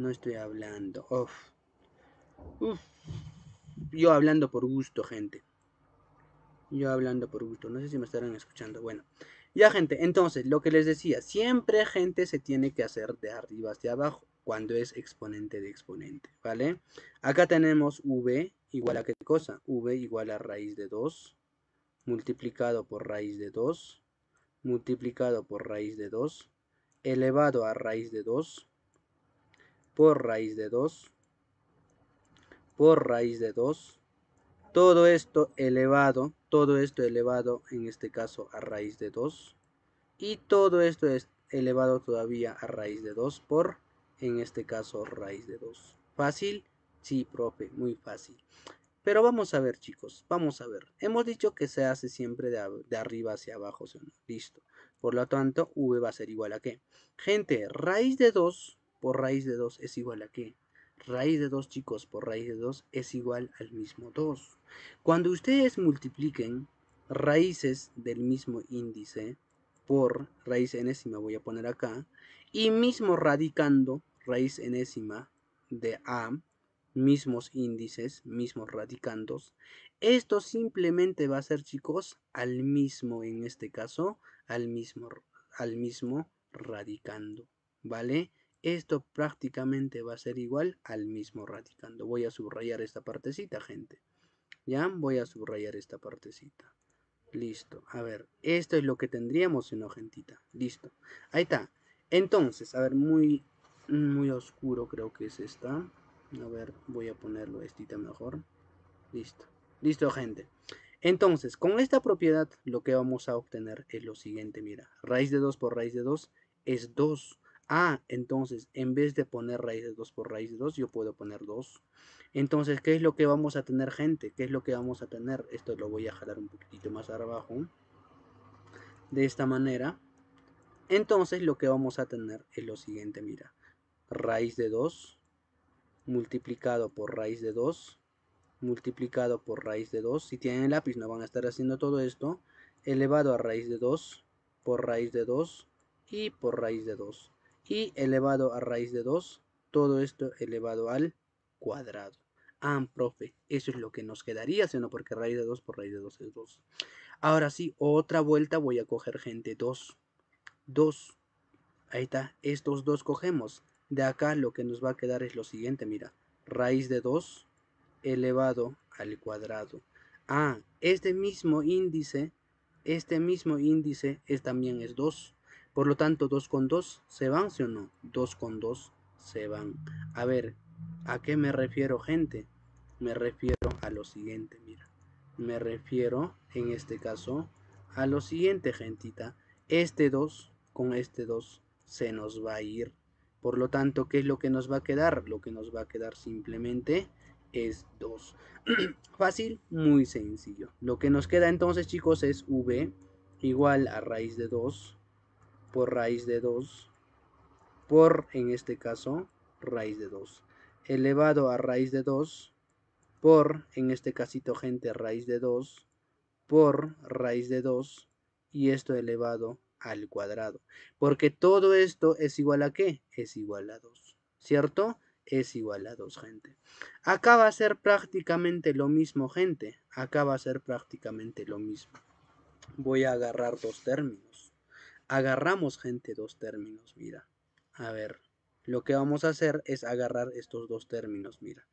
No estoy hablando. Uf. Uf. Yo hablando por gusto, gente. Yo hablando por gusto. No sé si me estarán escuchando. Bueno. Ya, gente. Entonces, lo que les decía. Siempre, gente, se tiene que hacer de arriba hacia abajo. Cuando es exponente de exponente. ¿Vale? Acá tenemos V igual a qué cosa. V igual a raíz de dos. Multiplicado por raíz de dos. Multiplicado por raíz de dos. Elevado a raíz de dos. Por raíz de dos, por raíz de dos, todo esto elevado, todo esto elevado en este caso a raíz de dos, y todo esto es elevado todavía a raíz de dos por, en este caso, raíz de dos. ¿Fácil? Sí, profe, muy fácil. Pero vamos a ver, chicos, vamos a ver. Hemos dicho que se hace siempre de, de arriba hacia abajo, ¿sí o no? Listo. Por lo tanto, V va a ser igual a ¿qué? Gente, raíz de dos... por raíz de dos es igual a ¿qué? Raíz de dos, chicos, por raíz de dos es igual al mismo dos. Cuando ustedes multipliquen raíces del mismo índice por raíz enésima, voy a poner acá, y mismo radicando raíz enésima de A, mismos índices, mismos radicandos, esto simplemente va a ser, chicos, al mismo, en este caso, al mismo, al mismo radicando, ¿vale? Esto prácticamente va a ser igual al mismo radicando. Voy a subrayar esta partecita, gente. Ya, voy a subrayar esta partecita. Listo. A ver, esto es lo que tendríamos en hojentita. Listo. Ahí está. Entonces, a ver, muy, muy oscuro creo que es esta. A ver, voy a ponerlo estita mejor. Listo. Listo, gente. Entonces, con esta propiedad lo que vamos a obtener es lo siguiente. Mira, raíz de dos por raíz de dos es dos. Ah, entonces, en vez de poner raíz de dos por raíz de dos, yo puedo poner dos. Entonces, ¿qué es lo que vamos a tener, gente? ¿Qué es lo que vamos a tener? Esto lo voy a jalar un poquitito más abajo. De esta manera. Entonces, lo que vamos a tener es lo siguiente, mira. Raíz de dos, multiplicado por raíz de dos, multiplicado por raíz de dos. Si tienen el lápiz no van a estar haciendo todo esto. Elevado a raíz de dos, por raíz de dos y por raíz de dos. Y elevado a raíz de dos, todo esto elevado al cuadrado. Ah, profe, eso es lo que nos quedaría, sino porque raíz de dos por raíz de dos es dos. Ahora sí, otra vuelta voy a coger, gente, dos. dos. Ahí está, estos dos cogemos. De acá lo que nos va a quedar es lo siguiente, mira. Raíz de dos elevado al cuadrado. Ah, este mismo índice, este mismo índice es, también es dos. Por lo tanto, dos con dos se van, ¿sí o no? dos con dos se van. A ver, ¿a qué me refiero, gente? Me refiero a lo siguiente, mira. Me refiero, en este caso, a lo siguiente, gentita. Este dos con este dos se nos va a ir. Por lo tanto, ¿qué es lo que nos va a quedar? Lo que nos va a quedar simplemente es dos. Fácil, muy sencillo. Lo que nos queda entonces, chicos, es V igual a raíz de dos. por raíz de dos, por, en este caso, raíz de dos, elevado a raíz de dos, por, en este casito, gente, raíz de dos, por raíz de dos, y esto elevado al cuadrado. Porque todo esto es igual a ¿qué? Es igual a dos, ¿cierto? Es igual a dos, gente. Acá va a ser prácticamente lo mismo, gente. Acá va a ser prácticamente lo mismo. Voy a agarrar dos términos. Agarramos, gente, dos términos, mira. A ver, lo que vamos a hacer es agarrar estos dos términos, mira.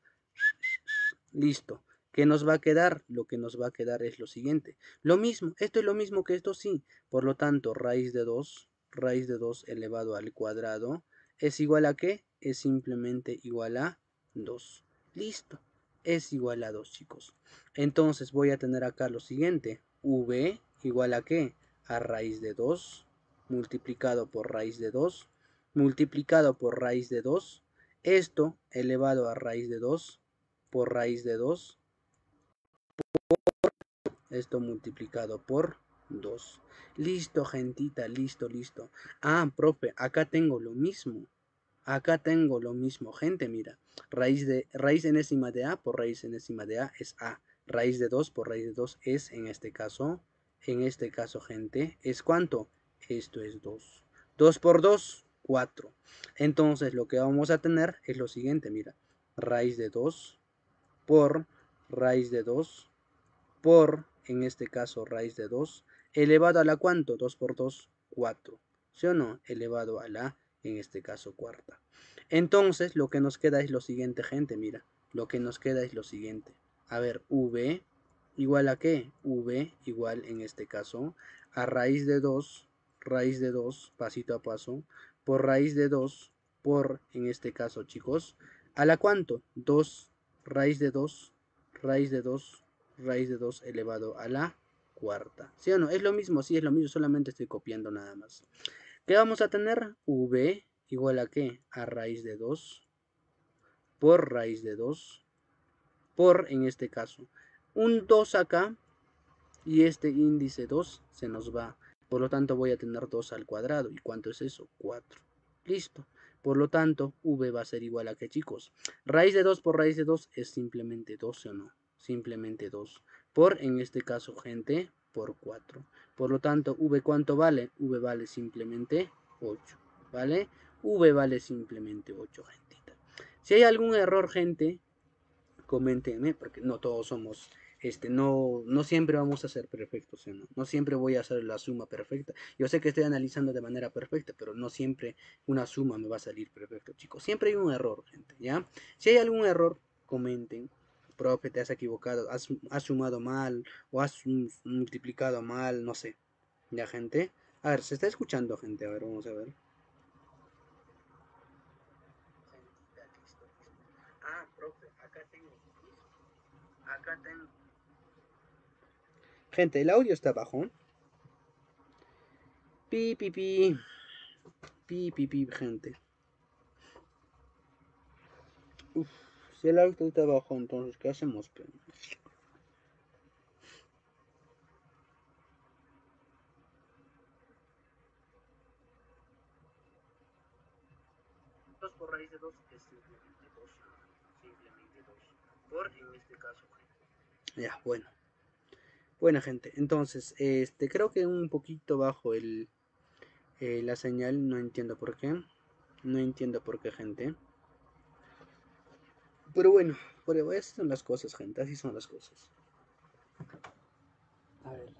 Listo. ¿Qué nos va a quedar? Lo que nos va a quedar es lo siguiente. Lo mismo, esto es lo mismo que esto, sí. Por lo tanto, raíz de dos, raíz de dos elevado al cuadrado, ¿es igual a qué? Es simplemente igual a dos. Listo. Es igual a dos, chicos. Entonces voy a tener acá lo siguiente. V igual a qué? A raíz de dos, multiplicado por raíz de dos, multiplicado por raíz de dos, esto elevado a raíz de dos, por raíz de dos, esto multiplicado por dos. Listo, gentita, listo, listo. Ah, profe, acá tengo lo mismo. Acá tengo lo mismo, gente, mira. Raíz de raíz enésima de A por raíz enésima de A es A. Raíz de dos por raíz de dos es, en este caso, en este caso, gente, ¿es cuánto? Esto es dos. dos por dos, cuatro. Entonces, lo que vamos a tener es lo siguiente, mira. Raíz de dos por raíz de dos por, en este caso, raíz de dos, elevado a la ¿cuánto? dos por dos, cuatro. ¿Sí o no? Elevado a la, en este caso, cuarta. Entonces, lo que nos queda es lo siguiente, gente, mira. Lo que nos queda es lo siguiente. A ver, V igual a ¿qué? V igual, en este caso, a raíz de dos, raíz de dos, pasito a paso, por raíz de dos, por, en este caso, chicos, ¿a la ¿cuánto? dos, raíz de dos, raíz de dos, raíz de dos elevado a la cuarta. ¿Sí o no? Es lo mismo, sí, es lo mismo, solamente estoy copiando nada más. ¿Qué vamos a tener? V igual a ¿qué? A raíz de dos, por raíz de dos, por, en este caso, un dos acá, y este índice dos se nos va. Por lo tanto, voy a tener dos al cuadrado. ¿Y cuánto es eso? cuatro. Listo. Por lo tanto, V va a ser igual a ¿qué, chicos? Raíz de dos por raíz de dos es simplemente dos, ¿o no? Simplemente dos, por, en este caso, gente, por cuatro. Por lo tanto, V ¿cuánto vale? V vale simplemente ocho, ¿vale? V vale simplemente ocho, gentita. Si hay algún error, gente, coméntenme, porque no todos somos, este, no, no siempre vamos a ser perfectos, ¿no? No siempre voy a hacer la suma perfecta. Yo sé que estoy analizando de manera perfecta, pero no siempre una suma me va a salir perfecta, chicos. Siempre hay un error, gente, ¿ya? Si hay algún error, comenten. Profe, te has equivocado, has, has sumado mal, o has multiplicado mal, no sé. Ya, gente. A ver, ¿se está escuchando, gente? A ver, vamos a ver. Ah, profe, acá tengo. Acá tengo. Gente, el audio está bajo. Pi, pi, pi. Pi, pi, pi, gente. Uf. Si el auto está abajo, entonces, ¿qué hacemos? dos por raíz de dos es simplemente dos. Simplemente dos. Por, en este caso, ya, bueno. Buena, gente. Entonces, este, creo que un poquito bajo el, eh, la señal. No entiendo por qué. No entiendo por qué, gente. Pero bueno, pero así son las cosas, gente, así son las cosas. A ver.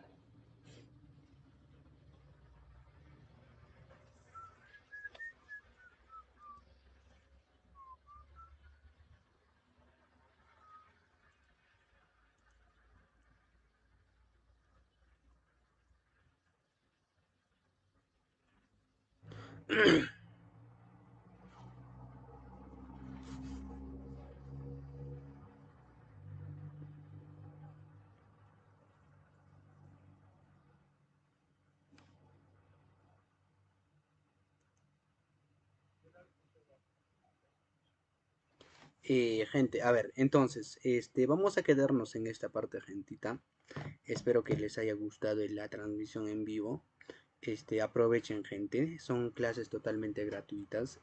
Eh, gente, a ver, entonces, este, vamos a quedarnos en esta parte, gentita. Espero que les haya gustado la transmisión en vivo. Este, aprovechen, gente, son clases totalmente gratuitas.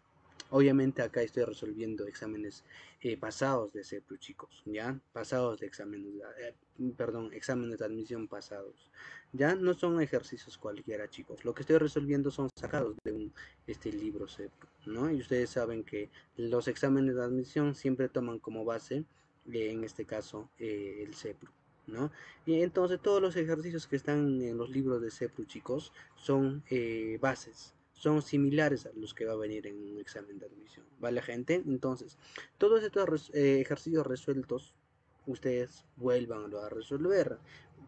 Obviamente acá estoy resolviendo exámenes eh, pasados de CEPRU, chicos, ya, pasados de exámenes, eh, perdón, exámenes de admisión pasados, ya, no son ejercicios cualquiera, chicos. Lo que estoy resolviendo son sacados de un este libro CEPRU, ¿no? Y ustedes saben que los exámenes de admisión siempre toman como base, eh, en este caso, eh, el CEPRU, ¿no? Y entonces todos los ejercicios que están en los libros de CEPRU, chicos, son eh, bases. Son similares a los que va a venir en un examen de admisión, ¿vale, gente? Entonces, todos estos eh, ejercicios resueltos, ustedes vuélvanlo a resolver.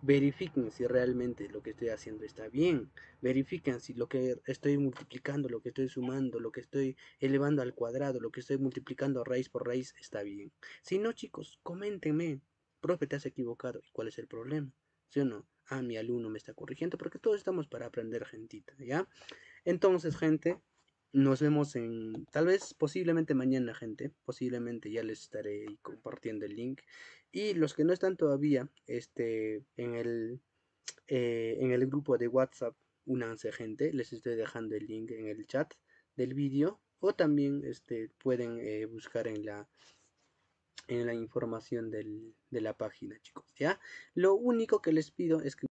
Verifiquen si realmente lo que estoy haciendo está bien. Verifiquen si lo que estoy multiplicando, lo que estoy sumando, lo que estoy elevando al cuadrado, lo que estoy multiplicando raíz por raíz está bien. Si no, chicos, coméntenme. Profe, te has equivocado. ¿Y cuál es el problema? ¿Sí o no? Ah, mi alumno me está corrigiendo, porque todos estamos para aprender, gentita, ¿ya? Entonces, gente, nos vemos en, tal vez, posiblemente mañana, gente. Posiblemente ya les estaré compartiendo el link. Y los que no están todavía este, en, el, eh, en el grupo de WhatsApp, únanse, gente. Les estoy dejando el link en el chat del vídeo. O también este, pueden eh, buscar en la... en la información del, de la página, chicos, ¿ya? Lo único que les pido es que